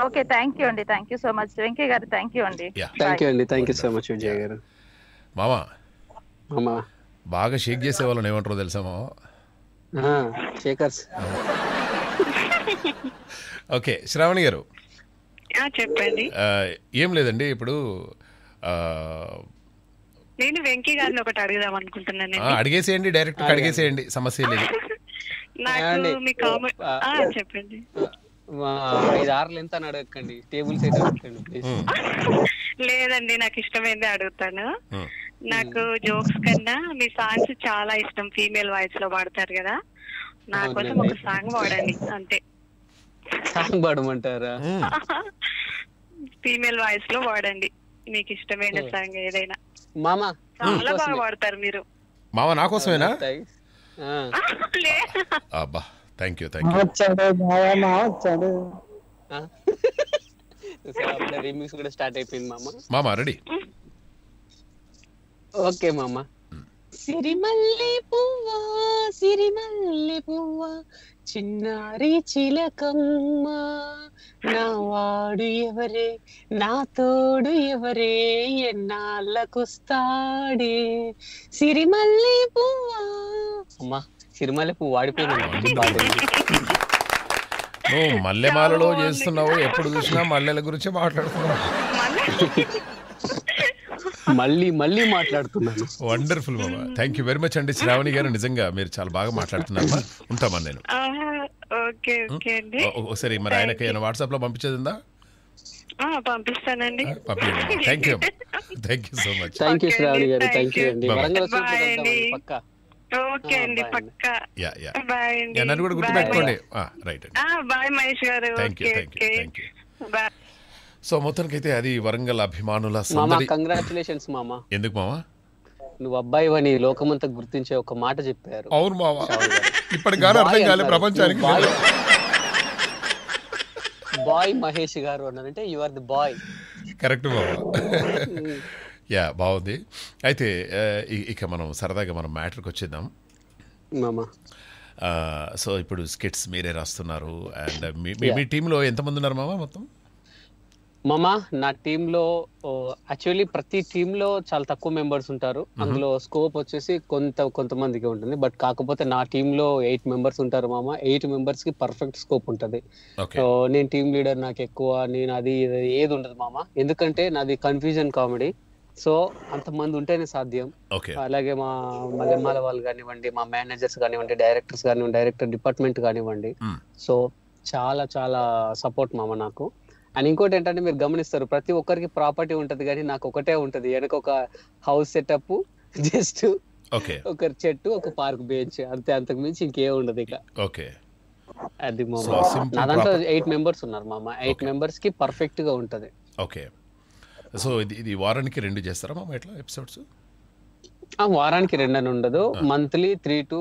ఓకే థ్యాంక్ యూ అండి, thank you so much Venkaiah గారు. థ్యాంక్ యూ అండి, థ్యాంక్ యూ అండి, thank you so much Vijay గారు. మామా మామా బాగా షేక్ చేసేవాళ్ళని ఏమంటారో తెలుసా మామ? షేకర్స్. ఓకే శ్రావణి గారు చెప్పండి. ఏం లేదండి, ఇప్పుడు నేను వెంకీ గారిని ఒకటి అడుగుదాం అనుకుంటున్నాను. అడిగేసేయండి, డైరెక్ట్ అడిగేసేయండి, సమస్య లేదు. చెప్పండి. 5-6 ఎంత అని అడగండి, టేబుల్ సైజ్ అడగండి. లేదండి, నాకు ఇష్టమైంది అడుగుతాను. నాకు జోక్స్ కన్నా మీ సాంగ్స్ చాలా ఇష్టం. ఫీమేల్ వాయిస్ లో పాడతారు కదా, నా కోసం ఒక సాంగ్ పాడండి. అంతే సాంగ్ పాడమంటారా? ఫీమేల్ వాయిస్ లో పాడండి, మీకు ఇష్టమైన సాంగ్ ఏదైనా. మామా చాలా బాగా పాడతారు మీరు. మామా నా కోసమేనా? అబ్బా thank you thank you. Remix కూడా స్టార్ట్ అయిపోయింది మామా. మామా రెడీ? ఓకే మామా. సిరిమల్లి పువ్వా సిరిమల్లి పువ్వా చిన్నారి చిలకమ్మ, నా వాడు ఎవరే నా తోడు ఎవరే ఎన్నాళ్ళకొస్తాడే సిరిమల్లి పువ్వా. అమ్మా సిరిమల్లి పువ్వు వాడిపోయినా నువ్వు మల్లెమాలలో చేస్తున్నావు, ఎప్పుడు చూసినా మల్లెల గురించి మాట్లాడుతున్నావు, మళ్ళీ మళ్ళీ మాట్లాడుతున్నాను. వండర్ఫుల్ బాబా, థ్యాంక్ యూ వెరీ మచ్ అండి శ్రావణి గారు. నిజంగా మీరు చాలా బాగా మాట్లాడుతున్నారు. ఉంటామా నేను? ఒకసారి మరి ఆయనకి వాట్సాప్ లో పంపించేదిందా? పంపిస్తానండి. Thank you thank you so much. Thank you Sravani గారు. థ్యాంక్ యూ అండి. వరంగల్ సూపర్ పక్కా. ఓకే అండి పక్కా. యా యా బై అండి. నన్ను కూడా గుర్తు పెట్టుకోండి. రైట్ అండి. బై మహేష్ గారు. Okay okay by. సో మొత్తానికైతే అది వరంగల్ అభిమానుల సందడి. కంగ్రాట్యులేషన్స్ మామా. ఎందుకు మామా నువ్వు అబ్బాయి అని లోకమంతా గుర్తించే ఒక మాట చెప్పారు. అవును మావా ఇప్పటి గారు అర్థం కాలే ప్రపంచానికి. బాయ్ మహేష్ గారు అన్నారంటే you are the boy. Correct బాబా. యా బాగుంది. అయితే ఇక మనం సరదాగా మనం మ్యాటర్కి వచ్చేద్దాం మామా. సో ఇప్పుడు స్కిట్స్ మీరే రాస్తున్నారు అండ్ మీ టీంలో ఎంతమంది ఉన్నారు మామా మొత్తం? మామా నా టీంలో యాక్చువల్లీ ప్రతి టీంలో చాలా తక్కువ మెంబర్స్ ఉంటారు. అందులో స్కోప్ వచ్చేసి కొంతమందికి ఉంటుంది. బట్ కాకపోతే నా టీంలో 8 మెంబర్స్ ఉంటారు మామా. 8 మెంబర్స్కి పర్ఫెక్ట్ స్కోప్ ఉంటుంది. నేను టీం లీడర్, నాకు ఎక్కువ, నేను అది ఏది ఉండదు మామా. ఎందుకంటే నాది కన్ఫ్యూజన్ కామెడీ. సో అంతమంది ఉంటేనే సాధ్యం. అలాగే మా మల్లెమాల వాళ్ళు కానివ్వండి, మా మేనేజర్స్ కానివ్వండి, డైరెక్టర్స్ కానివ్వండి, డైరెక్టర్ డిపార్ట్మెంట్ కానివ్వండి. సో చాలా చాలా సపోర్ట్ మామా నాకు. అండ్ ఇంకోటి ఏంటంటే మీరు గమనిస్తారు ప్రతి ఒక్కరికి ప్రాపర్టీ ఉంటది, కానీ నాకు ఒకటే ఉంటది. వెనక ఒక హౌస్ సెటప్, జస్ట్ ఒక చెట్టు, ఒక పార్క్ బెంచ్, అంతే. అంతకు మించి ఇంకే ఉండదు. ఇక అది మామా నా దాంట్లో 8 మెంబర్స్ ఉన్నారు మామా. 8 మెంబర్స్ కి పర్ఫెక్ట్ గా ఉంటది. సో ఇది వారానికి 2 చేస్తారా మామా ఇట్లా ఎపిసోడ్స్? వారానికి 2 అని ఉండదు, మంత్లీ 3 to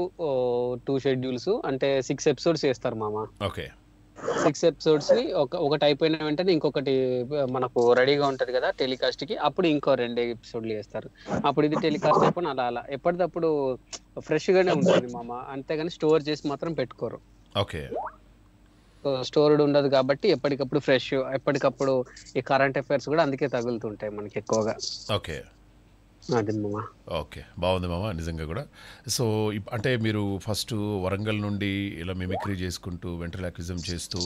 2 షెడ్యూల్స్, అంటే 6 ఎపిసోడ్స్ చేస్తారు మామా. 6 ఎపిసోడ్స్ ని ఒకటి అయిపోయిన వెంటనే ఇంకొకటి మనకు రెడీగా ఉంటది కదా టెలికాస్ట్ కి, అప్పుడు ఇంకో 2 ఎపిసోడ్లు చేస్తారు. అప్పుడు ఇది టెలికాస్ట్ అయిపోయిన అలా ఎప్పటికప్పుడు ఫ్రెష్ గానే ఉంటుంది మామా. అంతేగాని స్టోర్ చేసి మాత్రం పెట్టుకోరు. స్టోర్డ్ ఉండదు కాబట్టి ఎప్పటికప్పుడు ఫ్రెష్, ఎప్పటికప్పుడు ఈ కరెంట్ అఫైర్స్ కూడా అందుకే తగులుతుంటాయి మనకి ఎక్కువగా. ఓకే బాగుంది మామ నిజంగా కూడా. సో అంటే మీరు ఫస్ట్ వరంగల్ నుండి ఇలా మిమిక్రీ చేసుకుంటూ, వెంట్రలాక్విజం చేస్తూ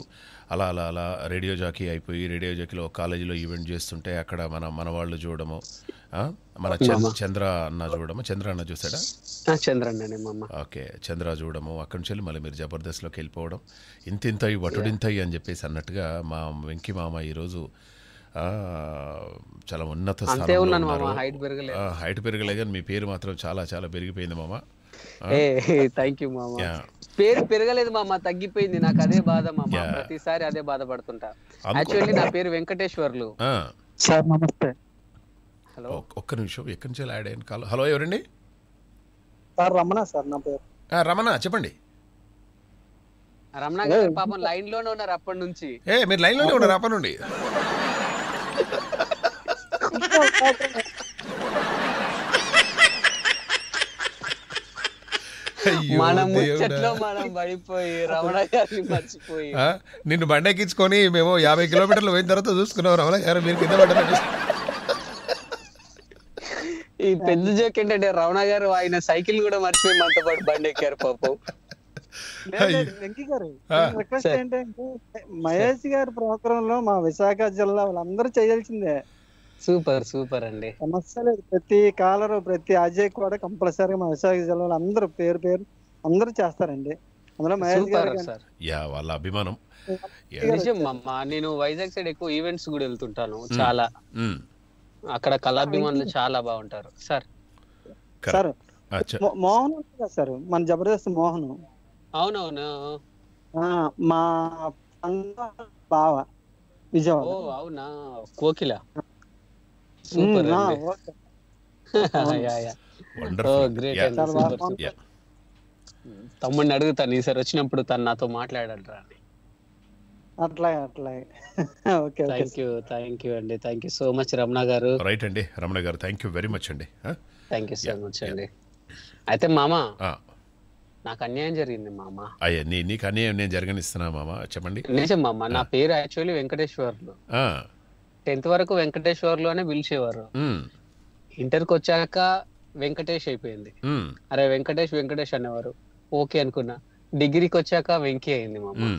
అలా అలా అలా రేడియో జాకీ అయిపోయి, రేడియో జాకీలో కాలేజీలో ఈవెంట్ చేస్తుంటే అక్కడ మన వాళ్ళు చూడము, మన చంద్ర అన్న చూడము. చంద్ర అన్న చూసాడా? చంద్ర చూడము. అక్కడి నుంచి వెళ్ళి మళ్ళీ మీరు జబర్దస్త్లోకి వెళ్ళిపోవడం. ఇంతింతయి వటుడింతయి అని చెప్పేసి అన్నట్టుగా మా వెంకీ మామ ఈరోజు చాలా ఉన్నత స్థానంలో, హైట్ పెరగలే కానీ మీ పేరు మాత్రం చాలా చాలా పెరిగిపోయింది మామా. థ్యాంక్ యూ మామా. పేరు పెరగలేదు మామా, తగ్గిపోయింది. నాకు అదే బాధ మామా, ప్రతిసారి అదే బాధపడుతుంటా. యాక్చువల్లీ నా పేరు వెంకటేశ్వర్లు. సార్ నమస్తే. హలో ఒక్క నిమిషం, ఎక్కడి నుంచి యాడ్ అయ్యాను కాల్? హలో ఎవరండి? సార్ రమణ సార్ నా పేరు. రమణ చెప్పండి. రమణ గారు పాపం లైన్ లోనే ఉన్నారు అప్పటి నుంచి. ఏ మీరు లైన్ లోనే ఉన్నారు అప్పటి నుండి? నిన్ను బండెక్కించుకొని మేము 50 కిలోమీటర్లు పోయిన తర్వాత చూసుకున్నాం రమణ గారు మీరు కింద పడ్డారు. ఈ పెద్ద జోక్ ఏంటంటే రమణ గారు ఆయన సైకిల్ కూడా మర్చిపోయి మనతో పాటు బండెక్కారు పాపం. మహేష్ గారి ప్రోగ్రాంలో మా విశాఖ జిల్లా వాళ్ళందరూ చేయాల్సిందే. సూపర్ సూపర్ అండి, సమస్య లేదు. ప్రతి కాలరు, ప్రతి అజయ్ కూడా కంపల్సరీ మా విశాఖ జిల్లా వాళ్ళందరూ పేరు పేరు అందరూ చేస్తారండి. అందులో మహేష్ గారు సార్ యా వాళ్ళ అభిమానం నిజం అమ్మా. నేను వైజాగ్ సైడ్ ఎక్కువ ఈవెంట్స్ కూడా వెళ్తుంటాను చాలా. అక్కడ కళాభిమానులు చాలా బాగుంటారు సార్. సార్ మోహన్ సార్ మన జబర్దస్త్ మోహన్. అవునవును మా బావ విజయవాడ. అవునా కోకిల తమ్ముడిని అడుగుతాను ఈసారి వచ్చినప్పుడు తను నాతో మాట్లాడరా అని. అట్లా అట్లా థ్యాంక్ యూ అండి. Thank you so much Ramana గారు. రైట్ అండి రమణ గారు థ్యాంక్ యూ వెరీ మచ్ అండి. థ్యాంక్ యూ సో మచ్ అండి. అయితే మామా నాకు అన్యాయం జరిగింది మామా. అయ్యా నీకు అన్యాయం నేను జరగనిస్తున్నా మామా, చెప్పండి. నిజం మామా నా పేరు యాక్చువల్లీ వెంకటేశ్వర్లు. 10th వరకు వెంకటేశ్వర్లు అనే పిలిచేవారు. ఇంటర్కి వచ్చాక వెంకటేష్ అయిపోయింది. అరే వెంకటేష్ వెంకటేష్ అనేవారు, ఓకే అనుకున్నా. డిగ్రీకి వచ్చాక వెంకీ అయింది మామా.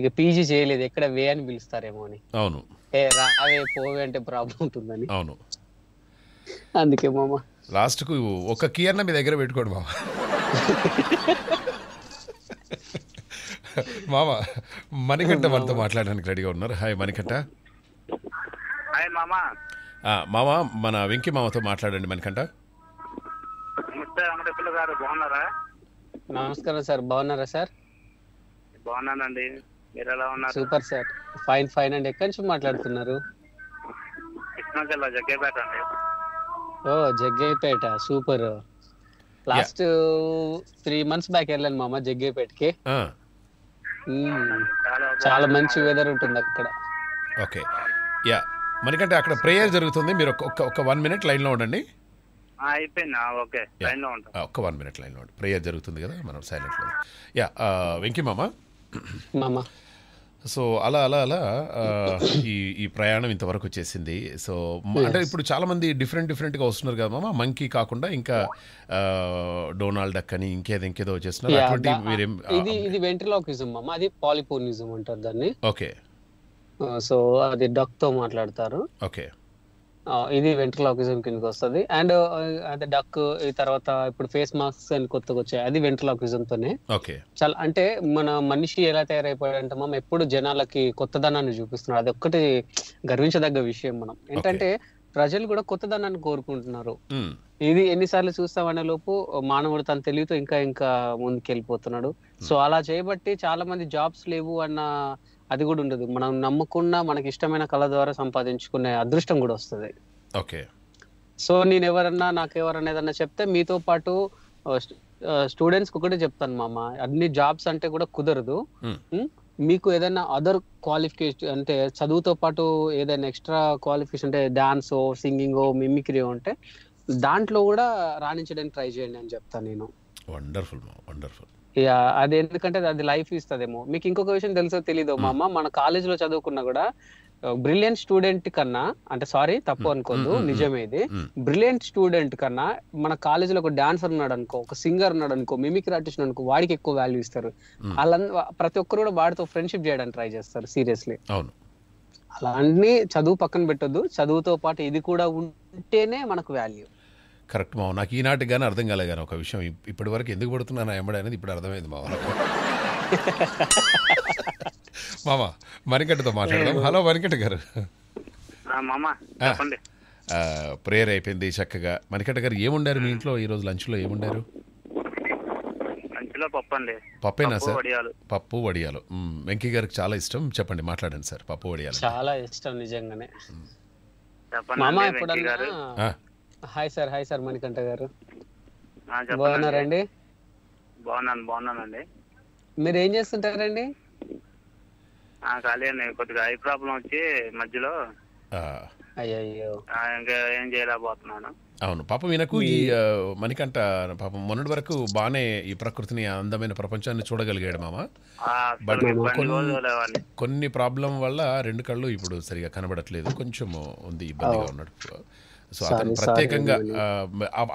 ఇక పీజీ చేయలేదు, ఎక్కడ వే అని పిలుస్తారేమో అని. అవును ఏ రావే పోవే అంటే ప్రాబ్లం ఉంటుందని. అవును అందుకే మామా లాస్ట్ కు ఒక కీ అన్న మీ దగ్గర పెట్టుకోడు మామా. మామ మణికంఠ మనతో మాట్లాడడానికి రెడీగా ఉన్నారు. హాయ్ మణికంఠ. మామా మామా మన వెంకీ మామతో మాట్లాడండి మణికంట. నమస్కారం సార్, బాగున్నారా సార్? బాగున్నానండి, మీరు ఎలా ఉన్నారు? సూపర్ సార్, ఫైన్ ఫైన్ అండి. ఎక్కడి నుంచి మాట్లాడుతున్నారు? జగ్గైపేట అండి. ఓ Jaggaiahpet, super. Last 3 months back వెళ్ళాను మామ జగ్గైపేటకి. చాలా మంచి వెదర్ ఉంటుంది అక్కడ. ఓకే యా మణికంట, అక్కడ ప్రేయర్ జరుగుతుంది, మీరు ఒక 1 minute లైన్లో ఉండండి. ఒక్క 1 minute లైన్లో ఉండండి, ప్రేయర్ జరుగుతుంది కదా మనం సైలెంట్లో. యా వెంకీ మామ మామ, సో అలా అలా అలా ఈ ప్రయాణం ఇంతవరకు వచ్చేసింది. సో అంటే ఇప్పుడు చాలామంది డిఫరెంట్గా వస్తున్నారు కదా మామ, మంకీ కాకుండా ఇంకా డొనాల్డ్ డక్ అని ఇంకేదో వచ్చేస్తున్నారు. అటువంటి వెంట్రిలోక్విజం మామ, అది పాలిఫోనిజం అంటారు దాన్ని. ఓకే, సో అది డక్ తో మాట్లాడతారు. ఓకే, ఇది వెంట్రిలోక్విజం కిందకి వస్తుంది. అండ్ అంటే డక్, ఈ తర్వాత ఇప్పుడు ఫేస్ మాస్క్స్ అని కొత్తగా వచ్చాయి, అది వెంట్రిలోక్విజం తోనే. ఓకే, చాలా అంటే మన మనిషి ఎలా తయారైపోయాడంటే మనం ఎప్పుడు జనాలకి కొత్తదనాన్ని చూపిస్తున్నాడు. అది ఒక్కటి గర్వించదగ్గ విషయం. మనం ఏంటంటే ప్రజలు కూడా కొత్తదనాన్ని కోరుకుంటున్నారు. ఇది ఎన్నిసార్లు చూస్తామనే లోపు మానవుడు తన తెలివితో ఇంకా ముందుకెళ్ళిపోతున్నాడు. సో అలా చేయబట్టి చాలా మంది జాబ్స్ లేవు అన్న అది కూడా ఉండదు. మనం నమ్ముకున్న మనకి ఇష్టమైన కళ ద్వారా సంపాదించుకునే అదృష్టం కూడా వస్తుంది. ఓకే, సో నేను ఎవరన్నా నాకెవరన్నా ఏదన్నా చెప్తే మీతో పాటు స్టూడెంట్స్కి ఒకటే చెప్తాను మామ, అన్ని జాబ్స్ అంటే కూడా కుదరదు. మీకు ఏదైనా అదర్ క్వాలిఫికేషన్ అంటే చదువుతో పాటు ఏదైనా ఎక్స్ట్రా క్వాలిఫికేషన్ అంటే డాన్సో సింగింగో మిమిక్రీ ఉంటే దాంట్లో కూడా రాణించడానికి ట్రై చేయండి అని చెప్తాను నేను. Wonderful wonderful. అది ఎందుకంటే అది లైఫ్ ఇస్తుందేమో. మీకు ఇంకొక విషయం తెలుసో తెలీదు మామ, మన కాలేజ్ లో చదువుకున్నా కూడా బ్రిలియంట్ స్టూడెంట్ కన్నా అంటే సారీ తప్పు అనుకోద్దు నిజమే ఇది, బ్రిలియంట్ స్టూడెంట్ కన్నా మన కాలేజీలో ఒక డాన్సర్ ఉన్నాడు అనుకో, ఒక సింగర్ ఉన్నాడు అనుకో, మిమిక్రీ ఆర్టిస్ట్ అనుకో, వాడికి ఎక్కువ వాల్యూ ఇస్తారు. వాళ్ళందరూ ప్రతి ఒక్కరు కూడా వాడితో ఫ్రెండ్షిప్ చేయడానికి ట్రై చేస్తారు సీరియస్లీ. అలా అన్ని చదువు పక్కన పెట్టద్దు, చదువుతో పాటు ఇది కూడా ఉంటేనే మనకు వాల్యూ. కరెక్ట్ మావు, నాకు ఈనాటి కానీ అర్థం కాలే కానీ ఒక విషయం, ఇప్పటి వరకు ఎందుకు పడుతున్నాను ఎమ్మడి అనేది ఇప్పుడు అర్థమైంది మావ. మామ మణికంటతో మాట్లాడదాం. హలో మణికంట గారు. ప్రేయర్ అయిపోయింది చక్కగా. మణికంట గారు ఏముండారు మీ ఇంట్లో ఈరోజు లంచ్లో? ఏముండారు? పప్పేనా సార్? పప్పు వడియాలు. వెంకీ గారికి చాలా ఇష్టం, చెప్పండి మాట్లాడండి సార్. పప్పు వడియాలు చాలా ఇష్టం నిజంగానే. హాయ్ సార్ మణికంట గారు, బాగున్నారండి? బాగున్నానండి. మీరు ఏం చేస్తుంటారండి? ఖాళీ అండి, కొద్దిగా ఐ ప్రాబ్లం వచ్చి మధ్యలో ఇంకా ఏం చేయలేకపోతున్నాను. అవును పాపం ఈయనకు. ఈ మణికంట పాపం మొన్నటి వరకు బాగానే ఈ ప్రకృతిని అందమైన ప్రపంచాన్ని చూడగలిగాడు మామ, బట్ కొన్ని ప్రాబ్లం వల్ల 2 కళ్ళు ఇప్పుడు సరిగా కనబడట్లేదు, కొంచెం ఉంది ఇబ్బందిగా ఉన్నట్టు. సో అతను ప్రత్యేకంగా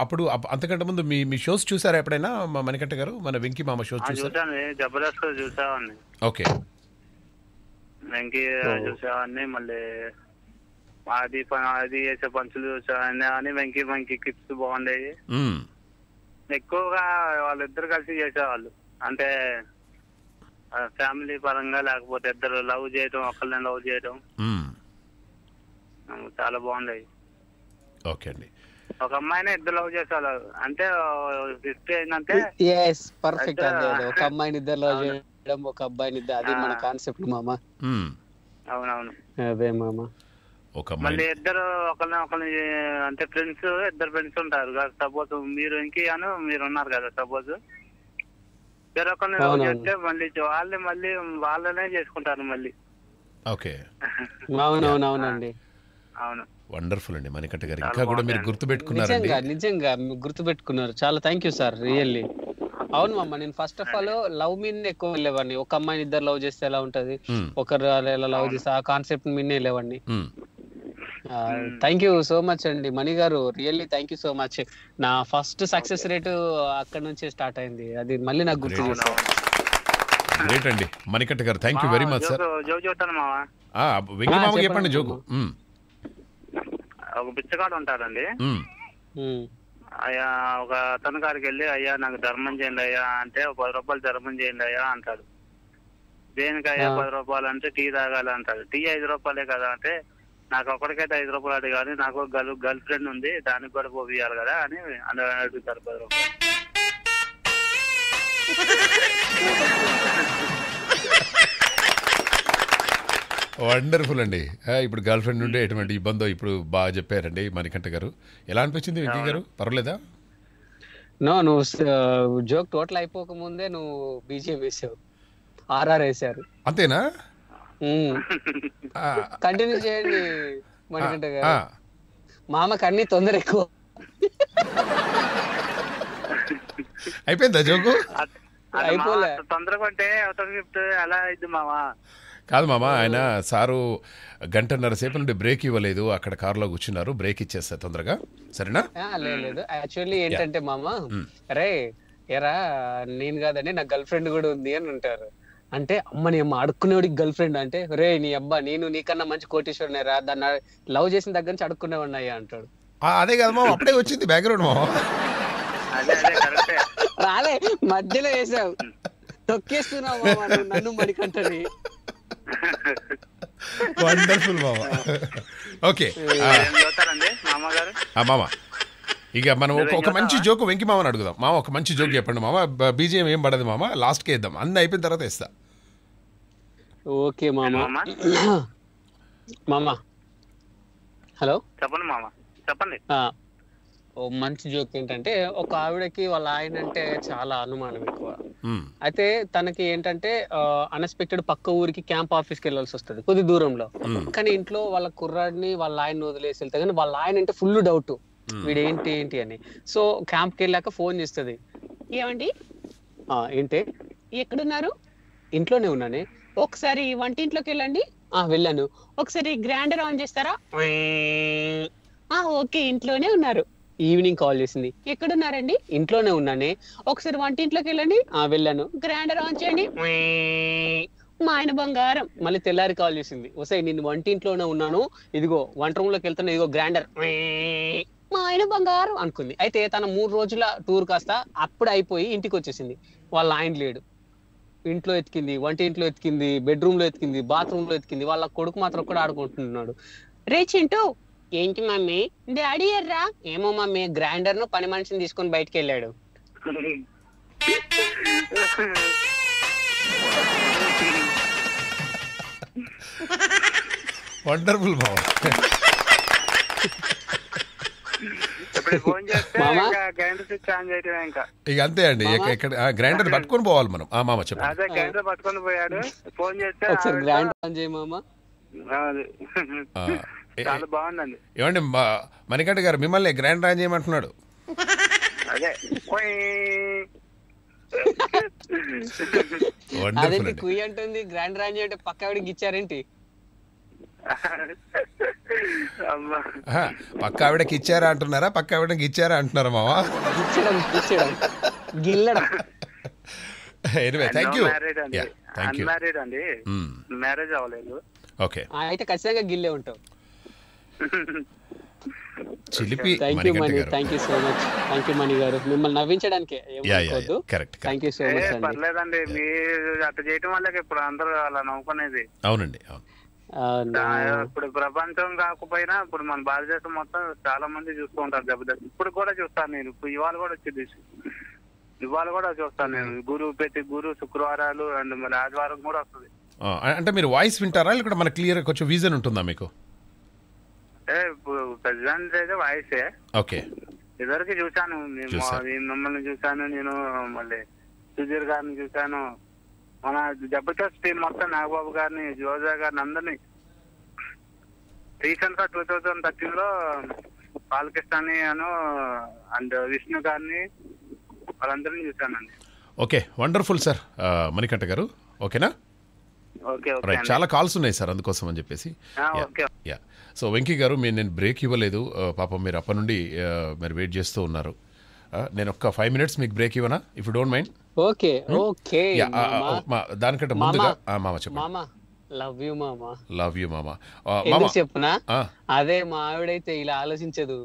అప్పుడు అంతకంటే ముందు మీ షోస్ చూసారా ఎప్పుడైనా మణికంట గారు? మన వెంకీ మామ షోస్ చూసాను, జబర్దస్త్ చూసావాన్ని. ఓకే, వెంకీ చూసావాన్ని, మళ్ళీ అది చేసే పంచులు చూసావాన్ని. అని వెంకీ క్లిప్స్ బాగుండేవి, ఎక్కువగా వాళ్ళిద్దరు కలిసి చేసేవాళ్ళు. అంటే ఫ్యామిలీ పరంగా లేకపోతే ఇద్దరు లవ్ చేయడం, ఒకళ్ళని లవ్ చేయడం చాలా బాగుండేవి. ఓకే అండి, ఒక అమ్మాయిని ఇద్దరు లవ్ చేసారు అంటే ఏంటంటే పర్ఫెక్ట్, ఒక అమ్మాయిని ఇద్దరు లవ్ చేయడం, ఒక అబ్బాయిని ఇద్దరు, అది మన కాన్సెప్ట్ మామ. అవునవును అదే మామ. మళ్ళీ ఇద్దరు ఒకరిని అంటే ఫ్రెండ్స్, ఇద్దరు ఫ్రెండ్స్ ఉంటారు కదా, సపోజ్ మీరు ఇంకేను మీరు ఉన్నారు కదా, సపోజ్ వేరొకరిని లవ్ చేస్తే మళ్ళీ వాళ్ళనే చేసుకుంటారు మళ్ళీ. ఓకే అవునవునవునండి అవును. వండర్ఫుల్ అండి మణికంట గారు, ఇంకా కూడా మీరు గుర్తుపెట్టుకున్నారండి. నిజంగా గుర్తుపెట్టుకున్నారు, చాలా థ్యాంక్ యూ సార్ రియల్లీ. అవును మామ, నేను first of all love mean ఎక్కువ వెళ్ళేవాడిని. ఒక అమ్మాయిని ఇద్దరు లవ్ చేస్తే ఎలా ఉంటది, ఒకరు ఎలా లవ్ చేస్తే ఆ కాన్సెప్ట్ మీన్ వెళ్ళేవాడిని. థ్యాంక్ యూ సో మచ్ అండి మణి గారు, really thank you so much. నా ఫస్ట్ సక్సెస్ రేటు అక్కడ నుంచే స్టార్ట్ అయింది, అది మళ్ళీ నాకు గుర్తు చేశారు. గ్రేట్ అండి మణికంట గారు, thank you very much sir. Venky మామకి చెప్పండి జోకు. ఒక బిచ్చగాడు ఉంటాడండి, అయ్యా ఒక అతను కాడికి వెళ్ళి అయ్యా నాకు ధర్మం చేయండి అయ్యా అంటే 10 రూపాయలు ధర్మం చేయండి అయ్యా అంటాడు. దేనికి అయ్యా 10 రూపాయలు అంటే టీ తాగాలి అంటాడు. టీ 5 రూపాయలే కదా అంటే నాకొక్కడికైతే 5 రూపాయలు అడిగాను, నాకు గర్ల్ ఫ్రెండ్ ఉంది, దానికి కూడా పోయాలి కదా అని అందరూ అడుగుతారు 10 రూపాయలు. వండర్ఫుల్ అండి. ఇప్పుడు గర్ల్ ఫ్రెండ్ ఉంటే ఎటువంటి ఇబ్బందో ఇప్పుడు బాగా చెప్పారండి మణికంఠ గారు. ఎలా అనిపించింది వెంకీ గారు, పర్వాలేదా? నువ్వు జోక్ టోటల్ అయిపోక ముందే నువ్వు బీజేపీ వేసావు, ఆర్ఆర్ వేసారు, అంతేనా? కంటిన్యూ చేయండి మణికంఠ గారు. మామకు అన్ని తొందర ఎక్కువ. అయిపోయిందా జోకు? అయిపోలే తొందరగా అంటే అలా అయింది మామా. కాదు మామ, ఆయన సారు 1.5 గంటల నుండి బ్రేక్ ఇవ్వలేదు, అక్కడ కారులో కూర్చున్నారు, బ్రేక్ ఇచ్చేస్తా తొందరగా, సరేనా? లేదు, యాక్చువల్లీ ఏంటంటే మామ, అరే ఎరా నేను కాదండి నా గర్ల్ ఫ్రెండ్ కూడా ఉంది అని అంటారు. అంటే అమ్మని అమ్మ అడుక్కునేవాడికి గర్ల్ ఫ్రెండ్ అంటే, రే నీ అబ్బా నేను నీకన్నా మంచి కోటేశ్వరుని రా, దాన్ని లవ్ చేసిన దగ్గర నుంచి అడుక్కునేవాడిని అయ్యా అంటాడు. అదే కదా మామ, అప్పుడే వచ్చింది బ్యాక్గ్రౌండ్ మామ, రాలే మధ్యలో వేసావు, తొక్కేస్తున్నావు నన్ను మణికంఠని. వండర్ఫుల్ మామ. ఓకే మామ, ఇక మనం ఒక మంచి జోక్ వెంకి మామని అడుగుదాం. మామ ఒక మంచి జోక్ చెప్పండి మామ, బీజేఎం ఏం పడదు మామ, లాస్ట్కి వేద్దాం, అన్ని అయిపోయిన తర్వాత వేస్తా. ఓకే మామ. మామ హలో చెప్పండి మామ, చెప్పండి. మంచి జోక్ ఏంటంటే, ఒక ఆవిడకి వాళ్ళ ఆయన అంటే చాలా అనుమానం ఎక్కువ. అయితే తనకి ఏంటంటే అన్ఎక్స్పెక్టెడ్ పక్క ఊరికి క్యాంప్ ఆఫీస్కి వెళ్ళాల్సి వస్తుంది, కొద్ది దూరంలో. కానీ ఇంట్లో వాళ్ళ కుర్రాడిని వాళ్ళ ఆయన వదిలేసి వెళ్తారు, కానీ వాళ్ళ ఆయన అంటే ఫుల్ డౌట్, వీడేంటి ఏంటి అని. సో క్యాంప్కి వెళ్ళాక ఫోన్ చేస్తుంది, ఏమండి ఏంటి ఎక్కడున్నారు? ఇంట్లోనే ఉన్నాను. ఒకసారి వంటింట్లోకి వెళ్ళండి. వెళ్ళాను. ఒకసారి గ్రైండర్ ఆన్ చేస్తారా? ఓకే ఇంట్లోనే ఉన్నారు. ఈవినింగ్ కాల్ చేసింది, ఎక్కడున్నారండి? ఇంట్లోనే ఉన్నానే. ఒకసారి వంటింట్లోకి వెళ్ళండి. వెళ్ళాను. గ్రైండర్ ఆన్ చేయండి. మా ఆయన బంగారం. మళ్ళీ తెల్లారి కాల్ చేసింది, ఒకసారి నేను వంటింట్లోనే ఉన్నాను, ఇదిగో వంట రూమ్ లోకి వెళ్తున్నా, ఇదిగో గ్రైండర్, మా ఆయన బంగారం అనుకుంది. అయితే తన 3 రోజుల టూర్ కాస్త అప్పుడు అయిపోయి ఇంటికి వచ్చేసింది. వాళ్ళ ఆయన లేడు. ఇంట్లో ఎతికింది, వంటింట్లో ఎతికింది, బెడ్రూమ్ లో ఎతికింది, బాత్రూమ్ లో ఎతికింది, వాళ్ళ కొడుకు మాత్రం కూడా ఆడుకుంటున్నాడు. రే చింటూ, ఏంటి మమ్మీ? డాడీ ఎర్రా? ఏమో మమ్మీ, గ్రైండర్ ను పని మనిషిని తీసుకొని బయటకు వెళ్ళాడు. వండర్ఫుల్ బావ. ఇక అంతే అండి, గ్రైండర్ పట్టుకొని పోవాలి మనం. మామ చెప్పండి. పట్టుకొని పోయాడు, ఫోన్ చేస్తే ఒకసారి గ్రైండర్ ఆన్ చేయ మామ. ఏమండి మణికంఠ గారు, మిమ్మల్ని గ్రైండర్ ఆన్ చేయమంటున్నాడు. గ్రైండర్ ఆన్ చేయంటే పక్క ఆవిడకి ఇచ్చారేంటి? పక్క ఆవిడకి ఇచ్చారా అంటున్నారా, పక్క ఆవిడకి ఇచ్చారా అంటున్నారా మావా? మ్యారేజ్ అవ్వలేదు. అయితే ఖచ్చితంగా గిల్లే ఉంటావు. చిలిపి పర్లేదండి, మీరు అట్లా చేయటం వల్ల ఇప్పుడు అందరూ అలా నవ్వుకునేది. అవునండి, ఇప్పుడు ప్రపంచం కాకపోయినా ఇప్పుడు మన భారతదేశం మొత్తం చాలా మంది చూస్తూ ఉంటారు జబర్దస్త్. ఇప్పుడు కూడా చూస్తాను నేను, ఇప్పుడు ఇవాళ కూడా వచ్చేది, ఇవాళ కూడా చూస్తాను నేను. గురువు ప్రతి గురు శుక్రవారాలు అండ్ మరి ఆదివారం కూడా వస్తుంది. అంటే మీరు వాయిస్ వింటారా ఇక్కడ మన క్లియర్ కొంచెం విజన్ ఉంటుందా మీకు? ప్రెసిడెంట్ అయితే వాయిసే. ఓకే, ఇదివరకు చూసాను, మిమ్మల్ని చూసాను నేను, మళ్ళీ సుధీర్ గారిని చూసాను, మన జబర్దస్త్ టీం మొత్తం నాగబాబు గారిని, జోజా గారిని, అందరినీ. రీసెంట్ గా 2013 లో పాలకిస్తానీ అను అండ్ విష్ణు గారిని, వాళ్ళందరినీ చూసానండి. ఓకే వండర్ఫుల్ సార్ మణికంఠ గారు, ఓకేనా? చాలా కాల్స్ ఉన్నాయి సార్ అందుకోసం అని చెప్పేసి. యా సో వెంకీ గారు, నేను బ్రేక్ ఇవ్వలేదు పాపం, మీరు అప్పటి నుండి మీరు వెయిట్ చేస్తూ ఉన్నారు. నేను ఒక్క 5 నిమిషాలు మీకు బ్రేక్ ఇవ్వనా, if you don't mind? Okay okay. దానికంటే ముందుగా మామ చెప్పండి. లవ్ యూ మామ. లవ్ యూ మామ. చెప్పనా, అదే మా ఆవిడైతే ఇలా ఆలోచించదు,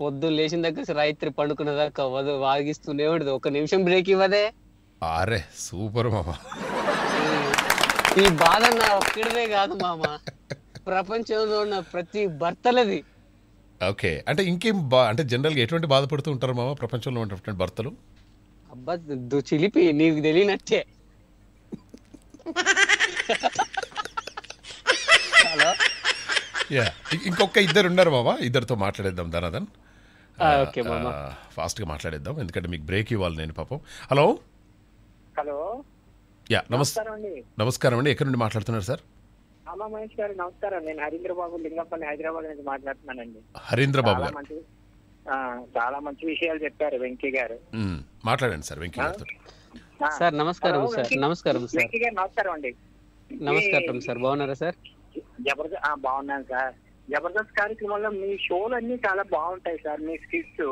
పొద్దున్న లేచిన దగ్గర రాత్రి పండుకున్న దాకా వాగిస్తూనే ఉండదు, 1 నిమిషం బ్రేక్ ఇవ్వదే. అరే సూపర్ మామ, ఈ బాధ నా ఒక్కడిదే కాదు మామ, ప్రపంచంలో ఉన్న ప్రతి భర్తలది. ఓకే, అంటే ఇంకేం అంటే జనరల్గా ఎటువంటి బాధపడుతూ ఉంటారు మామ ప్రపంచంలో ఉన్నటువంటి భర్తలు? అబ్బా చిలిపి నీకు తెలియనట్టే. హలో యా, ఇంకొక ఇద్దరు ఉన్నారు మామ, ఇద్దరితో మాట్లాడేద్దాం ధనాధన్. ఓకే మామ ఫాస్ట్గా మాట్లాడేద్దాం ఎందుకంటే మీకు బ్రేక్ ఇవ్వాలి నేను పాపం. హలో హలో యా నమస్కారం అండి, ఎక్కడి నుండి మాట్లాడుతున్నారు సార్? అలా మహేష్ గారు నమస్కారం, నేను హరీంద్ర బాబు లింగంపల్లి హైదరాబాద్ నుంచి మాట్లాడుతున్నానండి. హరీంద్ర బాబు గారు చాలా మంచి విషయాలు చెప్పారు వెంకీ గారు, మాట్లాడండి సార్. వెంకీ గారు సార్ నమస్కారం సార్. నమస్కారం సార్. వెంకీ గారు నమస్కారం అండి. నమస్కారం సార్, బాగున్నారా సార్? జబర్దస్త్ బాగున్నాను సార్. జబర్దస్త్ కార్యక్రమంలో మీ షోలు అన్ని చాలా బాగుంటాయి సార్, మీ స్కిట్స్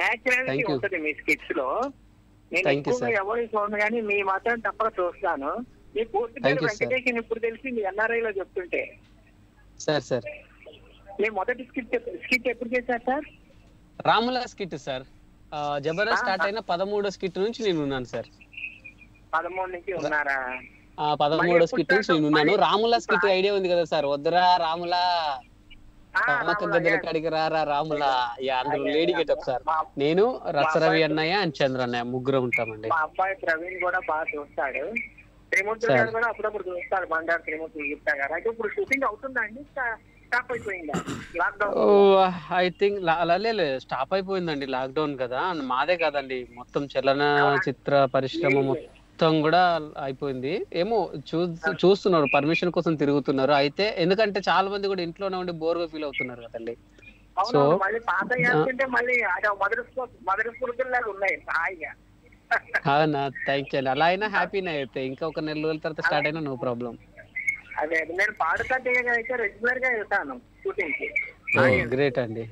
నేచురాలిటీ ఉంటుంది మీ స్కిట్స్ లో. నేను ఎక్కువగా ఎవరు చూడను కానీ మీ మాత్రం తప్ప చూస్తాను. మీ పూర్తి పేరు వెంకటేషన్ ఇప్పుడు తెలిసింది ఎన్ఆర్ఐ లో చెప్తుంటే సార్. సార్ మీ మొదటి స్కిట్ ఎప్పుడు చేశారు సార్? రాముల స్కిట్ సార్, జబర్దస్త్ స్టార్ట్ అయిన 13వ స్కిట్ నుంచి నేను ఉన్నాను సార్. 13 నుంచి ఉన్నారా? 13వ స్కిట్ నుంచి నేను ఉన్నాను. రాముల స్కిట్ ఐడియా ఉంది కదా సార్? వద్దురా రాములా కడికి రారా రాములా, అందరూ లేడీ గెటప్ సార్. నేను రసరవి అన్నయ్య అండ్ చంద్ర అన్నయ్య ముగ్గురు ఉంటామండి. మా అబ్బాయి ప్రవీణ్ కూడా బాగా చూస్తాడు, త్రిమూర్తి గారు కూడా అప్పుడప్పుడు చూస్తారు, బండారు త్రిమూర్తి గుప్తా గారు. అయితే ఇప్పుడు షూటింగ్ అవుతుందా అండి? స్టాప్ అయిపోయిందా లాక్డౌన్? ఐ థింక్ అలా లేదు, స్టాప్ అయిపోయిందండి లాక్డౌన్ కదా. మాదే కాదండి మొత్తం చలన చిత్ర పరిశ్రమ మొత్తం కూడా అయిపోయింది. ఏమో చూస్తున్నారు పర్మిషన్ కోసం తిరుగుతున్నారు. అయితే ఎందుకంటే చాలా మంది కూడా ఇంట్లోనే ఉండి బోర్గా ఫీల్ అవుతున్నారు కదండి. సో అవునా? థ్యాంక్ యూ అండి. అలా అయినా హ్యాపీనే అయితే ఇంకా ఒక 4 రోజుల తర్వాత స్టార్ట్ అయినా నో ప్రాబ్లం. అదే నేను పాడతా అయితే రెగ్యులర్ గా వెళ్తాను షూటింగ్ కి. గ్రేట్ అండి,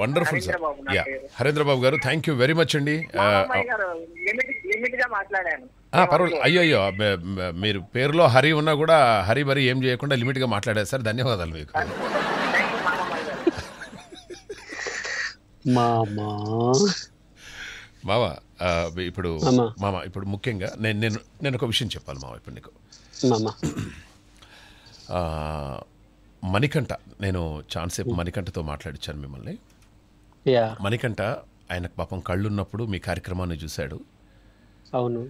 wonderful sir. Yeah Harendra Babu గారు థ్యాంక్ యూ వెరీ మచ్ అండి. లిమిట్ గా మాట్లాడాను. పర్వాలేదు, అయ్యో మీరు పేరులో హరి ఉన్నా కూడా హరి బరి ఏం చేయకుండా లిమిట్ గా మాట్లాడారు సార్. ధన్యవాదాలు మీకు. మామా మావా ఇప్పుడు మామ ఇప్పుడు ముఖ్యంగా నేను ఒక విషయం చెప్పాలి మామ. ఇప్పుడు నీకు మణికంఠ, నేను చాలాసేపు మణికంఠతో మాట్లాడిచ్చాను మిమ్మల్ని. మణికంఠ ఆయనకు పాపం కళ్ళున్నప్పుడు మీ కార్యక్రమాన్ని చూశాడు. అవును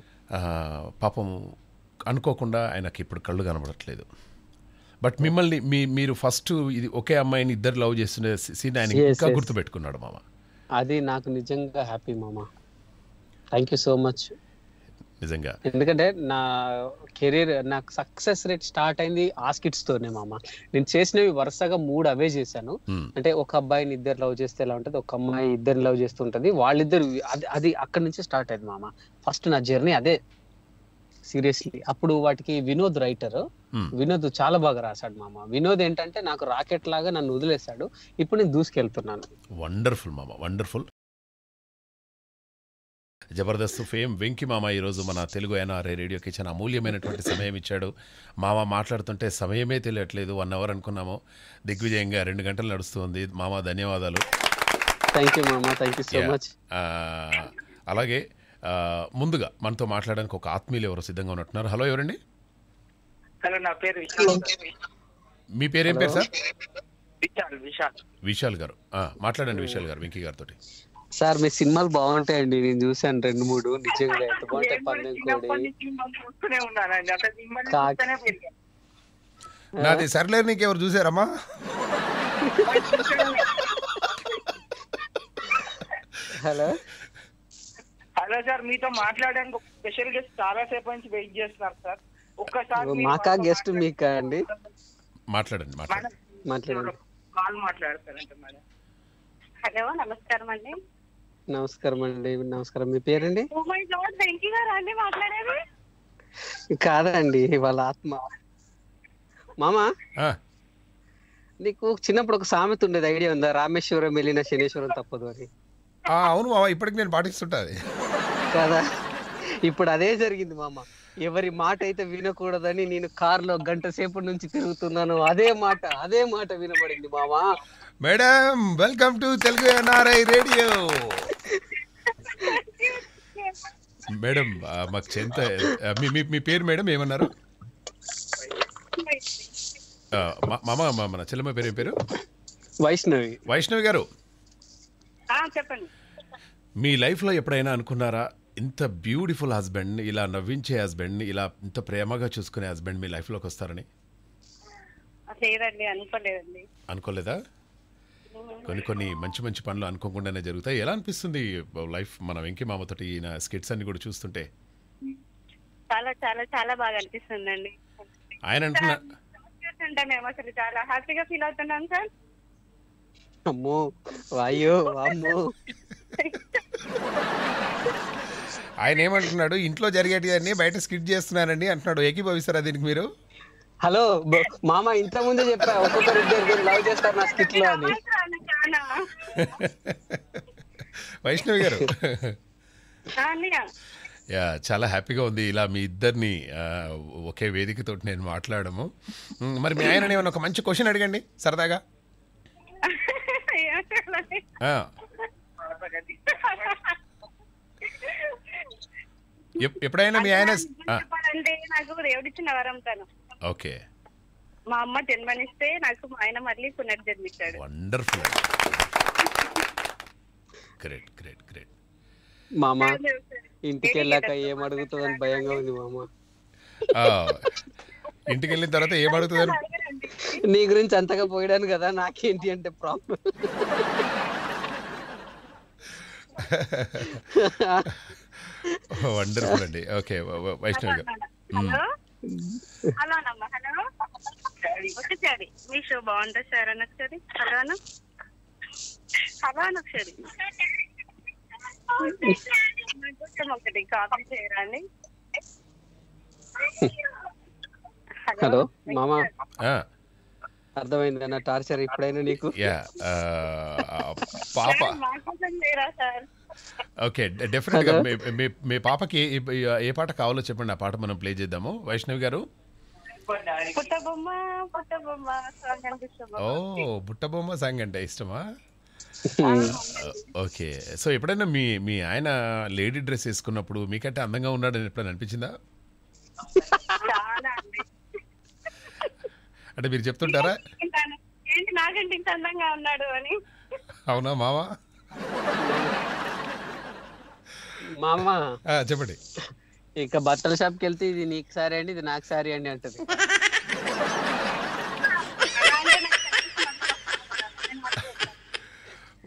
పాపం అనుకోకుండా ఆయనకి ఇప్పుడు కళ్ళు కనబడట్లేదు. బట్ మిమ్మల్ని మీరు ఫస్ట్ ఇది ఒకే అమ్మాయిని ఇద్దరు లవ్ చేస్తుండే సీన్ ఆయన ఇంకా గుర్తుపెట్టుకున్నాడు మామ. అది నాకు నిజంగా హ్యాపీ మామా, థ్యాంక్ యూ సో మచ్ నిజంగా. ఎందుకంటే నా కెరీర్ నాకు సక్సెస్ రేట్ స్టార్ట్ అయింది ఆ స్కిట్స్ తోనే మామ. నేను చేసినవి వరుసగా 3 అవే చేశాను. అంటే ఒక అబ్బాయిని ఇద్దరు లవ్ చేస్తే ఎలా ఉంటుంది, ఒక అమ్మాయి ఇద్దరిని లవ్ చేస్తుంటది, వాళ్ళిద్దరు అది అక్కడి నుంచి స్టార్ట్ అయింది మామ. ఫస్ట్ నా జర్నీ అదే సీరియస్లీ. అప్పుడు వాటికి వినోద్ రైటర్, వినోద్ చాలా బాగా రాశాడు మామ. వినోద్ ఏంటంటే నాకు రాకెట్ లాగా నన్ను వదిలేశాడు, ఇప్పుడు నేను దూసుకెళ్తున్నాను. వండర్ఫుల్ మామ, వండర్ఫుల్. జబర్దస్త్ ఫేమ్ వెంకీ మామ ఈరోజు మన తెలుగు ఎన్ఆర్ఐ రేడియోకి చాలా అమూల్యమైనటువంటి సమయం ఇచ్చాడు. మామ మాట్లాడుతుంటే సమయమే తెలియట్లేదు, 1 hour అనుకున్నాము, దిగ్విజయంగా 2 గంటలు నడుస్తుంది. మామ ధన్యవాదాలు. థ్యాంక్ యూ మామ, థ్యాంక్ యూ సో మచ్. అలాగే ముందుగా మనతో మాట్లాడడానికి ఒక ఆత్మీయులు ఎవరు సిద్ధంగా ఉన్నట్టున్నారు. హలో ఎవరండి? హలో నా పేరు విశాల్. మీ పేరేం పేరు సార్? విశాల్ గారు మాట్లాడండి. విశాల్ గారు వెంకీ గారితో సార్ మీ సినిమాలు బాగుంటాయండి, నేను చూసాను 2-3 నిజంగా ఎంత బాగుంటాయి. పందెం కోడి నాది సర్లే నీకెవరు చూసారమ్మా? హలో హలో సార్, మీతో మాట్లాడడానికి స్పెషల్ గెస్ట్ చాలా సేపు నుంచి వెయిట్ చేస్తున్నారు సార్. ఒక్కసారి మాకా గెస్ట్ మీకా అండి? మాట్లాడండి మాట్లాడండి. కాల్ మాట్లాడతారంటే మరి. హలో నమస్కారం అండి. నమస్కారం అండి. నమస్కారం, మీ పేరండి? ఓ మై గాడ్ వెంకీ గారు అండి మాట్లాడేది? కాదండి వాళ్ళ ఆత్మ. మామా నీకు చిన్నప్పుడు ఒక సామెత ఉండేది ఐడియా ఉందా? రామేశ్వరం వెళ్ళిన శనేశ్వరం తప్పదు అని. అవును మామ, ఇప్పటికి నేను పాటిస్తుంటాది కదా. ఇప్పుడు అదే జరిగింది మామ. ఎవరి మాట అయితే వినకూడదని నేను కారులో 1 గంట సేపటి నుంచి తిరుగుతున్నాను, అదే మాట వినబడింది మామా. Madam welcome to Telugu NRI radio. Madam మాకు చెంత మీ పేరు మేడం ఏమన్నారు? మామ మన చెల్లెమ్మ పేరు ఏం పేరు? వైష్ణవి. వైష్ణవి గారు చెప్పండి, మీ లైఫ్లో ఎప్పుడైనా అనుకున్నారా ఇంత బ్యూటిఫుల్ హస్బెండ్ని, ఇలా నవ్వించే హస్బెండ్ని, ఇలా ఇంత ప్రేమగా చూసుకునే హస్బెండ్ మీ లైఫ్లోకి వస్తారని? లేదండి, అనుకోలేదండి. అనుకోలేదా? కొన్ని కొన్ని మంచి మంచి పనులు అనుకోకుండానే జరుగుతాయి. ఎలా అనిపిస్తుంది లైఫ్ మన వెంకీ మామతోటి ఈయన స్కిట్స్ అన్ని కూడా చూస్తుంటే? చాలా చాలా చాలా బాగా అనిపిస్తుందండి. ఆయన అంటున్నా చాలా హ్యాపీగా ఫీల్ అవుతున్నాం సార్. అమ్మో అయ్యో అమ్మో. ఆయన ఏమంటున్నాడు, ఇంట్లో జరిగేటివన్నీ బయట స్కిట్ చేస్తున్నానండి అంటున్నాడు. ఏకీభవిస్తారా దీనికి మీరు? హలో మామ, ఇంత ముందే చెప్పా ఒక్కొక్కరు ఇద్దరు లవ్ చేస్తారు నా స్కిట్ లో అని. వైష్ణవి గారు యా, చాలా హ్యాపీగా ఉంది ఇలా మీ ఇద్దరిని ఒకే వేదికతో నేను మాట్లాడము. మరి మీ ఆయన ఏమైనా ఒక మంచి క్వశ్చన్ అడగండి సరదాగా. ఎప్పుడైనా మీ ఆయన ఓకే, మా అమ్మ జన్మనిస్తే నాకు ఆయన మళ్ళీ పునర్జన్మిస్తాడు. Wonderful, great great great. మామ ఇంటికి వెళ్ళాక ఏం అడుగుతుందని భయంగా ఉంది మామ. ఇంటికి వెళ్ళిన తర్వాత ఏం అడుగుతుందని? నీ గురించి అంతగా పోయాను కదా, నాకేంటి అంటే ప్రాబ్లం. వండర్ఫుల్ అండి. ఓకే వైష్ణవి గారు. హలో అమ్మ. హలో ఒకసారి మీ షో బాగుందా సార్ అని ఒకసారి హలో అన్న, హలో అని ఒకసారి ఒకటి కామెంట్ చేయరా అండి? హలో మామా, అర్థమైంది అన్న టార్చర్ ఇప్పుడైనా నీకు. పాప చేయరా సార్? ఓకే, డెఫినెట్గా మీ పాపకి ఏ పాట కావాలో చెప్పండి, ఆ పాట మనం ప్లే చేద్దాము. వైష్ణవి గారు ఓ బుట్టబొమ్మ సాంగ్ అంటే ఇష్టమా? ఓకే, సో ఎప్పుడైనా మీ మీ ఆయన లేడీ డ్రెస్ వేసుకున్నప్పుడు మీకంటే అందంగా ఉన్నాడని ఎప్పుడైనా అనిపించిందా? అంటే మీరు చెప్తుంటారా నాకంటే ఇంత అందంగా ఉన్నాడు అని? అవునా మావా? మామా చెప్పండి, ఇక బట్టల షాప్కి వెళ్తే ఇది నీకు సారీ అండి, ఇది నాకు సారీ అండి అంటది.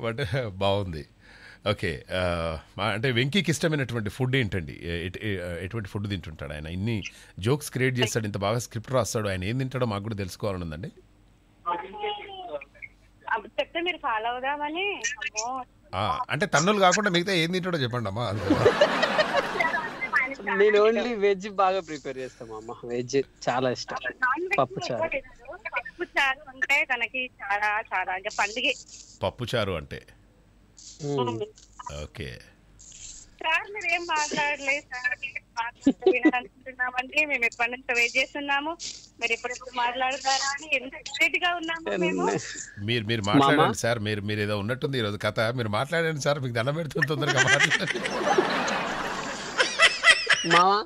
బట్ బాగుంది. ఓకే, అంటే వెంకీకి ఇష్టమైనటువంటి ఫుడ్ ఏంటండి? ఎటువంటి ఫుడ్ తింటుంటాడు ఆయన? ఇన్ని జోక్స్ క్రియేట్ చేస్తాడు, ఇంత బాగా స్క్రిప్ట్ రాస్తాడు, ఆయన ఏం తింటాడో మాకు కూడా తెలుసుకోవాలని ఉందండి. అంటే తన్నులు కాకుండా మిగతా ఏం తింటాడో చెప్పండి అమ్మా. నేను ఓన్లీ వెజ్ బాగా ప్రిపేర్ చేస్తాం అమ్మ, వెజ్ చాలా ఇష్టం. పప్పు చారు అంటే తనకి చాలా చాలా అంటే పండుగే పప్పు చారు అంటే. ఓకే సార్, మీరేం మాట్లాడలేదు సార్, మాట్లాడుతున్నామంటే మేము ఎప్పటి నుంచో వెయిట్ చేస్తున్నాము, మీరు ఎప్పుడెప్పుడు మాట్లాడుతారా అని ఎంత ఎక్సైట్ గా ఉన్నాము మేము. మీరు మాట్లాడండి సార్, మీరు ఏదో ఉన్నట్టుంది ఈరోజు కథ, మీరు మాట్లాడండి సార్, మీకు దండం పెడుతుంది తొందరగా మాట్లాడండి. మామా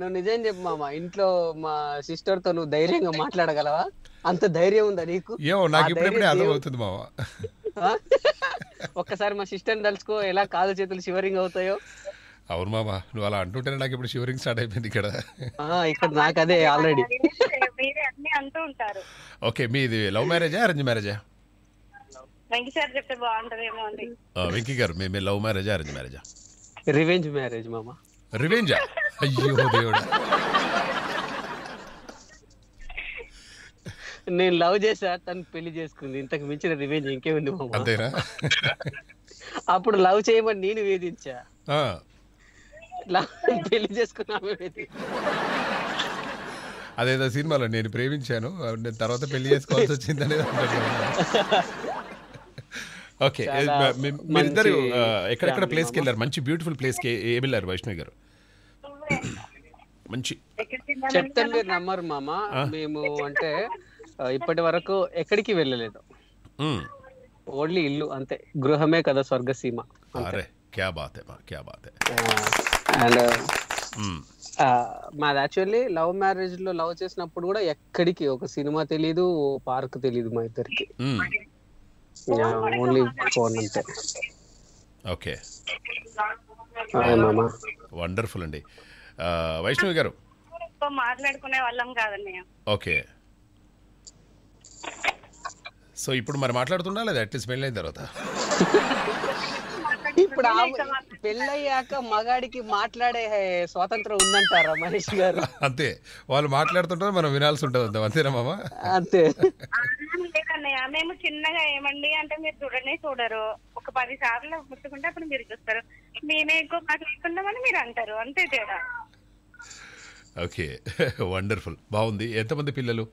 నువ్వు నిజం చెప్పు మామా, ఇంట్లో మా సిస్టర్ తో నువ్వు ధైర్యంగా మాట్లాడగలవా? అంత ధైర్యం ఉందా నీకు? ఏమో నాకు ఇప్పుడే అర్థమవుతుంది మామా. ఒక్కసారి మా సిస్టర్ తలుచుకో, ఎలా కాలు చేతులు షివరింగ్ అవుతాయో. అవును మామా, నువ్వు అలా అంటుంటేనే నాకు ఇప్పుడు షివరింగ్ స్టార్ట్ అయిపోయింది ఇక్కడ. ఇక్కడ నాకు అదే ఆల్రెడీ అంటూ ఉంటారు. ఓకే, మీది లవ్ మ్యారేజా అరేంజ్ మ్యారేజా? వెంకీ గారు మీ లవ్ మ్యారేజా అరేంజ్ మ్యారేజా? రివెంజ్ మ్యారేజ్ మామా. రివెంజా? అయ్యో దేవుడా. నేను లవ్ చేసా, తను పెళ్లి చేసుకుంది, ఇంతకు మించిన రివెంజ్ ఇంకేముంది మామ? అంతేనా? అప్పుడు లవ్ చేయమని నేను వేధించా, పెళ్లి చేసుకున్నా. అదేదో సినిమాలో నేను ప్రేమించాను, నేను తర్వాత పెళ్లి చేసుకోవాల్సి వచ్చింది అనేది. ఓకే, మీరిద్దరు ఎక్కడెక్కడ ప్లేస్కి వెళ్ళారు? మంచి బ్యూటిఫుల్ ప్లేస్కి ఏమి వెళ్ళారు వైష్ణవి గారు? మంచి చెప్తాను, మీరు నమ్మరు మామ, మేము అంటే ఇప్పటి వరకు ఎక్కడికి వెళ్ళలేదు, ఓన్లీ ఇల్లు అంతే. గృహమే కదా స్వర్గసీమ. క్యా బాత్ హై, క్యా బాత్ హై. అండ్ మాది యాక్చువల్లీ లవ్ మ్యారేజ్ లో లవ్ చేసినప్పుడు కూడా ఎక్కడికి ఒక సినిమా తెలీదు, పార్క్ తెలీదు, మా ఇద్దరికి ఓన్లీ ఫోన్ అంతే. ఓకే వండర్ఫుల్ అండి. వైష్ణవి గారు మాట్లాడుకునే వాళ్ళం కాదండి. ఓకే సో ఇప్పుడు మరి మాట్లాడుతుందా లేదా అట్లీస్ట్ పెళ్ళైన తర్వాత? ఇప్పుడు పెళ్ళయ్యాక మగాడికి మాట్లాడే స్వాతంత్రం ఉందంటారా మహేష్ గారు? అంతే, వాళ్ళు మాట్లాడుతుంటారు, మనం వినాల్సి ఉంటుంది అంతేనా మామ? అంతే లేదన్నయ్య, మేము చిన్నగా ఏమండి అంటే మీరు చూడనే చూడరు, ఒక 10 సార్లు ముట్టుకుంటే అప్పుడు మీరు చూస్తారు, మేమే ఎక్కువ మాట్లాడుకుంటామని మీరు అంటారు, అంతే తేడా. ఓకే వండర్ఫుల్, బాగుంది. ఎంతమంది పిల్లలు?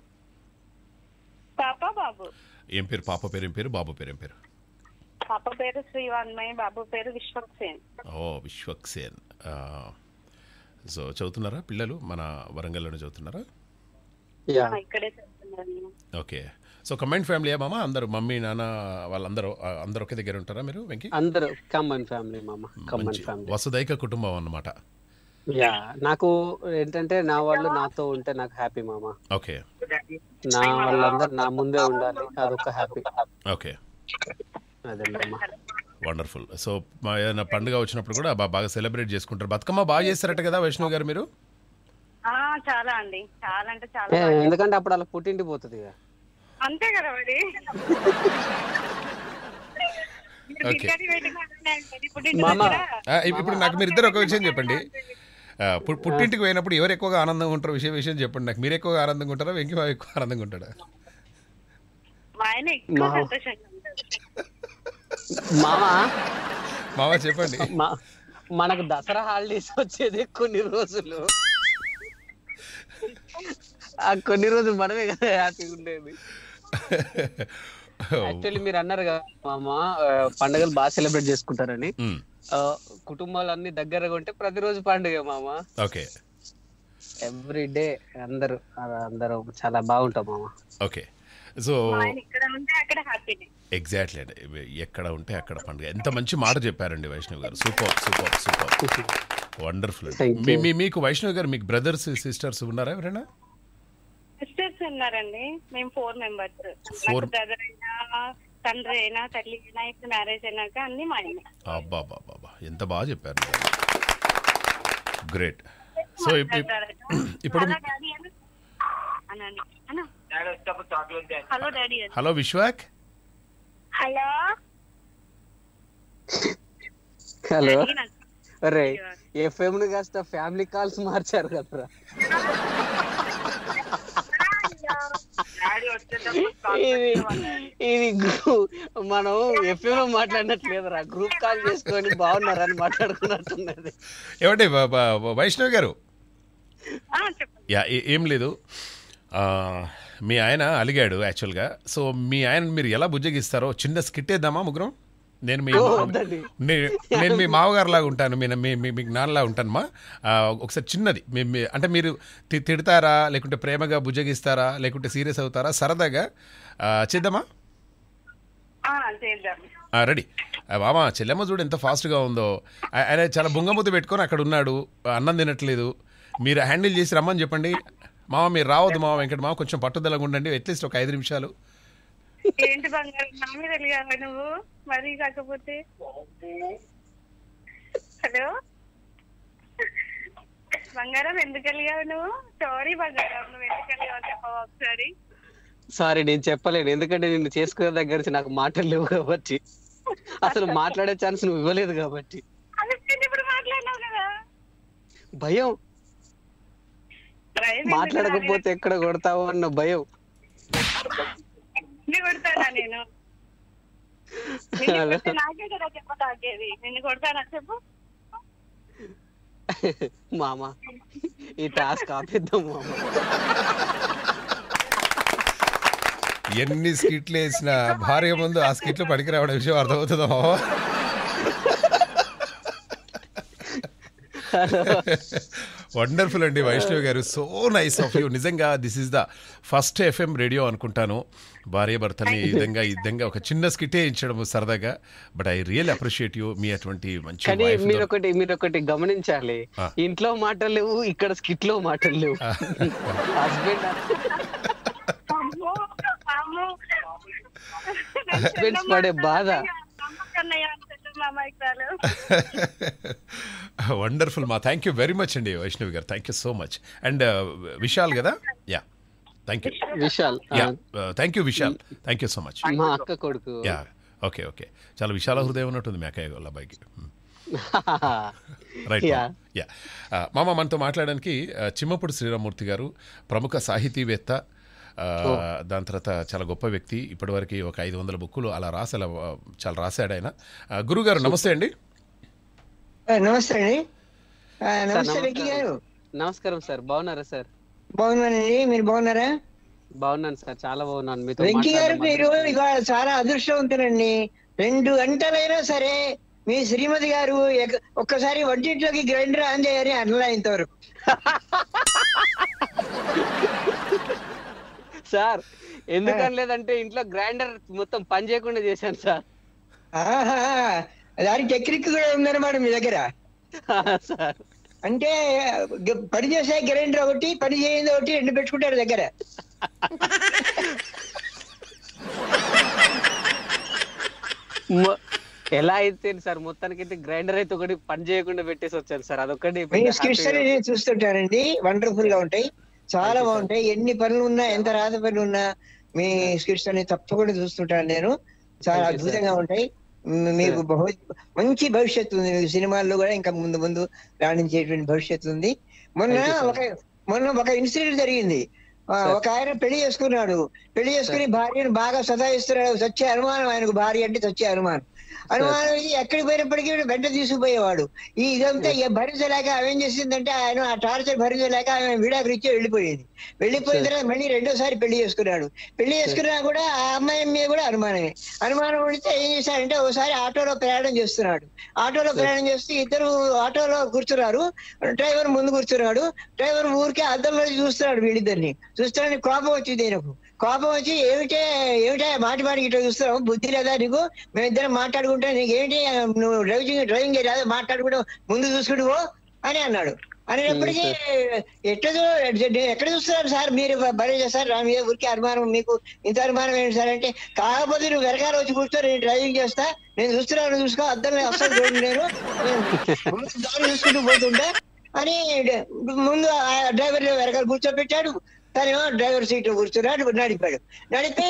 పాప బాబు. ఏం పేరు? పాప పేరు ఏం పేరు? బాబు పేరు ఏం పేరు? పాప పేరు శ్రీవాన్మయి, బాబు పేరు విశ్వక్సేన్. ఓ విశ్వక్సేన్. సో చదువుతున్నారా పిల్లలు? మన వరంగల్లోనే చదువుతున్నారా? యా ఇక్కడే చదువుతున్నారు. ఓకే సో కమెంట్ ఫ్యామిలీయా మామ? అందరూ మమ్మీ నాన్న వాళ్ళందరూ అందరూ ఒకే దగ్గర ఉంటారా మీరు? వెంకీ అందరూ కమెంట్ ఫ్యామిలీ మామ, కమెంట్ ఫ్యామిలీ, వసుదైక కుటుంబం అన్నమాట. యా నాకు ఏంటంటే నా వాళ్ళు నాతో ఉంటే నాకు హ్యాపీ మామ. ఓకే నా వాళ్ళందరూ నా ముందే ఉండాలి, అదొక హ్యాపీ. ఓకే అదే మామ వండర్ఫుల్. సో మా ఏదైనా పండుగ వచ్చినప్పుడు కూడా బాగా సెలబ్రేట్ చేసుకుంటారు. బతుకమ్మ బాగా చేస్తారట కదా వైష్ణవ్ గారు మీరు? చాలా అండి, చాలా అంటే చాలా. ఎందుకంటే అప్పుడు అలా పుట్టింటి పోతుంది కదా, అంతే కదా మరి. ఇప్పుడు నాకు మీరిద్దరు ఒక విషయం చెప్పండి, పుట్టింటికి పోయినప్పుడు ఎవరు ఎక్కువగా ఆనందంగా ఉంటారు విషయం చెప్పండి నాకు. మీరు ఎక్కువగా ఆనందంగా ఉంటారా, వెంకీ బాబు ఎక్కువ ఆనందంగా ఉంటాడా? మామ చెప్పండి. మనకు దసరా హాలిడేస్ వచ్చేది కొన్ని రోజులు, ఆ కొన్ని రోజులు మనమే కదా హ్యాపీగా ఉండేది. యాక్చువల్లీ మీరు అన్నారు కదా మామ పండుగలు బాగా సెలబ్రేట్ చేసుకుంటారని, కుటుంబాలు అన్ని దగ్గరగా ఉంటే ప్రతిరోజు పండుగ మామ. ఓకే ఎవ్రీ డే అందరూ అందరూ చాలా బాగుంటాం మామ. ఓకే సో ఎగ్జాక్ట్లీ అండి, ఎక్కడ ఉంటే అక్కడ పండుగ. ఎంత మంచి మాట చెప్పారండి వైష్ణవ్ గారు, సూపర్ సూపర్ సూపర్ వండర్ఫుల్. మీకు వైష్ణవ్ గారు మీకు బ్రదర్స్ సిస్టర్స్ ఉన్నారా ఎవరైనా? సిస్టర్స్ ఉన్నారండి, మేము 4 మెంబర్స్. బ్రదర్ అయినా, తండ్రి అయినా, తల్లి అయినా, ఇప్పుడు మ్యారేజ్ అయినాక అన్ని మా ఆయన. అబ్బా బాబా ఎంత బాగా చెప్పారు, గ్రేట్. సో ఇప్పుడు hello daddy. Hello Vishwak. Hello hello. అరే ఎఫ్ఎం ని కాస్త ఫ్యామిలీ కాల్స్ మార్చారు కదరా. ఇది మనం ఎఫ్ఎం లో మాట్లాడినట్లేదురా, గ్రూప్ కాల్ చేసుకొని బాగున్నారని మాట్లాడుకున్నట్టున్నది. ఏమండి వైష్ణవ్ గారు? ఏం లేదు, మీ ఆయన అలిగాడు యాక్చువల్గా. సో మీ ఆయన మీరు ఎలా బుజ్జగిస్తారో చిన్న స్కిట్ వేద్దామా ముగ్గురం? నేను మీ మామగారు లాగా ఉంటాను, మీకు నాన్నలాగా ఉంటానమ్మా. ఒకసారి చిన్నది, అంటే మీరు తిడతారా లేకుంటే ప్రేమగా బుజ్జగిస్తారా లేకుంటే సీరియస్ అవుతారా, సరదాగా చేద్దామా? రెడీ మామ? చెల్లెమ్మ చూడు ఎంత ఫాస్ట్గా ఉందో, ఆయన చాలా బుంగమూత పెట్టుకొని అక్కడ ఉన్నాడు, అన్నం తినట్లేదు. మీరు హ్యాండిల్ చేసి రమ్మని చెప్పండి మామ, మీరు రావద్దు మామ, వెంకట మామ కొంచెం పట్టుదలగా ఉండండి అట్లీస్ట్ ఒక 5 నిమిషాలు. ఏంటి బంగారు నా మీద అలిగావా నువ్వు మరి? కాకపోతే హలో బంగారం ఎందుకు అలిగావు నువ్వు? సారీ బంగారం, నువ్వు ఎందుకు అలిగావు చెప్పవా ఒకసారి? సారీ నేను చెప్పలేను, ఎందుకంటే నిన్ను చేసుకునే దగ్గర నుంచి నాకు మాటలు లేవు కాబట్టి, అసలు మాట్లాడే ఛాన్స్ నువ్వు ఇవ్వలేదు కాబట్టి. ఇప్పుడు మాట్లాడినావు కదా, భయం మాట్లాడకపోతే ఎక్కడ కొడతావు అన్న భయం. మామా ఈ టాస్క్ ఆపిద్దాం మామ. ఎన్ని స్కిట్లు వేసిన భార్య ముందు ఆ స్కిట్లు పనికిరావడం విషయం అర్థమవుతుందా మామ? వండర్ఫుల్ అండి వైష్ణవి గారు, సో నైస్ ఆఫ్ యూ. నిజంగా this is the first FM radio అనుకుంటాను భార్య భర్తని ఈ విధంగా ఒక చిన్న స్కిటే ఇచ్చడం సరదాగా, but I real appreciate you. మీ అటువంటి మంచి మీరు ఒకటి గమనించాలి, ఇంట్లో మాటలు లేవు, ఇక్కడ స్కిట్ లో మాటలు లేవు. హస్బెండ్ హస్బెండ్స్ పడే బాధ. వండర్ఫుల్ మా, థ్యాంక్ యూ వెరీ మచ్ అండి వైష్ణవి గారు, thank you so much. And Vishal కదా, yeah thank you Vishal, yeah thank you Vishal, thank you so much. మా అక్క కొడుకు, యా ఓకే ఓకే, చాలా విశాల హృదయం ఉన్నట్టుంది మీ అక్కయ్య వాళ్ళ అబ్బాయికి, రైట్ యా. మామ మనతో మాట్లాడడానికి చిమ్మపూడి శ్రీరామూర్తి గారు, ప్రముఖ సాహితీవేత్త, దాని తర్వాత చాలా గొప్ప వ్యక్తి, ఇప్పటివరకు 500 బుక్కులు అలా చాలా రాశాడు ఆయన. గురుగారు నమస్తే అండి. నమస్తే అండి. నమస్కారం సార్, బాగున్నారా సార్? బాగున్నానండి, మీరు బాగున్నారా? బాగున్నాను సార్, చాలా బాగున్నాను. మీతో వెంకీ గారు మీరు ఇవాళ చాలా అదృష్టవంతులండి. 2 గంటలైనా సరే మీ శ్రీమతి గారు ఒక్కసారి వంటింట్లోకి గ్రైండర్ ఆన్ చేయాలి అనలా ఇంతవరకు. సార్ ఎందుకని లేదంటే ఇంట్లో గ్రైండర్ మొత్తం పని చేయకుండా చేశాను సార్. దాని టెక్నిక్ కూడా ఉందన్నమాట మీ దగ్గర. సార్ అంటే పని చేసే గ్రైండర్ ఒకటి, పని చేయదు ఒకటి, 2 పెట్టుకుంటారు దగ్గర. ఎలా అయితే సార్ మొత్తానికైతే గ్రైండర్ అయితే ఒకటి పని చేయకుండా పెట్టేసి వచ్చాను సార్. అదొకటి చూస్తుంటానండి, వండర్ఫుల్ గా ఉంటాయి, చాలా బాగుంటాయి. ఎన్ని పనులు ఉన్నా, ఎంత రాత పనులు ఉన్నా మీ స్క్రిప్ట్స్ అని తప్పకుండా చూస్తుంటాను నేను, చాలా అద్భుతంగా ఉంటాయి. మీకు మంచి భవిష్యత్తు ఉంది, మీకు సినిమాల్లో కూడా ఇంకా ముందు ముందు రాణించేటువంటి భవిష్యత్తు ఉంది. మొన్న ఒక ఇన్సిడెంట్ జరిగింది, ఒక ఆయన పెళ్లి చేసుకున్నాడు, పెళ్లి చేసుకుని భార్యను బాగా సతాయిస్తున్నాడు. చచ్చే అనుమానం ఆయనకు, భార్య అంటే చచ్చే అనుమానం. అనుమానం ఎక్కడికి పోయినప్పటికీ వెంట తీసుకుపోయేవాడు. ఈ ఇదంతా భరించలేక ఆమె ఏం చేసిందంటే, ఆయన ఆ టార్చర్ భరించలేక ఆమె విడాకులు ఇచ్చి వెళ్ళిపోయింది. వెళ్ళిపోయిన తర్వాత మళ్ళీ 2వ సారి పెళ్లి చేసుకున్నాడు. పెళ్లి చేసుకున్నా కూడా ఆ అమ్మాయి మీద కూడా అనుమానమే. అనుమానం ఉంటే ఏం చేశాడంటే, ఒకసారి ఆటోలో ప్రయాణం చేస్తున్నాడు. ఆటోలో ప్రయాణం చేస్తే ఇద్దరు ఆటోలో కూర్చున్నారు. డ్రైవర్ ముందు కూర్చున్నాడు, డ్రైవర్ ఊరికే అద్దంలో చూస్తున్నాడు వీళ్ళిద్దరిని. చూస్తాడని కోపం వచ్చింది ఆయనకు. కోపం వచ్చి, ఏమిటా మాటికి ఇట్లా చూస్తున్నావు, బుద్ధి లేదా నీకు, మేమిద్దరం మాట్లాడుకుంటే నీకేమిటి, నువ్వు డ్రైవింగ్ లేదా, మాట్లాడుకుంటూ ముందు చూసుకుంటువో అని అన్నాడు. అనేటప్పటికీ ఎక్కడ చూస్తున్నారు సార్ మీరు, భలే చేస్తారు, నా మీద ఊరికే అనుమానం, మీకు ఇంత అనుమానం ఏంటి సార్ అంటే, కాకపోతే నువ్వు వెనకాల వచ్చి కూర్చో, నేను డ్రైవింగ్ చేస్తా, నేను చూస్తున్నాను చూసుకో, అద్దం అసలు నేను దాన్ని చూసుకుంటూ పోతుంటా అని ముందు డ్రైవర్ వెనకాల కూర్చోబెట్టాడు. తనేమో డ్రైవర్ సీట్ కూర్చున్నాడు, నడిపాడు. నడిపి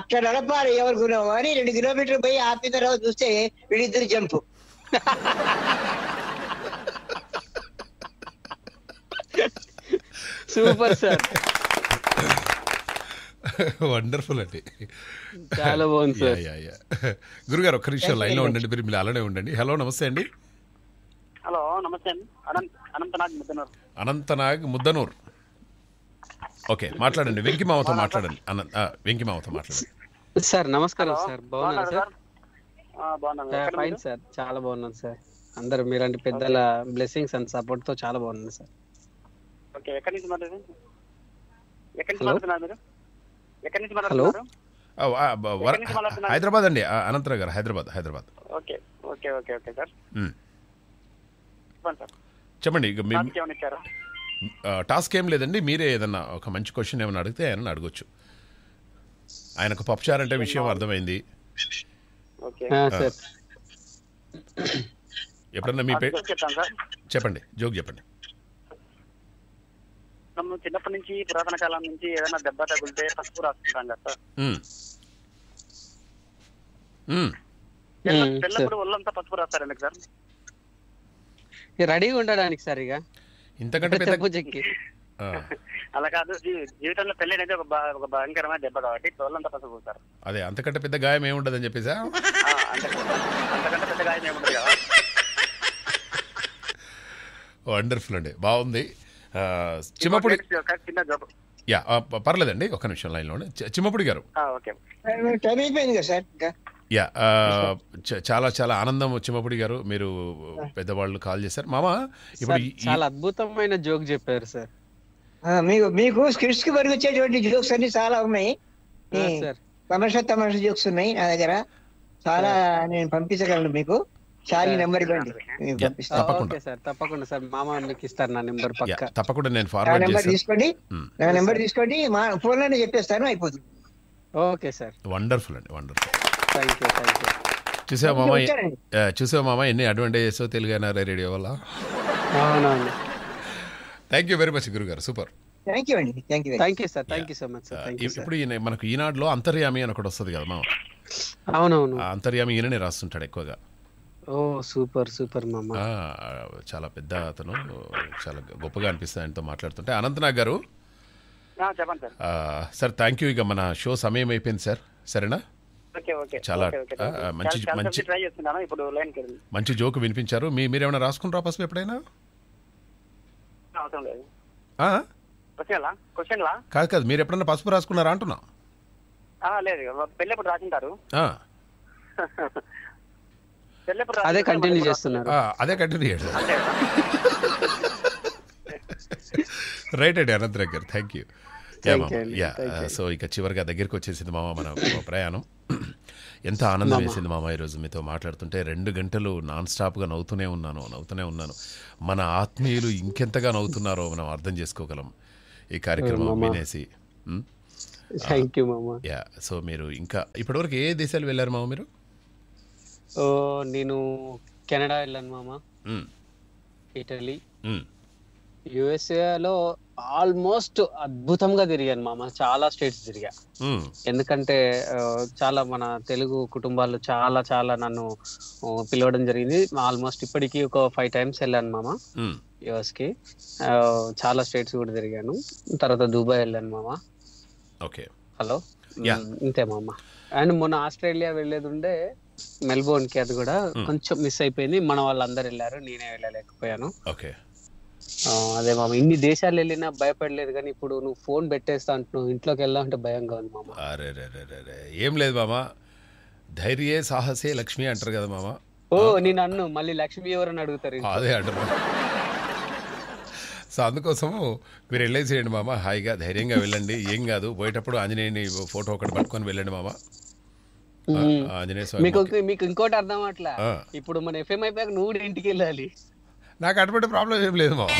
అట్లా నడపాలి ఎవరుకున్నావు అని 2 కిలోమీటర్లు పోయి ఆపిన తర్వాత చూస్తే వీళ్ళిద్దరు జంపు. సూపర్ సార్, వండర్ఫుల్ అండి, చాలా బాగుంది సార్. గురుగారు ఒక్క నిమిషం లైన్ లో ఉండండి, మీరు అలానే ఉండండి. హలో నమస్తే అండి. హలో నమస్తే అండి. అనంతనాగ్ ముద్దనూర్, ఓకే మాట్లాడండి. వెంకీ మామతో మాట్లాడండి. వెంకీ మామతో మాట్లాడండి సార్. నమస్కారం సార్, బాగున్నారా సార్? ఫైన్ సార్, చాలా బాగున్నాను సార్. అందరూ మీలాంటి పెద్దల బ్లెస్సింగ్స్ అండ్ సపోర్ట్ తో చాలా బాగున్నాను సార్. హలో హైదరాబాద్ అండి, అనంతరావు గారు, హైదరాబాద్. చెప్పండి, టాస్క్ ఏం లేదండి, మీరే ఏదన్నా ఒక మంచి క్వశ్చన్ ఏమైనా అడిగితే ఆయన అడగొచ్చు. ఆయనకు పప్పుచారు అంటే విషయం అర్థమైంది. ఎప్పుడన్నా మీ చెప్పండి, జోక్ చెప్పండి. చిన్నప్పటి నుంచి, పురాతన కాలం నుంచి ఏదైనా దెబ్బ తగిలితే పసుపు రాసుకుంటాం కదా సార్, ఒళ్ళంతా పసుపు రాస్తారండి సార్, రెడీగా ఉండడానికి సార్. ఇక ఇంతకంటే అలా కాదు, జీవితంలో పెళ్ళైనది ఒక భయంకరమైన దెబ్బ కాబట్టి తోళ్ళంతా పసుపుతారు. అదే అంతకంటే పెద్ద గాయం ఏముండదు అని చెప్పేసి, అంతకంటే పెద్ద గాయం ఏముండదు. వండర్ఫుల్ అండి, బాగుంది. చిమ్మపూడి, పర్లేదండి, ఒక నిమిషం లైన్లో. చిమ్మపూడి గారు, టైం అయిపోయింది కదా సార్, యా చాలా చాలా ఆనందం చిమ్మపుడి గారు మీరు పెద్దవాళ్ళు కాల్ చేశారు మామ ఇప్పుడు చాలా అద్భుతమైన జోక్ చెప్పారు సార్ మీకు మీకు స్కిట్స్ కి పరిగొచ్చేటువంటి జోక్స్ అన్ని చాలా ఉన్నాయి సార్ తమాషా జోక్స్ ఉన్నాయి నా దగ్గర చాలా నేను పంపించగలను మీకు చాలి నెంబర్ ఇవ్వండి తప్పకుండా సార్ తప్పకుండా సార్ మామ మీకు ఇస్తారు నా నెంబర్ పక్కా తప్పకుండా నేను ఫార్వర్డ్ చేస్తాను నా నెంబర్ తీసుకోండి మా ఫోన్ లోనే చెప్పేస్తాను అయిపోతుంది ఓకే సార్ వండర్ఫుల్ అండి వండర్ఫుల్ థాంక్యూ చూసావా మామ ఎన్ని అడ్వాంటేజెస్ తెలుగు ఎన్ఆర్ఐ రేడియో వల్ల అవునండి థాంక్యూ వెరీ మచ్ గురుగారు సూపర్ థాంక్యూ అండి thank you sir thank you so much sir thank you sir ఇప్పుడు మనకు ఈనాడులో అంతర్యామి అని ఒకటి వస్తుంది కదా మామ అవునవును అంతర్యామి ఈయననే రాస్తుంటాడు ఎక్కువగా ఓ సూపర్ సూపర్ మామ చాలా పెద్ద అతను చాలా గొప్పగా అనిపిస్తుంది ఆయనతో మాట్లాడుతుంటే అనంతనాగ్ గారు సార్ థ్యాంక్ యూ ఇక మన షో సమయం అయిపోయింది సార్ సరేనా చాలా మంచి జోక్ వినిపించారు మీరేమైనా రాసుకుంటారా పసుపు ఎప్పుడైనా కాదు కాదు మీరు ఎప్పుడైనా పసుపు రాసుకున్నారా అంటున్నా అదే కంటిన్యూ చేస్తున్నారు అదే కంటిన్యూ చేస్తారు రైట్ అండి అనంత్ దగ్గర థ్యాంక్ యూ యా సో ఇక చివరిగా దగ్గరికి వచ్చేసింది మామ మన ప్రయాణం ఎంత ఆనందం వేసింది మామ ఈరోజు మీతో మాట్లాడుతుంటే 2 గంటలు నాన్ స్టాప్గా నవ్వుతూనే ఉన్నాను మన ఆత్మీయులు ఇంకెంతగా నవ్వుతున్నారో మనం అర్థం చేసుకోగలం ఈ కార్యక్రమం వినేసి యా సో మీరు ఇంకా ఇప్పటివరకు ఏ దేశాలు వెళ్ళారు మామ మీరు నేను కెనడా వెళ్ళాను మామ ఇటలీ యుఎస్ఏలో ఆల్మోస్ట్ అద్భుతంగా తిరిగాను మామ చాలా స్టేట్స్ తిరిగా ఎందుకంటే చాలా మన తెలుగు కుటుంబాలు చాలా చాలా నన్ను పిలవడం జరిగింది ఆల్మోస్ట్ ఇప్పటికీ ఒక 5 times వెళ్ళాను మామ యుఎస్కి చాలా స్టేట్స్ కూడా తిరిగాను తర్వాత దుబాయ్ వెళ్ళాను మామ ఓకే హలో ఇంతే మామ అండ్ మొన్న ఆస్ట్రేలియా వెళ్ళేది ఉండే మెల్బోర్న్ కి అది కూడా కొంచెం మిస్ అయిపోయింది మన వాళ్ళందరూ వెళ్ళారు నేనే వెళ్ళలేకపోయాను అదే మామ ఇన్ని దేశాలు వెళ్ళినా భయపడలేదు కానీ ఇప్పుడు నువ్వు ఫోన్ పెట్టేస్తా అంటున్నావు ఇంట్లోకి వెళ్ళాలంటే భయంగా ఉంది మామ అరే ఏం లేదు మామ ధైర్యే సాహసే లక్ష్మి అంటారు కదా మామ ఓ నేను అన్ను మళ్ళీ లక్ష్మి ఎవరని అడుగుతారు అదే అంటారు సో అందుకోసము మీరు వెళ్ళేసేయండి మామ హాయిగా ధైర్యంగా వెళ్ళండి ఏం కాదు పోయేటప్పుడు ఆంజనేయుని ఫోటో ఒకటి పట్టుకొని వెళ్ళండి మామ మీకు ఇంకోటి అర్థం అట్లా ఇప్పుడు మన ఎఫ్ఎం అయిపోయాక నువ్వు ఇంటికి వెళ్ళాలి నాకు అటువంటి ప్రాబ్లం ఏం లేదు మామ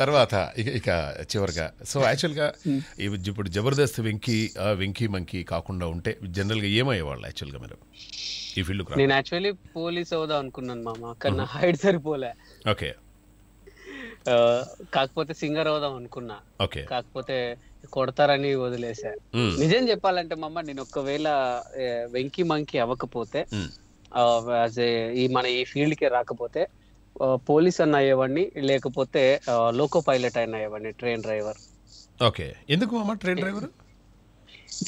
తర్వాత ఇక చివరిగా సో యాక్చువల్గా ఇప్పుడు జబర్దస్త్ వెంకీ మంకీ కాకుండా ఉంటే జనరల్గా ఏమయ్యేవాళ్ళు యాక్చువల్గా మీరు ఈ ఫీల్డ్ నేను యాక్చువల్లీ పోలీస్ అవుదాం అనుకున్నాను మామ అక్కడ నా హైట్ సరిపోలే ఓకే కాకపోతే సింగర్ అవుదాం అనుకున్నా కాకపోతే కొడతారని వదిలేసా నిజం చెప్పాలంటే మామ నేను ఒకవేళ వెంకీ మంకీ అవ్వకపోతే ఈ మన ఈ ఫీల్డ్ కి రాకపోతే పోలీస్ అన్న అయ్యేవాడిని లేకపోతే లోకో పైలట్ అయిన అయ్యేవాడిని ట్రైన్ డ్రైవర్ ఓకే ఎందుకు మామ ట్రైన్ డ్రైవర్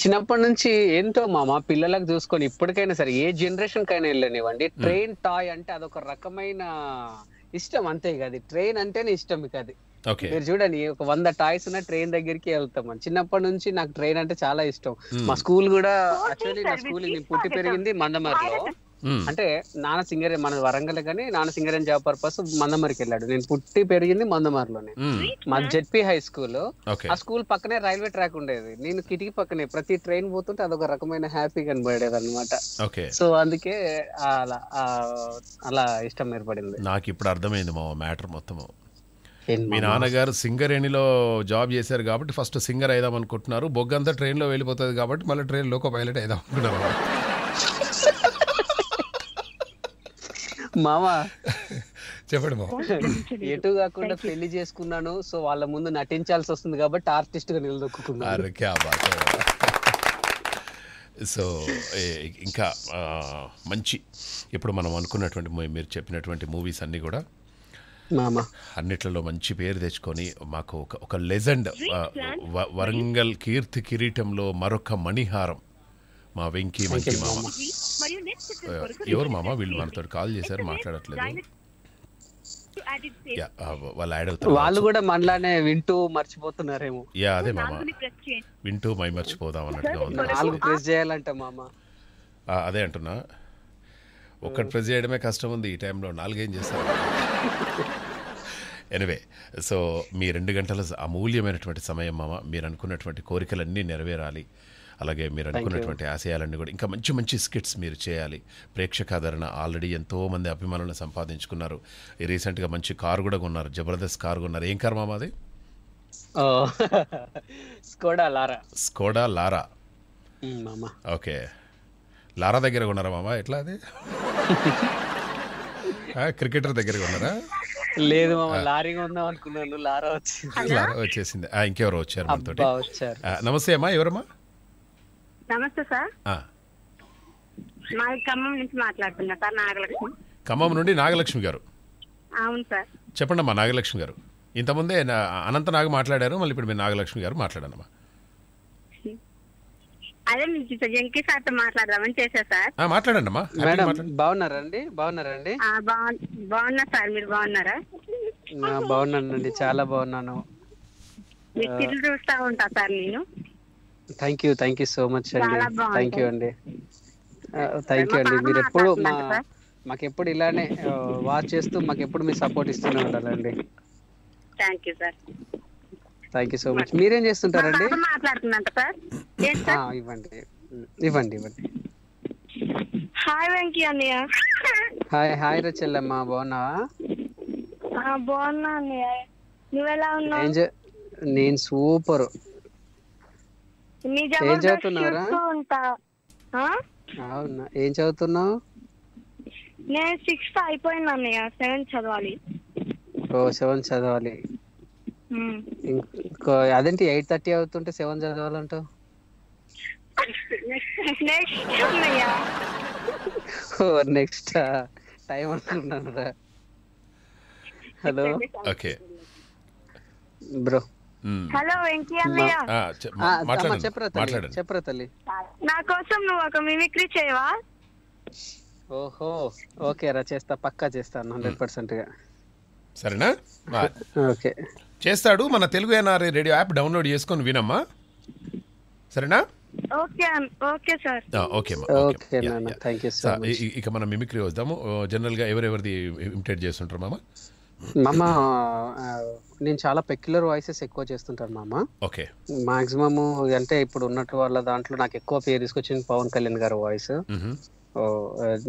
చిన్నప్పటి నుంచి ఏంటో మామ పిల్లలకు చూసుకొని ఇప్పటికైనా సరే ఏ జనరేషన్ కైనా వెళ్ళనివ్వండి ట్రైన్ టాయ్ అంటే అదొక రకమైన ఇష్టం అంతే కాదు ట్రైన్ అంటేనే ఇష్టం కాదు మీరు చూడండి 100 toys ఉన్న ట్రైన్ దగ్గరికి వెళ్తాం చిన్నప్పటి నుంచి నాకు ట్రైన్ అంటే చాలా ఇష్టం మా స్కూల్ కూడా యాక్చువల్లీ నా స్కూల్ పుట్టి పెరిగింది మందమరిలో అంటే నాన్న సింగరే మన వరంగల్ కానీ నాన్న సింగరే జాబ్ పర్పస్ మందమరికి వెళ్ళాడు నేను పుట్టి పెరిగింది మందమరిలోనే మా జెడ్పీ హై స్కూల్ ఆ స్కూల్ పక్కనే రైల్వే ట్రాక్ ఉండేది నేను కిటికీ పక్కనే ప్రతి ట్రైన్ పోతుంటే అదొక రకమైన హ్యాపీ కనబడేది అనమాట సో అందుకే అలా అలా ఇష్టం ఏర్పడింది నాకు ఇప్పుడు అర్థమైంది మా మ్యాటర్ మొత్తం మీ నాన్నగారు సింగరేణిలో జాబ్ చేశారు కాబట్టి ఫస్ట్ సింగర్ అయిదాం అనుకుంటున్నారు బొగ్గంతా ట్రైన్ లో వెళ్ళిపోతుంది కాబట్టి మళ్ళీ ట్రైన్ లోకో పైలట్ అయిదాం అనుకుంటున్నారు మామ చెప్పండి మామ ఎటు కాకుండా పెళ్లి చేసుకున్నాను సో వాళ్ళ ముందు నటించాల్సి వస్తుంది కాబట్టి ఆర్టిస్ట్ గా నిలదొక్కున్నాను సో ఇంకా మంచి ఇప్పుడు మనం అనుకున్నటువంటి మీరు చెప్పినటువంటి మూవీస్ అన్ని కూడా అన్నిట్లలో మంచి పేరు తెచ్చుకొని మాకు ఒక లెజెండ్ వరంగల్ కీర్తి కిరీటంలో మరొక మణిహారం మా వెంకీ మంకీ మామ ఎవరు మామ వీళ్ళు మనతో కాల్ చేశారు మాట్లాడట్లేదు వాళ్ళ యాడ్ అవుతారు. వాళ్ళు కూడా మనలానే వింటూ మర్చిపోతున్నారేమో. యా అదే మామ, వింటూ మై మర్చిపోదాం అన్నట్టుగా ఉంది. నాలుగు ప్రెస్ చేయాలంట మామ. అదే అంటున్నా, ఒక్కటి ప్రెస్ చేయడమే కష్టం ఉంది ఈ టైంలో, నాలుగేం చేస్తారు. ఎనివే, సో మీ 2 గంటల అమూల్యమైనటువంటి సమయం మామ. మీరు అనుకున్నటువంటి కోరికలన్నీ నెరవేరాలి, అలాగే మీరు అనుకున్నటువంటి ఆశయాలన్నీ కూడా. ఇంకా మంచి మంచి స్కిట్స్ మీరు చేయాలి. ప్రేక్షకాదరణ ఆల్రెడీ ఎంతోమంది అభిమానులను సంపాదించుకున్నారు. రీసెంట్గా మంచి కారు కూడా కొన్నారు, జబర్దస్త్ కారు కొన్నారు. ఏం కారు మామ అది? Skoda Laura. ఓకే, లారా దగ్గర కొన్నారా మామ? ఎట్లా అది, క్రికెటర్ దగ్గర కొన్నారా? లేదు మామ, లారీ కొందాం అనుకున్నాను, లారా వచ్చింది. లారా వచ్చేసింది. ఇంకెవరో వచ్చారు మనతోటి. నమస్తే అమ్మా, ఎవరమ్మా? నమస్తే సార్, ఖమ్మం నుంచి మాట్లాడుతున్నా సార్, నాగలక్ష్మి. ఖమ్మం నుండి నాగలక్ష్మి గారు? అవును సార్. చెప్పండి అమ్మా నాగలక్ష్మి గారు. ఇంతకుముందే అనంత నాగ మాట్లాడారు, మళ్ళీ ఇప్పుడు మీరు నాగలక్ష్మి గారు మాట్లాడానమ్మా. అదే వెంకీ సార్తో మాట్లాడదామని చేశా సార్. మాట్లాడండి అమ్మా. బాగున్నారండి? బాగున్నారండి? బాగున్నా సార్, మీరు బాగున్నారా? బాగున్నానండి, చాలా బాగున్నాను. మీరు చూస్తా ఉంటా సార్ నేను. థ్యాంక్ యూ సో మచ్ అండి. థ్యాంక్ యూ అండి. మీరు ఎప్పుడు మాకెప్పుడు ఇలానే వాచ్ చేస్తూ మాకెప్పుడు మీరు సపోర్ట్ ఇస్తూనే ఉండాలండి. Thank you sir. Thank you so much. మీరేం చేస్తుంటారండి? ఇవ్వండి. హాయ్ వెంకీ అన్నయ్య. హాయ్ రచెల్లమ్మ, బాగున్నావా? బాగున్నా అన్నయ్య, నువ్వెలా ఉన్నావు? నేను సూపర్. ఏం చదువుతున్నారా? అవునా, ఏం చదువుతున్నావు? నేను 6th అయిపోయింది అన్నయ్య, 7th చదవాలి. ఓ 7th చదవాలి. అదేంటి 8:30 అవుతుంటే 7 చదవాలంటావు? నెక్స్ట్ టైం అనుకుంటున్నాను రా. Hello bro. హలో వెంకీ అన్నయ్య, చెప్పరా తల్లి. నా కోసం నువ్వు ఒక మిమిక్రీ చేయవా? ఓహో, ఓకే రా, చేస్తా, పక్కా చేస్తాను 100% గా. సరేనా? ఓకే చేస్తాడు. మన Telugu NRI radio app download చేసుకొని వినమ్మా, సరేనా? ఇక మనం మిమిక్రీ వద్దాము. జనరల్ గా ఎవరెవరిది ఇమిటేట్ చేస్తుంటారు మామ? మామ నేను చాలా పెక్యులర్ వాయిసెస్ ఎక్కువ చేస్తుంటాను మామ. ఓకే, మాక్సిమమ్ అంటే ఇప్పుడు ఉన్నట్టు వాళ్ళ దాంట్లో నాకు ఎక్కువ పేరు తీసుకొచ్చింది పవన్ కళ్యాణ్ గారి వాయిస్.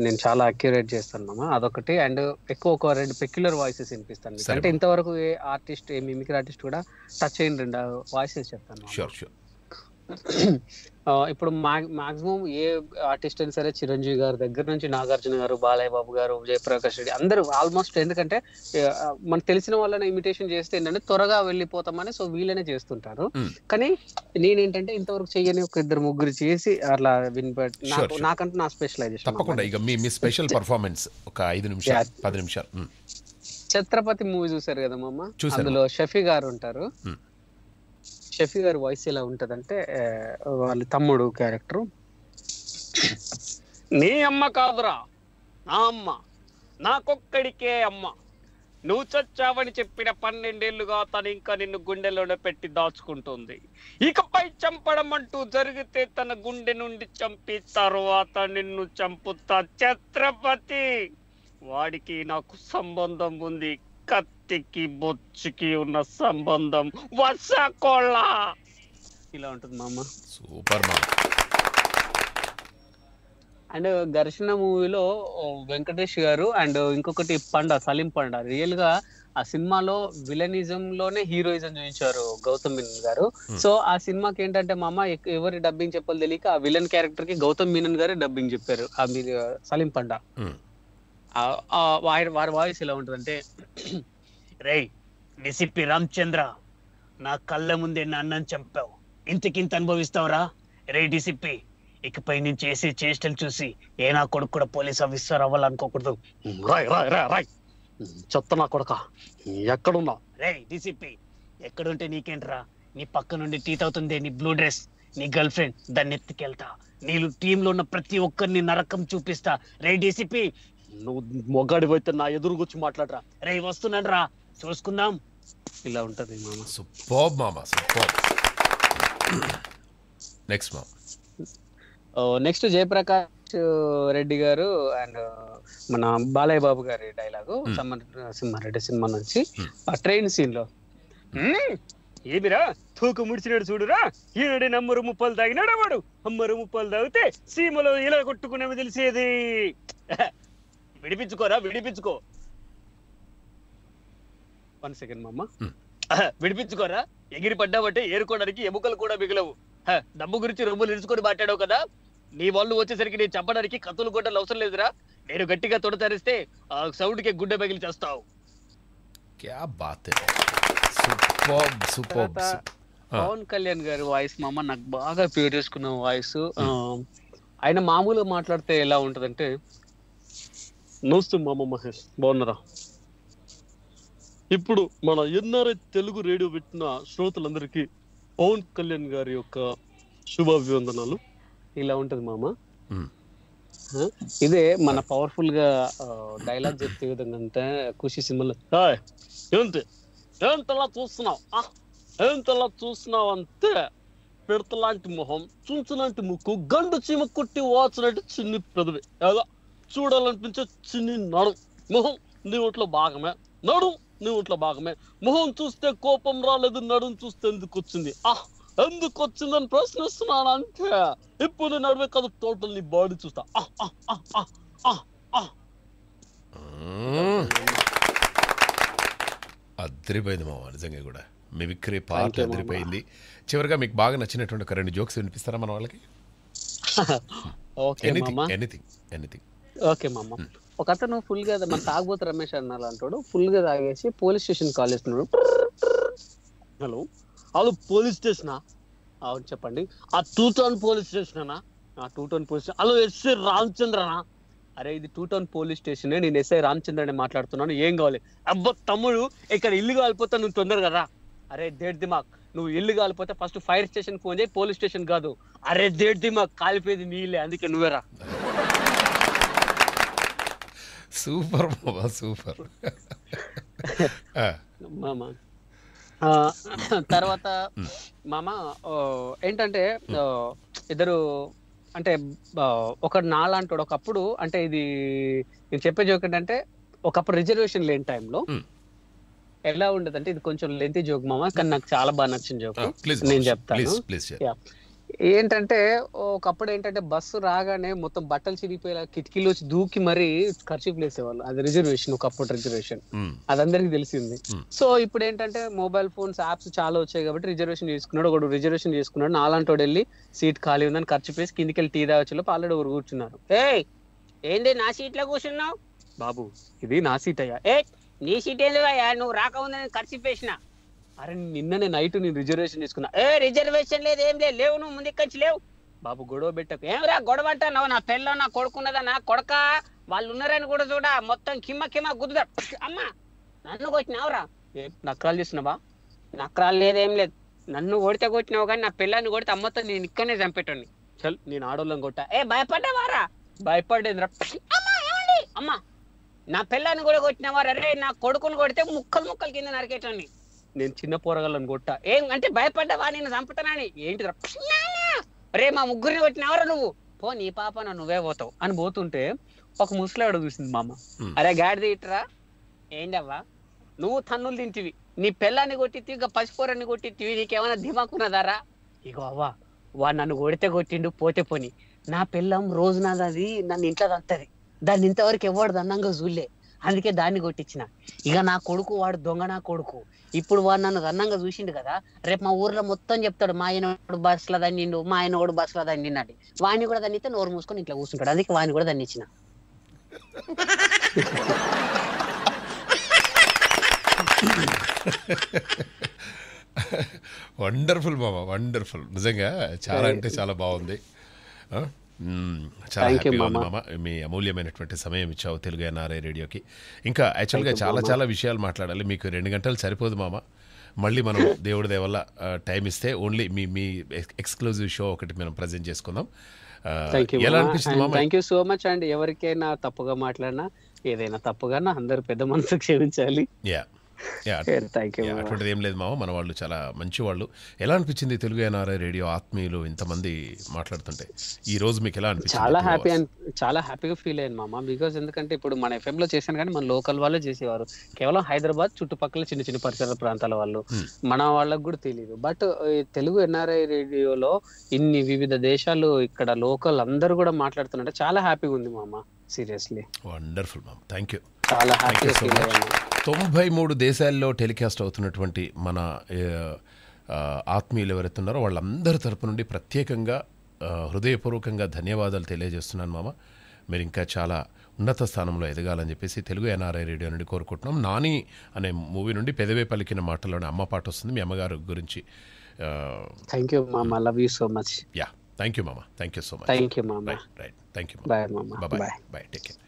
నేను చాలా అక్యురేట్ చేస్తాను మామ, అదొకటి. అండ్ ఎక్కువ ఒక 2 పెక్యులర్ వాయిసెస్ వినిపిస్తాను. అంటే ఇంతవరకు ఏ ఆర్టిస్ట్, ఏ మిమిక్రీ ఆర్టిస్ట్ కూడా టచ్ అయిన 2 వాయిసెస్ చెప్తాను. ఇప్పుడు మాక్సిమం ఏ ఆర్టిస్ట్ అయినా సరే, చిరంజీవి గారి దగ్గర నుంచి నాగార్జున గారు, బాలయ్య బాబు గారు, జయప్రకాష్ రెడ్డి, అందరూ ఆల్మోస్ట్. ఎందుకంటే మనకు తెలిసిన వాళ్ళని ఇమిటేషన్ చేస్తే ఏంటంటే త్వరగా వెళ్ళిపోతామని, సో వీళ్ళనే చేస్తుంటారు. కానీ నేనేంటంటే ఇంతవరకు చేయని ఒక 2-3 చేసి అట్లా వినిపెట్టు, నాకంటే నా స్పెషలైజేషన్. తప్పకుండా ఇక మీ స్పెషల్ పర్ఫార్మెన్స్ ఒక 5-10 నిమిషాలు. ఛత్రపతి మూవీ చూసారు కదా మామ, అందులో షఫీ గారు ఉంటారు. షఫీ గారి వాయిస్ ఎలా ఉంటదంటే, వాళ్ళ తమ్ముడు క్యారెక్టర్, నీ అమ్మ కాదురా నా అమ్మ, నాకొక్కడికే అమ్మ, నువ్వు చచ్చావని చెప్పిన 12 ఏళ్లుగా తను ఇంకా నిన్ను గుండెలోనే పెట్టి దాచుకుంటుంది. ఇకపై చంపడం అంటూ జరిగితే తన గుండె నుండి చంపి తరువాత నిన్ను చంపుతా ఛత్రపతి. వాడికి నాకు సంబంధం ఉంది, కత్తికి బొచ్చుకి ఉన్న సంబంధం, వసకోళ్ళ. ఇలా ఉంటుంది మామ. సూపర్ మామ. అండ్ ఘర్షణ మూవీలో వెంకటేష్ గారు అండ్ ఇంకొకటి పండ, సలీం పండ, రియల్ గా ఆ సినిమాలో విలనిజం లోనే హీరోయిజం చూపించారు గౌతమ్ మీనన్ గారు. సో ఆ సినిమాకి ఏంటంటే మామ, ఎవరి డబ్బింగ్ చెప్పాలి తెలియక ఆ విలన్ క్యారెక్టర్ కి గౌతమ్ మీనన్ గారే డబ్బింగ్ చెప్పారు. ఆ సలీం పండ వారి వాయిస్ ఎలా ఉంటుందంటే, రే డిసిపి రామచంద్ర, నా కళ్ళ ముందే నాన్నని చంపావు, ఇంతకింత అనుభవిస్తావురా రే డిసిపి, ఇకపై నేను చేసే చేష్టలు చూసి ఏ నా కొడుకు కూడా పోలీస్ ఆఫీసర్ అవ్వాలనుకోకూడదు, రాయ్ రాయ్ రాయ్ రాయ్, చెత్త నా కొడుక, ఎక్కడున్నా రే డిసిపి, ఎక్కడుంటే నీకేంట్రా, నీ పక్క నుండి టీ తాగుతుంది నీ బ్లూ డ్రెస్, నీ గర్ల్ ఫ్రెండ్, దాన్ని ఎత్తుకెళ్తా, నీళ్ళు టీంలో ఉన్న ప్రతి ఒక్కరిని నరకం చూపిస్తా రే డిసిపి, నువ్వు మొగ్గాడిపోతే నా ఎదురుకొచ్చి మాట్లాడరా, రే వస్తున్నాను రా చూసుకుందాం, ఇలా ఉంటుంది మామ. సూపర్ మామ, సూపర్. నెక్స్ట్ మామ. నెక్స్ట్ జయప్రకాష్ రెడ్డి గారు అండ్ మన బాలయ్య బాబు గారి డైలాగు సింహారెడ్డి సినిమా నుంచి ఆ ట్రైన్ సీన్ లో, ఏమిరా తూకు ముడిచినాడు చూడురా ఈనుడే నమ్మరు ముప్పలు తాగినాడు వాడు, అమ్మరు ముప్పలు తాగితే సీమలో ఇలా కొట్టుకునేవి తెలిసేది, విడిపించుకోరా విడిపించుకో, వన్ సెకండ్ మామ, విడిపించుకోరా ఎగిరి పడ్డావంటే ఏరుకోవడానికి ఎముకలు కూడా మిగలవు, డబ్బు గురించి రొమ్ములు ఇరుచుకొని మాట్లాడావు కదా, నీ వాళ్ళు వచ్చేసరికి నేను చంపడానికి కత్తులు కొట్టాలు అవసరం లేదురా, నేను గట్టిగా తొడతరిస్తే ఆ సౌండ్ కి గుడ్డ బగిలి చేస్తావు. క్యా బాత్ హై. Superb superb. పవన్ కళ్యాణ్ గారి వాయిస్ మామ నాకు బాగా ఫేవర్ చేసుకున్న వాయిస్. ఆయన మామూలుగా మాట్లాడితే ఎలా ఉంటదంటే, నమస్తే మామ మహేష్ బాగున్నారా, ఇప్పుడు మన ఎన్ఆర్ఐ తెలుగు రేడియో పెట్టిన శ్రోతలందరికీ పవన్ కళ్యాణ్ గారి యొక్క శుభాభివందనాలు, ఇలా ఉంటది మామ. ఇదే మన పవర్ఫుల్ గా డైలాగ్ చెప్పే విధంగా అంటే ఖుషి సినిమాలో ఏంటి ఏంతలా చూస్తున్నావు ఏంతలా చూస్తున్నావు అంటే పెడతలాంటి మొహం, చుంచులాంటి ముక్కు, గండు చీమ కుట్టి వాచినట్టు చిన్ని పెదవి, ఏదో చూడాలనిపించే చిన్ని నడు, మొహం నీ ఒంట్లో భాగమే, నడు నీ ఒంట్లో భాగమే, మొహం చూస్తే కోపం రాలేదు, నడుము చూస్తే ఎందుకు వచ్చింది, ఎందుకు వచ్చిందని ప్రశ్నిస్తున్నాను అంటే ఇప్పుడు నీ నడువే కాదు టోటల్ నీ బాడీ చూస్తా. అద్రిపోయింది మామ నిజంగా కూడా, మిమిక్రీ పార్ట్ అద్రిపోయింది. చివరిగా మీకు బాగా నచ్చినటువంటి ఒక రెండు జోక్స్ వినిపిస్తారా మన వాళ్ళకి? ఓకే మామ. ఒక అతను ఫుల్ గా మన తాగబోతు రమేష్ అన్నాడు అంటాడు, ఫుల్ గా తాగేసి పోలీస్ స్టేషన్ కాల్ చేస్తున్నాడు. హలో హలో పోలీస్ స్టేషనా? అవును చెప్పండి. ఆ 2 టౌన్ పోలీస్ స్టేషనా? ఆ 2 town police station. Hello SI రామచంద్రనా? అరే ఇది 2 టౌన్ పోలీస్ స్టేషనే, నేను ఎస్ఐ రామచంద్రనే మాట్లాడుతున్నాను, ఏం కావాలి? అబ్బా తమ్ముడు ఇక్కడ ఇల్లు కాలిపోతా నువ్వు తొందర కదా. అరే దేడ్ దిమాక్, నువ్వు ఇల్లు కాలిపోతే ఫస్ట్ ఫైర్ స్టేషన్ ఫోన్ చేయి, పోలీస్ స్టేషన్ కాదు. అరే దేడ్ దిమాక్, కాలిపోయేది నీళ్ళే, అందుకే నువ్వేరా. సూపర్ బాబా సూపర్ మామ. తర్వాత మామ ఏంటంటే ఇద్దరు అంటే ఒక నాలాంటి ఒకప్పుడు అంటే ఇది నేను చెప్పే జోక్ ఏంటంటే ఒకప్పుడు రిజర్వేషన్ లేని టైంలో ఎలా ఉండదంటే, ఇది కొంచెం లెంతి జోక్ మామ కానీ నాకు చాలా బాగా నచ్చిన జోక్ నేను చెప్తాను. ఏంటంటే ఒకప్పుడు ఏంటంటే బస్సు రాగానే మొత్తం బట్టలు చిరిగిపోయేలా కిటికీలో వచ్చి దూకి మరీ ఖర్చులు వేసేవాళ్ళు, అది రిజర్వేషన్, ఒకప్పుడు రిజర్వేషన్, అది అందరికి తెలిసింది. సో ఇప్పుడు ఏంటంటే మొబైల్ ఫోన్స్ యాప్స్ చాలా వచ్చాయి కాబట్టి రిజర్వేషన్ చేసుకున్నాడు, ఒకడు రిజర్వేషన్ చేసుకున్నాడు, నాలాంటి వెళ్ళి సీట్ ఖాళీ ఉందని ఖర్చు వేసి కిందికి వెళ్ళి టీ దావచ్చేలో ఆల్రెడీ ఒకరు కూర్చున్నారు. ఏయ్ ఏంది నా సీట్లో కూర్చున్నావు బాబు, ఇది నా సీట్ అయ్యా. ఏ నీ సీట్ ఏంది అయ్యా, నువ్వు రాకముందని ఖర్చు వేసినా. అరే నిన్ననే నైట్ నేను రిజర్వేషన్ తీసుకున్నా. ఏ రిజర్వేషన్ లేదు ఏం లేదు, లేవు నువ్వు ముందుకొచ్చి లేవు బాబు, గొడవ పెట్టకు. ఏమరా గొడవ అంటావు, నా పెళ్ళ నా కొడుకున్నదా, నా కొడక వాళ్ళు ఉన్నారని కూడా చూడ మొత్తం కిమ్మ కిమ్మ గుద్దుదా. అమ్మా నన్ను కొట్టినావురా, నక్రాలు చేసినావా? నక్రాలు లేదు ఏం లేదు, నన్ను కొడితే కొట్టినావు కానీ నా పిల్లని కొడితే అమ్మతో నేను ఇక్కడనే చంపేటోని. చల్ నేను ఆడోళ్ళని కొట్టా. ఏ భయపడ్డావారా? భయపడేదిరా. అమ్మా నా పిల్లని కూడా కొట్టినవారా? రే నా కొడుకుని కొడితే ముక్కలు ముక్కలు కింద నరికేటోని. నేను చిన్న పోరగాళ్ళని కొట్టా. ఏం అంటే భయపడ్డావా నేను చంపుతానని? ఏంటి రే మా ముగ్గురిని కొట్టినవరా నువ్వు, పో నీ పాప నువ్వే పోతావు అని పోతుంటే ఒక ముసలాడు చూసింది మామ. అరే గాడిద ఇట్రా, ఏంటవ్వా నువ్వు తన్నులు తింటివి, నీ పిల్లాన్ని కొట్టివి, ఇక పసిపోరాన్ని కొట్టివి, నీకేమైనా దిమాకున్నదారా? ఇగో అవ్వా వా నన్ను కొడితే కొట్టిండు పోతే పోని, నా పిల్లం రోజు నాది నన్ను ఇంట్లో తంతది, దాన్ని ఇంతవరకు ఎవడు దన్నంగా చూడలే, అందుకే దాన్ని కొట్టించిన. ఇక నా కొడుకు వాడు దొంగ నా కొడుకు, ఇప్పుడు వాడు నన్ను అన్నంగా చూసిండు కదా, రేపు మా ఊర్లో మొత్తం చెప్తాడు మా ఆయనోడు బస్సులో దండిండు, మా ఆయనోడు బస్సులో దండినట్టు, వాడిని కూడా దండితే నోరు మూసుకొని ఇట్లా కూర్చుంటాడు, అందుకే వాడిని కూడా దండించిన. వండర్ఫుల్ బాబా వండర్ఫుల్, నిజంగా చాలా అంటే చాలా బాగుంది. చాలా హ్యాపీగా ఉంది మామ, మీ అమూల్యమైనటువంటి సమయం ఇచ్చావు తెలుగు ఎన్ఆర్ఐ రేడియోకి. ఇంకా యాక్చువల్గా చాలా చాలా విషయాలు మాట్లాడాలి, మీకు 2 గంటలు సరిపోదు మామ, మళ్ళీ మనం దేవుడి దేవల్ల టైం ఇస్తే ఓన్లీ మీ ఎక్స్క్లూజివ్ షో ఒకటి మనం ప్రజెంట్ చేసుకుందాం. థ్యాంక్ యూ సో మచ్ అండి. ఎవరికైనా తప్పుగా మాట్లాడినా ఏదైనా తప్పుగా అందరూ పెద్ద మనసు క్షమించాలి. అటువంటిది ఏం లేదు మామ, మన వాళ్ళు చాలా మంచి వాళ్ళు. ఎలా అనిపించింది తెలుగు ఎన్ఆర్ఐ రేడియో ఆత్మీయులు ఇంతమంది మాట్లాడుతుంటే ఈ రోజు మీకు ఎలా అనిపించింది? చాలా హ్యాపీగా ఫీల్ అయ్యాను మామ. బికాజ్ ఎందుకంటే ఇప్పుడు మన ఎఫ్ఎం లో చేశాను కానీ మన లోకల్ వాళ్ళే చేసేవారు, కేవలం హైదరాబాద్ చుట్టుపక్కల చిన్న చిన్న పరిసర ప్రాంతాల వాళ్ళు, మన వాళ్ళకు కూడా తెలియదు. బట్ తెలుగు ఎన్ఆర్ఐ రేడియోలో ఇన్ని వివిధ దేశాలు ఇక్కడ లోకల్ అందరూ కూడా మాట్లాడుతున్నట్టే చాలా హ్యాపీగా ఉంది మామ. సీరియస్లీ వండర్ఫుల్ మామ, థ్యాంక్ యూ. 93 దేశాల్లో టెలికాస్ట్ అవుతున్నటువంటి మన ఆత్మీయులు ఎవరైతే ఉన్నారో వాళ్ళందరి తరపు నుండి ప్రత్యేకంగా హృదయపూర్వకంగా ధన్యవాదాలు తెలియజేస్తున్నాను మామ. మీరు ఇంకా చాలా ఉన్నత స్థానంలో ఎదగాలని చెప్పేసి తెలుగు ఎన్ఆర్ఐ రేడియో నుండి కోరుకుంటున్నాం. నాని అనే మూవీ నుండి పెదవే పలికిన మాటల్లోనే అమ్మ పాట వస్తుంది మీ అమ్మగారి గురించి. థ్యాంక్ యూ మామ, love you so much. Yeah thank you మామ, thank you so much. Thank you మామ, రైట్ థ్యాంక్ యూ మామ, bye bye, take care.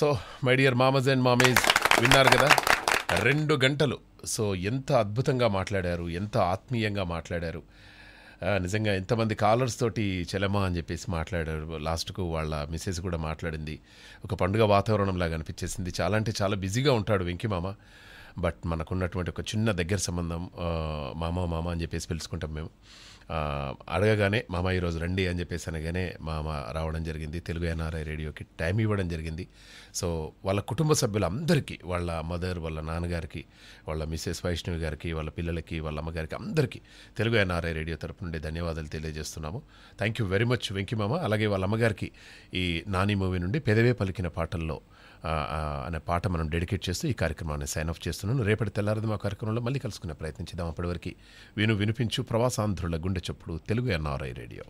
So my dear మామస్ అండ్ మామీస్ విన్నారు కదా 2 గంటలు. సో ఎంత అద్భుతంగా మాట్లాడారు, ఎంత ఆత్మీయంగా మాట్లాడారు, నిజంగా ఎంతమంది కాలర్స్ తోటి చెలమా అని చెప్పేసి మాట్లాడారు. లాస్ట్కు వాళ్ళ మిస్సెస్ కూడా మాట్లాడింది. ఒక పండుగ వాతావరణంలాగా అనిపించేసింది. చాలా అంటే చాలా బిజీగా ఉంటాడు వెంకీ మామ, బట్ మనకున్నటువంటి ఒక చిన్న దగ్గర సంబంధం మామ మామ అని చెప్పేసి పిలుచుకుంటాం మేము. అడగగానే మామ ఈరోజు రండి అని చెప్పేసి అనగానే మామ రావడం జరిగింది. తెలుగు ఎన్ఆర్ఐ రేడియోకి టైం ఇవ్వడం జరిగింది. సో వాళ్ళ కుటుంబ సభ్యులందరికీ, వాళ్ళ మదర్, వాళ్ళ నాన్నగారికి, వాళ్ళ మిస్సెస్ వైష్ణవి గారికి, వాళ్ళ పిల్లలకి, వాళ్ళ అమ్మగారికి, అందరికీ తెలుగు ఎన్ఆర్ఐ రేడియో తరపు నుండి ధన్యవాదాలు తెలియజేస్తున్నాము. Thank you very much Venky మామ. అలాగే వాళ్ళ అమ్మగారికి ఈ నాని మూవీ నుండి పెదవే పలికిన పాటల్లో అనే పాట మనం డెడికేట్ చేస్తూ ఈ కార్యక్రమాన్ని సైన్ ఆఫ్ చేస్తున్నాను. రేపటి తెల్లారది మా కార్యక్రమంలో మళ్ళీ కలుసుకునే ప్రయత్నించిద్దాం. అప్పటివరకు వినిపించు ప్రవాసాంధ్రుల గుండె చప్పుడు తెలుగు ఎన్ఆర్ఐ రేడియో.